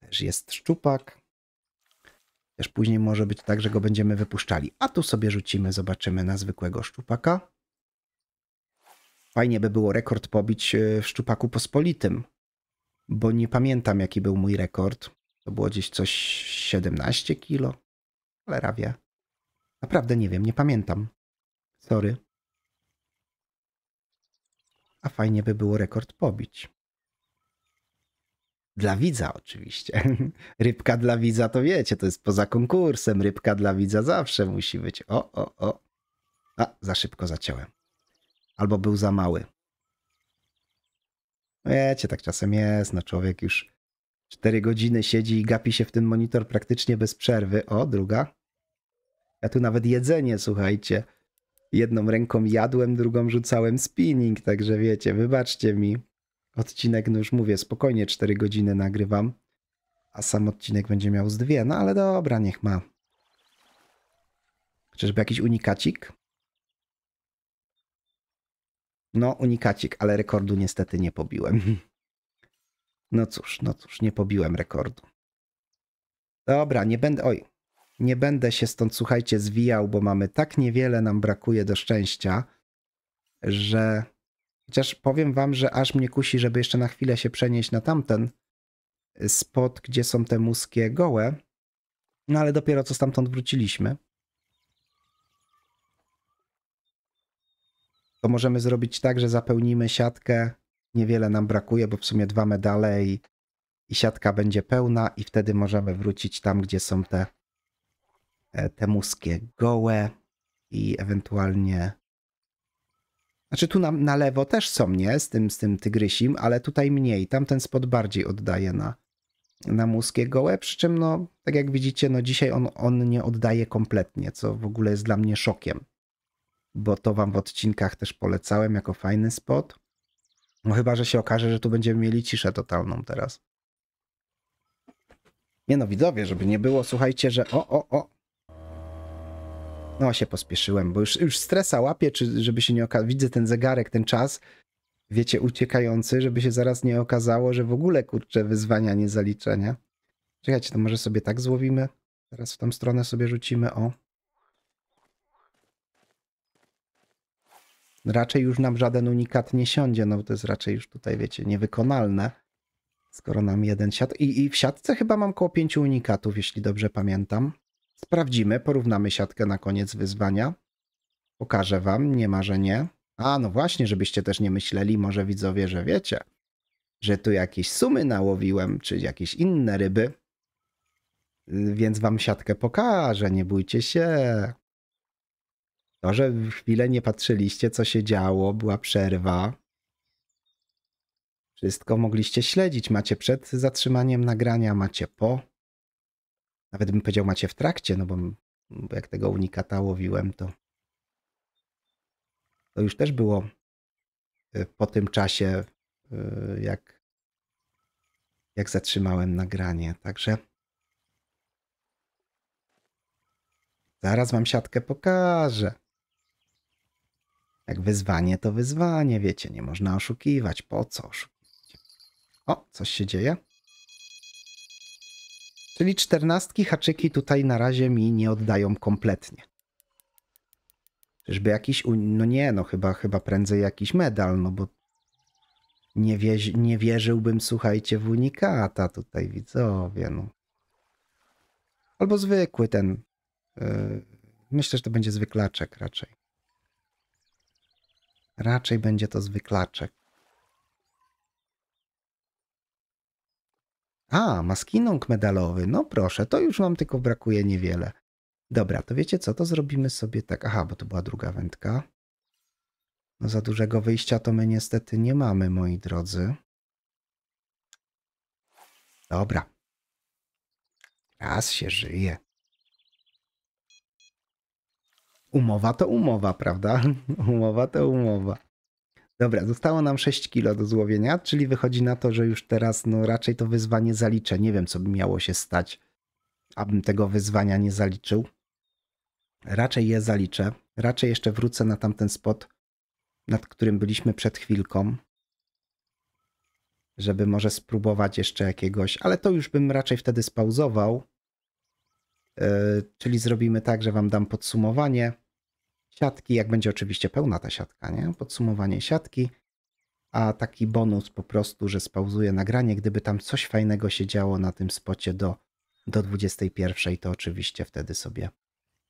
Też jest szczupak. Też później może być tak, że go będziemy wypuszczali. A tu sobie rzucimy, zobaczymy na zwykłego szczupaka. Fajnie by było rekord pobić w szczupaku pospolitym. Bo nie pamiętam, jaki był mój rekord. To było gdzieś coś 17 kilo. Cholera wie. Naprawdę nie wiem, nie pamiętam. Sorry. A fajnie by było rekord pobić. Dla widza oczywiście. Rybka dla widza to wiecie, to jest poza konkursem. Rybka dla widza zawsze musi być. O. A, za szybko zaciąłem. Albo był za mały. Wiecie, tak czasem jest. No człowiek już 4 godziny siedzi i gapi się w ten monitor praktycznie bez przerwy. O, druga. Ja tu nawet jedzenie, słuchajcie. Jedną ręką jadłem, drugą rzucałem spinning, także wiecie, wybaczcie mi. Odcinek, no już mówię, spokojnie 4 godziny nagrywam, a sam odcinek będzie miał z 2, no ale dobra, niech ma. Czyżby jakiś unikacik? No, unikacik, ale rekordu niestety nie pobiłem. No cóż, nie pobiłem rekordu. Dobra, nie będę... Oj, nie będę się stąd, słuchajcie, zwijał, bo mamy tak niewiele, nam brakuje do szczęścia, że... Chociaż powiem wam, że aż mnie kusi, żeby jeszcze na chwilę się przenieść na tamten spot, gdzie są te muskie gołe. No ale dopiero co stamtąd wróciliśmy. To możemy zrobić tak, że zapełnimy siatkę. Niewiele nam brakuje, bo w sumie 2 medale i siatka będzie pełna i wtedy możemy wrócić tam, gdzie są te muskie gołe i ewentualnie... Znaczy tu na lewo też są, nie? Z tym tygrysim, ale tutaj mniej. Tamten spot bardziej oddaje na muskie gołe, przy czym no, tak jak widzicie, no dzisiaj on nie oddaje kompletnie, co w ogóle jest dla mnie szokiem. Bo to wam w odcinkach też polecałem jako fajny spot. No chyba, że się okaże, że tu będziemy mieli ciszę totalną teraz. Nie no, widzowie, żeby nie było, słuchajcie, że No się pospieszyłem, bo już stresa łapię, czy żeby się nie okazało, widzę ten zegarek, ten czas, wiecie, uciekający, żeby się zaraz nie okazało, że w ogóle, kurczę, wyzwania nie zaliczenia. Czekajcie, to może sobie tak złowimy, teraz w tą stronę sobie rzucimy, o. Raczej już nam żaden unikat nie siądzie, no bo to jest raczej już tutaj, wiecie, niewykonalne, skoro nam jeden siat... I w siatce chyba mam koło 5 unikatów, jeśli dobrze pamiętam. Sprawdzimy, porównamy siatkę na koniec wyzwania. Pokażę wam, nie ma, że nie. A, no właśnie, żebyście też nie myśleli, może widzowie, że wiecie, że tu jakieś sumy nałowiłem, czy jakieś inne ryby. Więc wam siatkę pokażę, nie bójcie się. To, że w chwilę nie patrzyliście, co się działo, była przerwa. Wszystko mogliście śledzić. Macie przed zatrzymaniem nagrania, macie po. Nawet bym powiedział, macie w trakcie, no bo jak tego unikata łowiłem, to już też było po tym czasie, jak zatrzymałem nagranie. Także zaraz wam siatkę pokażę. Jak wyzwanie, to wyzwanie, wiecie, nie można oszukiwać. Po co oszukiwać? O, coś się dzieje. Czyli 14 haczyki tutaj na razie mi nie oddają kompletnie. Czyżby jakiś... No nie, no chyba prędzej jakiś medal, no bo nie wierzyłbym, słuchajcie, w unikata tutaj, widzowie. No. Albo zwykły ten... myślę, że to będzie zwyklaczek raczej. Raczej będzie to zwyklaczek. A, maskinong medalowy. No proszę, to już nam tylko brakuje niewiele. Dobra, to wiecie co? To zrobimy sobie tak... Aha, bo to była druga wędka. No za dużego wyjścia to my niestety nie mamy, moi drodzy. Dobra. Raz się żyje. Umowa to umowa, prawda? Umowa to umowa. Dobra, zostało nam 6 kilo do złowienia, czyli wychodzi na to, że już teraz no raczej to wyzwanie zaliczę. Nie wiem, co by miało się stać, abym tego wyzwania nie zaliczył. Raczej je zaliczę. Raczej jeszcze wrócę na tamten spot, nad którym byliśmy przed chwilką. Żeby może spróbować jeszcze jakiegoś, ale to już bym raczej wtedy spauzował. Czyli zrobimy tak, że wam dam podsumowanie siatki, jak będzie oczywiście pełna ta siatka, nie? Podsumowanie siatki, a taki bonus po prostu, że spauzuję nagranie, gdyby tam coś fajnego się działo na tym spocie do 21, to oczywiście wtedy sobie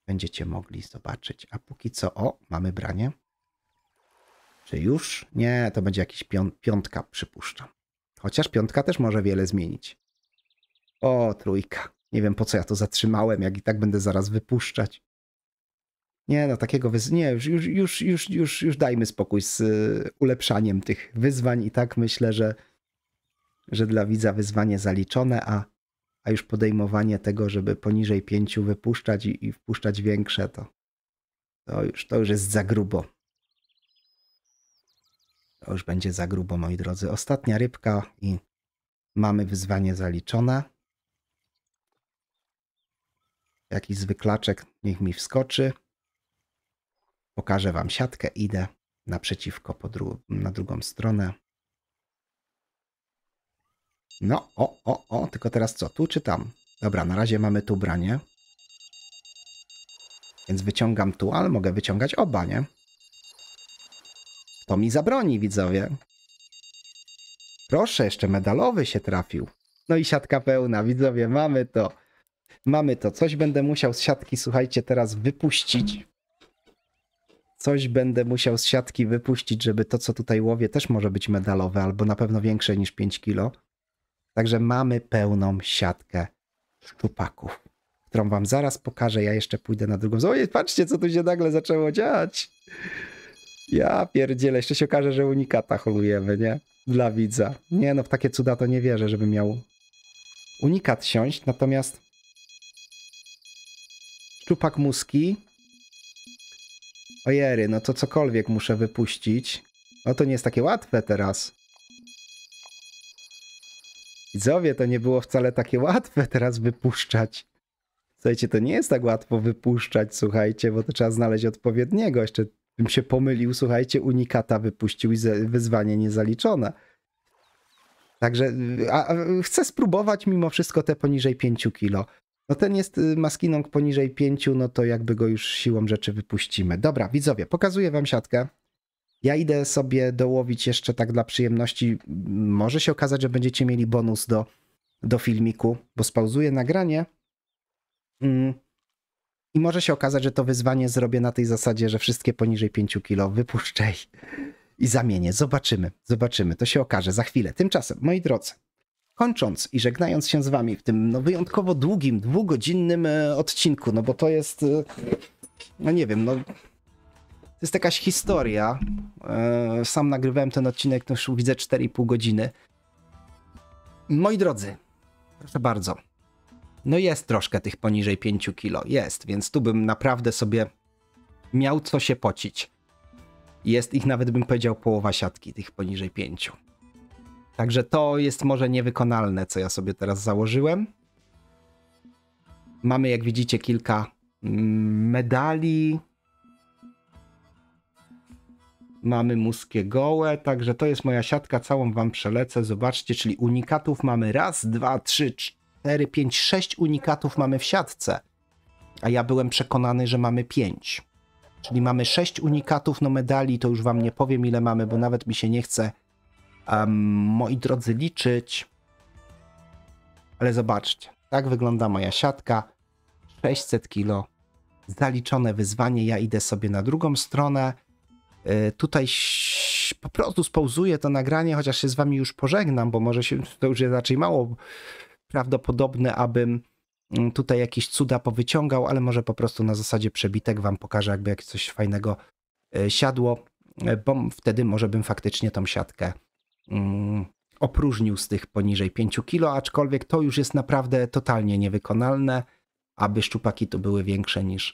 będziecie mogli zobaczyć. A póki co, o, mamy branie. Czy już? Nie, to będzie jakiś piątka, przypuszczam. Chociaż piątka też może wiele zmienić. O, trójka. Nie wiem, po co ja to zatrzymałem, jak i tak będę zaraz wypuszczać. Nie, no takiego nie, już dajmy spokój z ulepszaniem tych wyzwań i tak myślę, że dla widza wyzwanie zaliczone, a już podejmowanie tego, żeby poniżej 5 wypuszczać i wpuszczać większe, to już jest za grubo. To już będzie za grubo, moi drodzy. Ostatnia rybka i mamy wyzwanie zaliczone. Jakiś zwyklaczek niech mi wskoczy. Pokażę wam siatkę, idę naprzeciwko na drugą stronę. No, tylko teraz co? Tu czy tam? Dobra, na razie mamy tu branie. Więc wyciągam tu, ale mogę wyciągać oba, nie? To mi zabroni, widzowie. Proszę, jeszcze medalowy się trafił. No i siatka pełna, widzowie, mamy to. Mamy to. Coś będę musiał z siatki, słuchajcie, teraz wypuścić. Coś będę musiał z siatki wypuścić, żeby to, co tutaj łowię, też może być medalowe, albo na pewno większe niż 5 kilo. Także mamy pełną siatkę szczupaków, którą wam zaraz pokażę. Ja jeszcze pójdę na drugą. Ojej, patrzcie, co tu się nagle zaczęło dziać. Ja pierdzielę, jeszcze się okaże, że unikata holujemy, nie? Dla widza. Nie no, w takie cuda to nie wierzę, żeby miał unikat siąść, natomiast szczupak muskie. Ojery, no to cokolwiek muszę wypuścić. No to nie jest takie łatwe teraz. Widzowie, to nie było wcale takie łatwe teraz wypuszczać. Słuchajcie, to nie jest tak łatwo wypuszczać, słuchajcie, bo to trzeba znaleźć odpowiedniego. Jeszcze bym się pomylił, słuchajcie, unikata wypuścił i wyzwanie niezaliczone. Także chcę spróbować mimo wszystko te poniżej 5 kilo. No ten jest maskinong poniżej 5, no to jakby go już siłą rzeczy wypuścimy. Dobra, widzowie, pokazuję wam siatkę. Ja idę sobie dołowić jeszcze tak dla przyjemności. Może się okazać, że będziecie mieli bonus do filmiku, bo spauzuję nagranie. I może się okazać, że to wyzwanie zrobię na tej zasadzie, że wszystkie poniżej 5 kilo wypuszczę i zamienię. Zobaczymy, zobaczymy. To się okaże za chwilę. Tymczasem, moi drodzy, kończąc i żegnając się z wami w tym no, wyjątkowo długim, dwugodzinnym odcinku, no bo to jest, no nie wiem, no to jest jakaś historia. Sam nagrywałem ten odcinek, to już widzę 4,5 godziny. Moi drodzy, proszę bardzo. No jest troszkę tych poniżej 5 kilo, jest, więc tu bym naprawdę sobie miał co się pocić. Jest ich nawet, bym powiedział, połowa siatki tych poniżej 5. Także to jest może niewykonalne, co ja sobie teraz założyłem. Mamy, jak widzicie, kilka medali. Mamy muskie gołe, także to jest moja siatka, całą wam przelecę, zobaczcie, czyli unikatów mamy raz, dwa, trzy, 4, 5, 6 unikatów mamy w siatce, a ja byłem przekonany, że mamy 5. Czyli mamy 6 unikatów, no medali to już wam nie powiem ile mamy, bo nawet mi się nie chce, moi drodzy, liczyć. Ale zobaczcie, tak wygląda moja siatka, 600 kilo, zaliczone wyzwanie, ja idę sobie na drugą stronę. Tutaj po prostu spauzuję to nagranie, chociaż się z wami już pożegnam, bo może się, to już jest raczej mało prawdopodobne, abym tutaj jakieś cuda powyciągał, ale może po prostu na zasadzie przebitek wam pokażę, jakby jakieś coś fajnego siadło, bo wtedy może bym faktycznie tą siatkę opróżnił z tych poniżej 5 kilo, aczkolwiek to już jest naprawdę totalnie niewykonalne, aby szczupaki tu były większe niż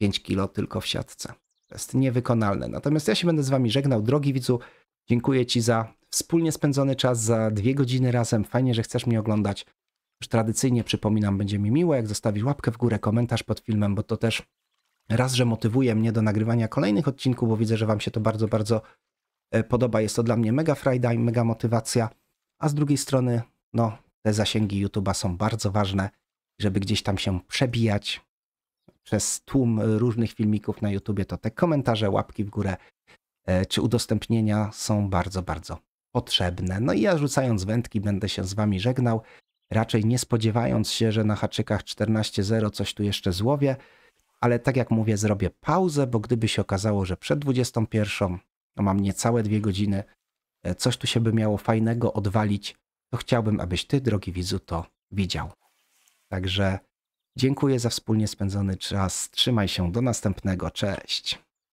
5 kilo tylko w siatce. To jest niewykonalne. Natomiast ja się będę z wami żegnał. Drogi widzu, dziękuję ci za wspólnie spędzony czas, za 2 godziny razem. Fajnie, że chcesz mnie oglądać. Już tradycyjnie przypominam, będzie mi miło, jak zostawisz łapkę w górę, komentarz pod filmem, bo to też raz, że motywuje mnie do nagrywania kolejnych odcinków, bo widzę, że wam się to bardzo, bardzo podoba. Jest to dla mnie mega frajda i mega motywacja. A z drugiej strony, no, te zasięgi YouTube'a są bardzo ważne, żeby gdzieś tam się przebijać przez tłum różnych filmików na YouTubie, to te komentarze, łapki w górę czy udostępnienia są bardzo, bardzo potrzebne. No i ja rzucając wędki będę się z wami żegnał, raczej nie spodziewając się, że na haczykach 14.0 coś tu jeszcze złowię, ale tak jak mówię, zrobię pauzę, bo gdyby się okazało, że przed 21, no mam niecałe 2 godziny, coś tu się by miało fajnego odwalić, to chciałbym, abyś ty, drogi widzu, to widział. Także dziękuję za wspólnie spędzony czas. Trzymaj się, do następnego. Cześć.